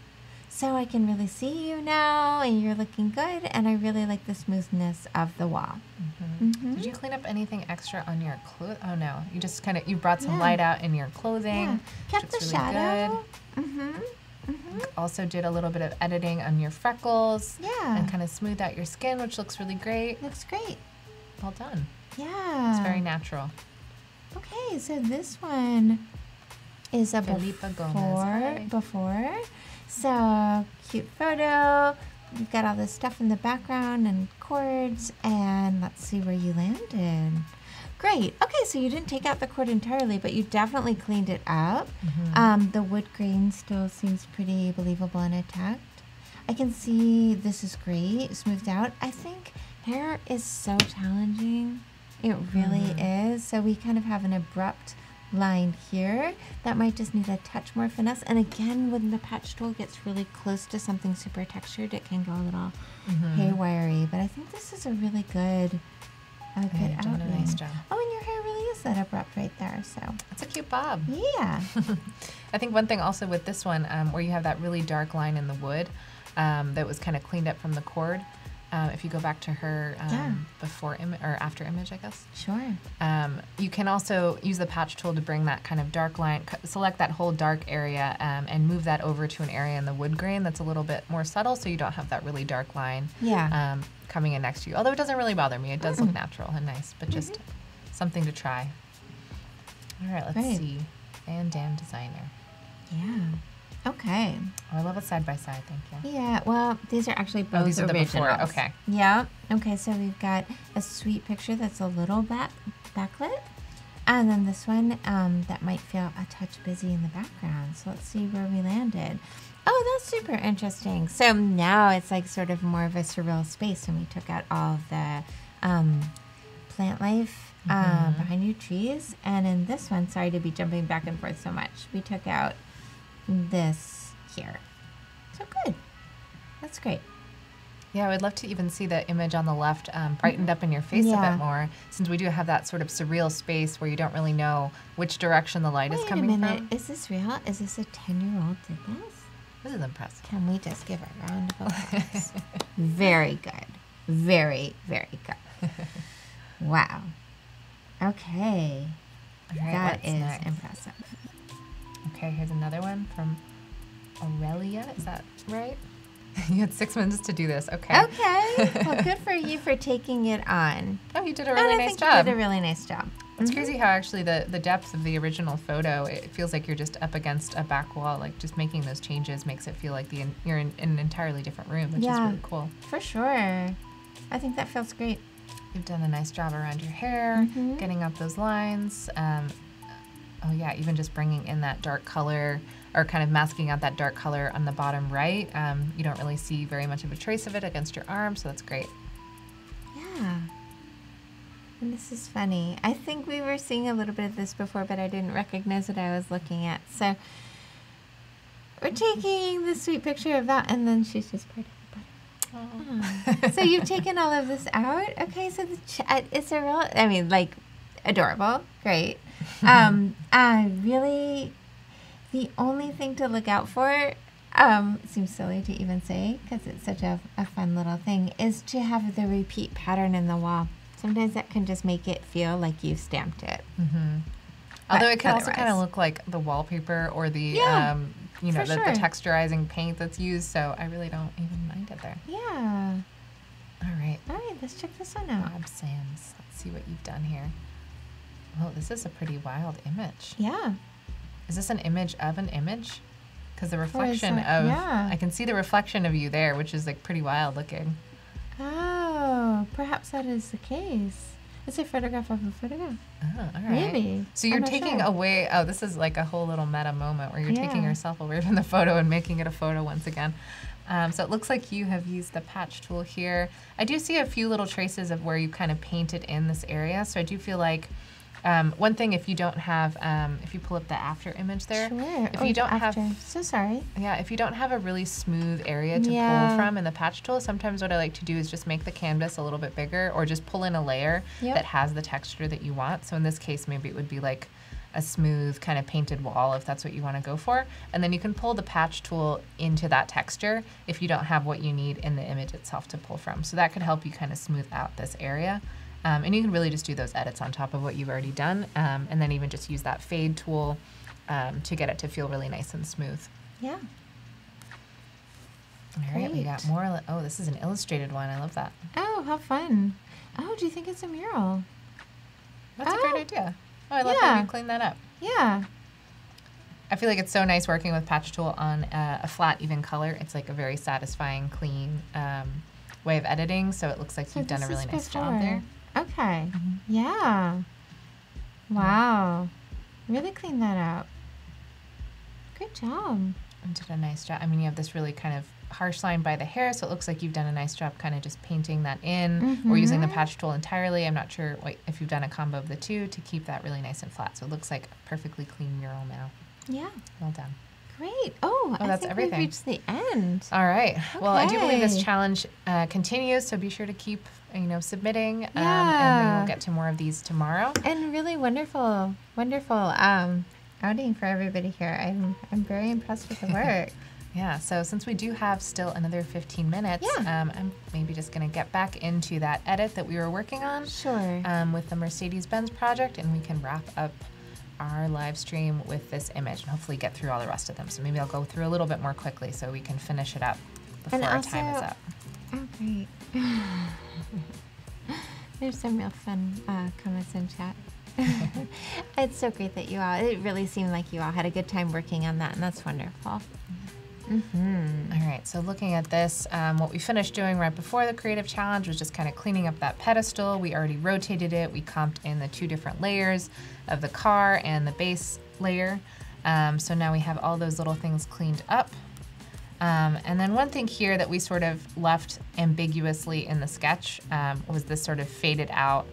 So I can really see you now, and you're looking good, and I really like the smoothness of the wall. Mm-hmm. Mm-hmm. Did you clean up anything extra on your clothes? Oh no, you just kind of, you brought some yeah. light out in your clothing. Yeah. Kept the really shadow. Good. Mm-hmm. Mm-hmm. Also did a little bit of editing on your freckles. Yeah. And kind of smoothed out your skin, which looks really great. Looks great. Well done. Yeah. It's very natural. Okay, so this one is a Felipa before, Gomez. before. So, cute photo. You've got all this stuff in the background and chords, and let's see where you landed. Great. Okay, so you didn't take out the chord entirely, but you definitely cleaned it up. Mm-hmm. um, the wood grain still seems pretty believable and intact. I can see this is great, smoothed out. I think hair is so challenging. It really mm. is. So we kind of have an abrupt line here that might just need a touch more finesse, and again when the patch tool gets really close to something super textured, it can go a little mm-hmm. haywirey, but I think this is a really good a good yeah, outline. A nice job. Oh, and your hair really is that abrupt right there, so it's a cute bob. Yeah. I think one thing also with this one um, where you have that really dark line in the wood um, that was kind of cleaned up from the cord. Um, if you go back to her um, yeah. before im or after image, I guess. Sure. Um, you can also use the patch tool to bring that kind of dark line, select that whole dark area um, and move that over to an area in the wood grain that's a little bit more subtle, so you don't have that really dark line yeah. um, coming in next to you. Although it doesn't really bother me. It does mm-mm. look natural and nice, but just mm-hmm. something to try. All right, let's Great. see. Van Damme Designer. Yeah. Okay. Oh, I love it side by side, thank you. Yeah, well, these are actually both oh, these are the originals. Before. Okay. Yeah. Okay, so we've got a sweet picture that's a little back backlit, and then this one um, that might feel a touch busy in the background. So let's see where we landed. Oh, that's super interesting. So now it's like sort of more of a surreal space, and we took out all of the um, plant life mm-hmm. uh, behind you, trees, and in this one, sorry to be jumping back and forth so much, we took out this here. So good. That's great. Yeah, I would love to even see the image on the left um, brightened up in your face yeah. a bit more, since we do have that sort of surreal space where you don't really know which direction the light Wait is coming a minute. from. Is this real? Is this a ten-year-old did this? This is impressive. Can we just give a round of applause? Very good. Very, very good. Wow. Okay. All right, that is next? impressive. Okay, here's another one from Aurelia. Is that right? You had six minutes to do this. Okay. Okay. Well, good for you for taking it on. Oh, you did a really and nice I think job. You did a really nice job. It's mm-hmm. crazy how actually the, the depth of the original photo, it feels like you're just up against a back wall. Like just making those changes makes it feel like the in, you're in, in an entirely different room, which yeah, is really cool. For sure. I think that feels great. You've done a nice job around your hair, mm-hmm. getting out those lines. Um, Oh yeah, even just bringing in that dark color or kind of masking out that dark color on the bottom right. Um, you don't really see very much of a trace of it against your arm, so that's great. Yeah. And this is funny. I think we were seeing a little bit of this before, but I didn't recognize what I was looking at. So we're taking this sweet picture of that, and then she's just part of the bottom. Oh. So you've taken all of this out? Okay, so the ch it's a real, I mean, like, adorable. Great. Um, I really, the only thing to look out for, um, seems silly to even say, because it's such a, a fun little thing, is to have the repeat pattern in the wall. Sometimes that can just make it feel like you've stamped it. Mm-hmm. Although it can otherwise. also kind of look like the wallpaper or the, yeah, um, you know, the, sure. the texturizing paint that's used. So I really don't even mind it there. Yeah. All right. All right. Let's check this one out. Bob Sands. Let's see what you've done here. Oh, this is a pretty wild image. Yeah. Is this an image of an image? Because the reflection that, of, yeah. I can see the reflection of you there, which is like pretty wild looking. Oh, perhaps that is the case. It's a photograph of a photograph. Oh, all right. Maybe. So you're taking sure. away, oh, this is like a whole little meta moment where you're yeah. taking yourself away from the photo and making it a photo once again. Um, so it looks like you have used the patch tool here. I do see a few little traces of where you kind of painted in this area. So I do feel like Um, one thing, if you don't have, um, if you pull up the after image there, sure. if oh, you don't after. have, so sorry. Yeah, if you don't have a really smooth area to yeah. pull from in the patch tool, sometimes what I like to do is just make the canvas a little bit bigger, or just pull in a layer yep. that has the texture that you want. So in this case, maybe it would be like a smooth kind of painted wall, if that's what you want to go for. And then you can pull the patch tool into that texture if you don't have what you need in the image itself to pull from. So that could help you kind of smooth out this area. Um, and you can really just do those edits on top of what you've already done, um, and then even just use that fade tool um, to get it to feel really nice and smooth. Yeah. All right, we got more. Oh, this is an illustrated one. I love that. Oh, how fun. Oh, do you think it's a mural? That's oh. a great idea. Oh, I love yeah. that you cleaned that up. Yeah. I feel like it's so nice working with Patch Tool on uh, a flat, even color. It's like a very satisfying, clean um, way of editing, so it looks like so you've done a really nice before. job there. Okay. Mm-hmm. Yeah. Wow. Really cleaned that up. Good job. You did a nice job. I mean, you have this really kind of harsh line by the hair, so it looks like you've done a nice job kind of just painting that in mm-hmm. or using the patch tool entirely. I'm not sure what, if you've done a combo of the two to keep that really nice and flat. So it looks like a perfectly clean mural now. Yeah. Well done. Great. Oh, oh I that's think everything. we've reached the end. All right. Okay. Well, I do believe this challenge uh, continues, so be sure to keep, you know, submitting. Yeah. Um, and we will get to more of these tomorrow. And really wonderful, wonderful um, outing for everybody here. I'm, I'm very impressed with the work. Yeah. So since we do have still another fifteen minutes, yeah. um, I'm maybe just going to get back into that edit that we were working on. Sure. Um, with the Mercedes-Benz project, and we can wrap up our live stream with this image and hopefully get through all the rest of them. So maybe I'll go through a little bit more quickly so we can finish it up before and also, our time is up. Oh, great. There's some real fun uh, comments in chat. It's so great that you all, it really seemed like you all had a good time working on that, and that's wonderful. Mm-hmm. All right, so looking at this, um, what we finished doing right before the creative challenge was just kind of cleaning up that pedestal. We already rotated it. We comped in the two different layers of the car and the base layer. Um, so now we have all those little things cleaned up. Um, and then one thing here that we sort of left ambiguously in the sketch um, was this sort of faded out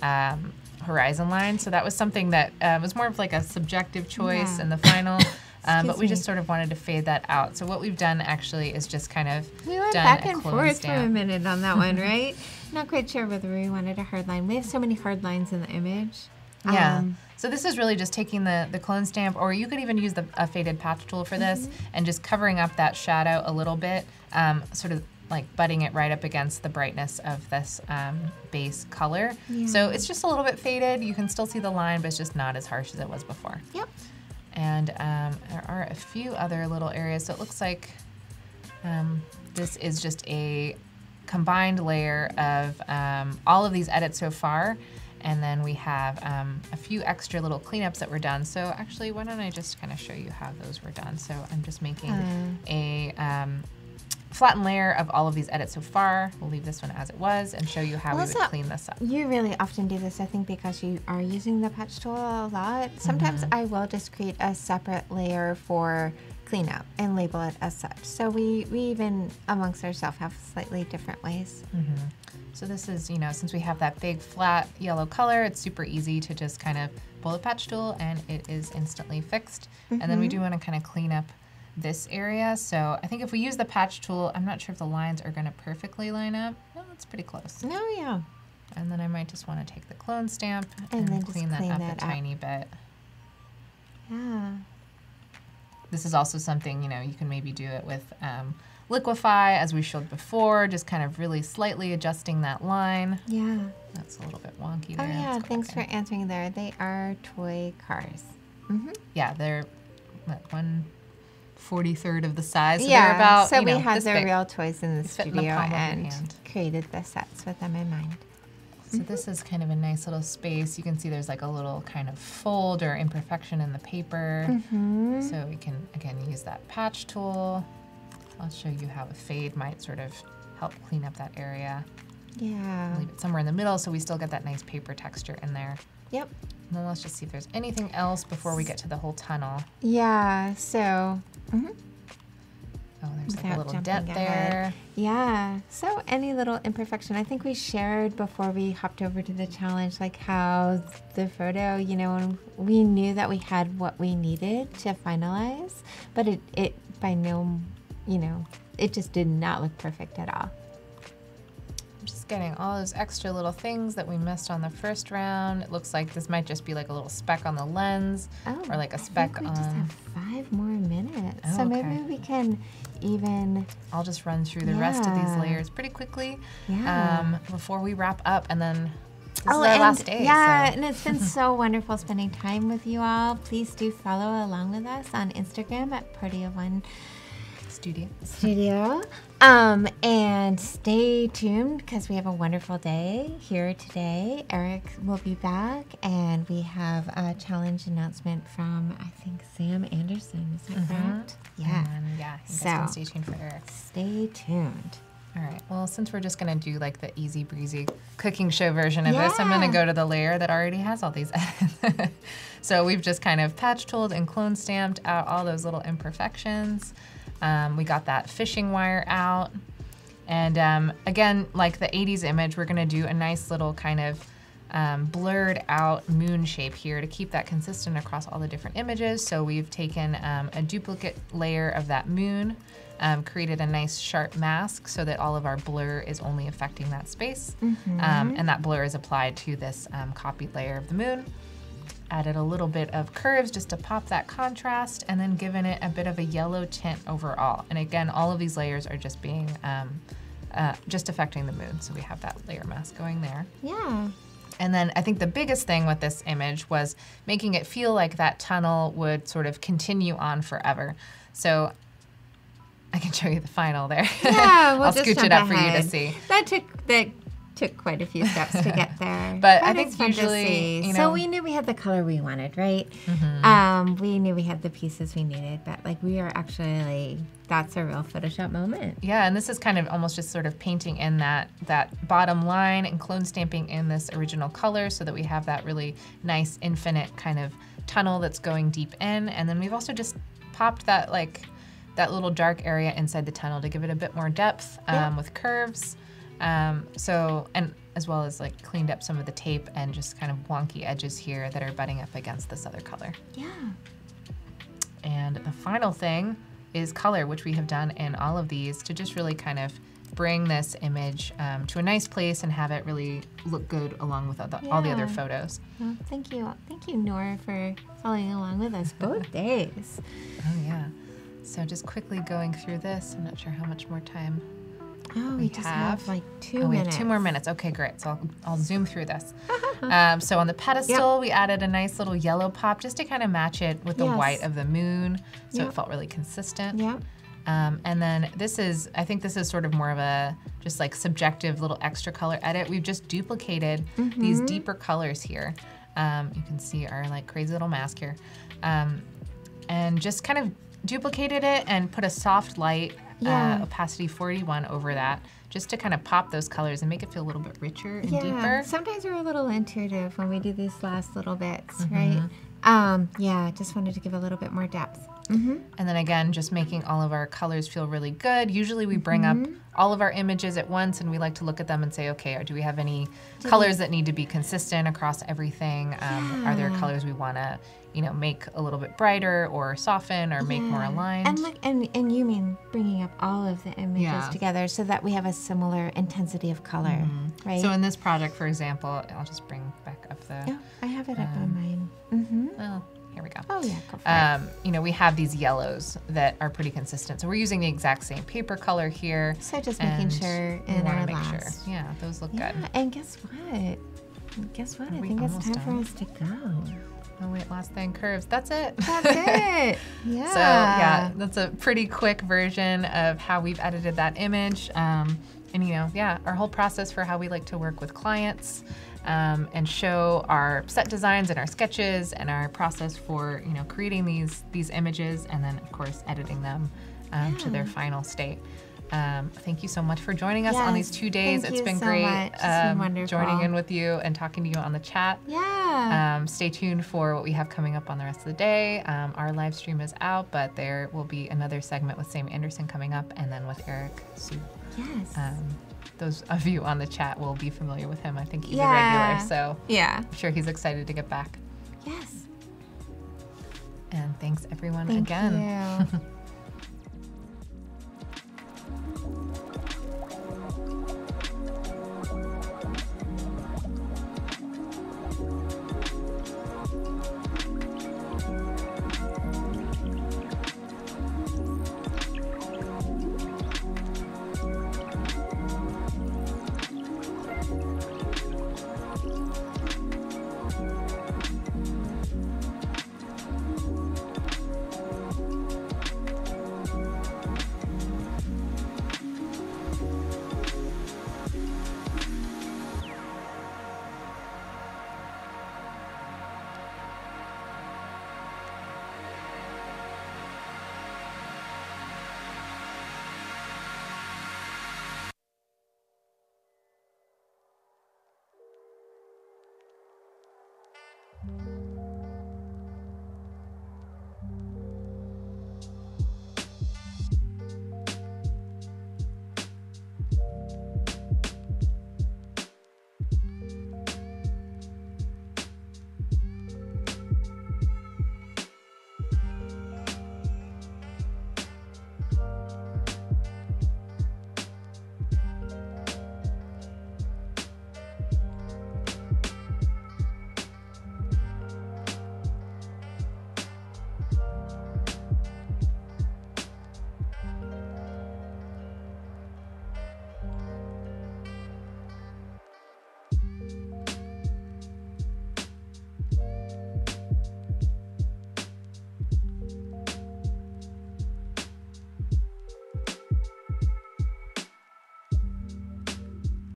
um, horizon line. So that was something that uh, was more of like a subjective choice yeah. in the final. Um, but we me. just sort of wanted to fade that out. So what we've done actually is just kind of we went done back and forth stamp. for a minute on that one, right? Not quite sure whether we wanted a hard line. We have so many hard lines in the image. Yeah. Um, so this is really just taking the, the clone stamp, or you could even use the a faded patch tool for this mm-hmm. and just covering up that shadow a little bit, um, sort of like butting it right up against the brightness of this um, base color. Yeah. So it's just a little bit faded. You can still see the line, but it's just not as harsh as it was before. Yep. And um, there are a few other little areas. So it looks like um, this is just a combined layer of um, all of these edits so far. And then we have um, a few extra little cleanups that were done. So actually, why don't I just kind of show you how those were done. So I'm just making um. a um, flattened layer of all of these edits so far. We'll leave this one as it was and show you how Melissa, we would clean this up. You really often do this, I think, because you are using the patch tool a lot. Sometimes mm-hmm. I will just create a separate layer for clean up and label it as such. So we, we even amongst ourselves have slightly different ways. Mm-hmm. So this is, you know, since we have that big flat yellow color, it's super easy to just kind of bullet patch tool and it is instantly fixed. Mm-hmm. And then we do want to kind of clean up this area. So I think if we use the patch tool, I'm not sure if the lines are going to perfectly line up. No, it's pretty close. No, yeah. And then I might just want to take the clone stamp and, and then clean, that, clean up that up a tiny bit. Yeah. This is also something, you know, you can maybe do it with um, Liquify, as we showed before, just kind of really slightly adjusting that line. Yeah. That's a little bit wonky there. Oh yeah, thanks for answering there. They are toy cars. Mm-hmm. Yeah, they're what, one forty-third of the size. So yeah, they're about, so we know, had their big. real toys in the it's studio in and created the sets with them in mind. So mm-hmm. this is kind of a nice little space. You can see there's like a little kind of fold or imperfection in the paper. Mm-hmm. So we can, again, use that patch tool. I'll show you how a fade might sort of help clean up that area. Yeah. Leave it somewhere in the middle so we still get that nice paper texture in there. Yep. And then let's just see if there's anything else before we get to the whole tunnel. Yeah, so. Mm-hmm. Oh, there's like a little dent there. Yeah, so any little imperfection. I think we shared before we hopped over to the challenge, like how the photo, you know, we knew that we had what we needed to finalize, but it, it by no, you know, it just did not look perfect at all. I'm just getting all those extra little things that we missed on the first round. It looks like this might just be like a little speck on the lens oh, or like a I speck think we on... Just have five more minutes. Oh, so okay. Maybe we can even... I'll just run through the yeah. rest of these layers pretty quickly yeah. um, before we wrap up, and then this oh, is our and last day. Yeah, so. And it's been so wonderful spending time with you all. Please do follow along with us on Instagram at Party of One Studio. Studio. Um, and stay tuned because we have a wonderful day here today. Eric will be back, and we have a challenge announcement from, I think, Sam Anderson. Is that mm-hmm. correct? Yeah. And, yeah. You guys so can stay tuned for Eric. Stay tuned. All right. Well, since we're just going to do like the easy breezy cooking show version of yeah. this, I'm going to go to the layer that already has all these edits. So we've just kind of patch tooled and clone stamped out all those little imperfections. Um, we got that fishing wire out. And um, again, like the eighties image, we're gonna do a nice little kind of um, blurred out moon shape here to keep that consistent across all the different images. So we've taken um, a duplicate layer of that moon, um, created a nice sharp mask so that all of our blur is only affecting that space. Mm-hmm. um, and that blur is applied to this um, copied layer of the moon. Added a little bit of curves just to pop that contrast, and then given it a bit of a yellow tint overall. And again, all of these layers are just being, um, uh, just affecting the moon. So we have that layer mask going there. Yeah. And then I think the biggest thing with this image was making it feel like that tunnel would sort of continue on forever. So I can show you the final there. Yeah, we'll I'll just scooch it up ahead. for you to see. That took the took quite a few steps to get there. but, but I think usually, you know, so we knew we had the color we wanted, right? Mm-hmm. um, we knew we had the pieces we needed, but like we are actually, that's a real Photoshop moment. Yeah, and this is kind of almost just sort of painting in that, that bottom line and clone stamping in this original color so that we have that really nice infinite kind of tunnel that's going deep in. And then we've also just popped that like, that little dark area inside the tunnel to give it a bit more depth um, yeah. with curves. Um, so, and as well as like cleaned up some of the tape and just kind of wonky edges here that are butting up against this other color. Yeah. And the final thing is color, which we have done in all of these to just really kind of bring this image um, to a nice place and have it really look good along with all the, yeah. all the other photos. Well, thank you. Thank you, Nora, for following along with us both days. Oh yeah. So just quickly going through this, I'm not sure how much more time. Oh, we, we just have, have like two oh, minutes. We have two more minutes. Okay, great. So I'll, I'll zoom through this. um, so on the pedestal, yep. we added a nice little yellow pop just to kind of match it with the yes. white of the moon. So yep. it felt really consistent. Yep. Um, and then this is, I think this is sort of more of a just like subjective little extra color edit. We've just duplicated mm-hmm. these deeper colors here. Um, you can see our like crazy little mask here. Um, and just kind of duplicated it and put a soft light Yeah. Uh, opacity forty-one over that, just to kind of pop those colors and make it feel a little bit richer and yeah. deeper. Sometimes we're a little intuitive when we do these last little bits, mm-hmm. right? Um, yeah, just wanted to give a little bit more depth. Mm-hmm. And then again, just making all of our colors feel really good. Usually we bring mm-hmm. up all of our images at once and we like to look at them and say, okay, do we have any do colors we... that need to be consistent across everything? Um, yeah. Are there colors we want to, you know, make a little bit brighter or soften or yeah. make more aligned? And, like, and, and you mean bringing up all of the images yeah. together so that we have a similar intensity of color, mm-hmm. right? So in this project, for example, I'll just bring back up the... Oh, I have it um, up on mine. Mm-hmm. Well, here we go. Oh yeah, go for um, it. You know, we have these yellows that are pretty consistent. So we're using the exact same paper color here. So just making sure in our make last. Sure. Yeah, those look yeah, good. And guess what? Guess what? Are I think it's time done? for us to go. Oh wait, last thing, curves. That's it. That's it. Yeah. So yeah, that's a pretty quick version of how we've edited that image. Um, and you know, yeah, our whole process for how we like to work with clients. Um, and show our set designs and our sketches and our process for, you know, creating these these images and then of course editing them um, yeah. to their final state. Um, thank you so much for joining us yes. on these two days. Thank it's you been so great much. It's um, been wonderful. Joining in with you and talking to you on the chat. Yeah. Um, stay tuned for what we have coming up on the rest of the day. Um, our live stream is out, but there will be another segment with Sam Anderson coming up and then with Eric Hsu. Yes. Um, Those of you on the chat will be familiar with him. I think he's yeah. a regular, so yeah. I'm sure he's excited to get back. Yes. And thanks everyone Thank again. You.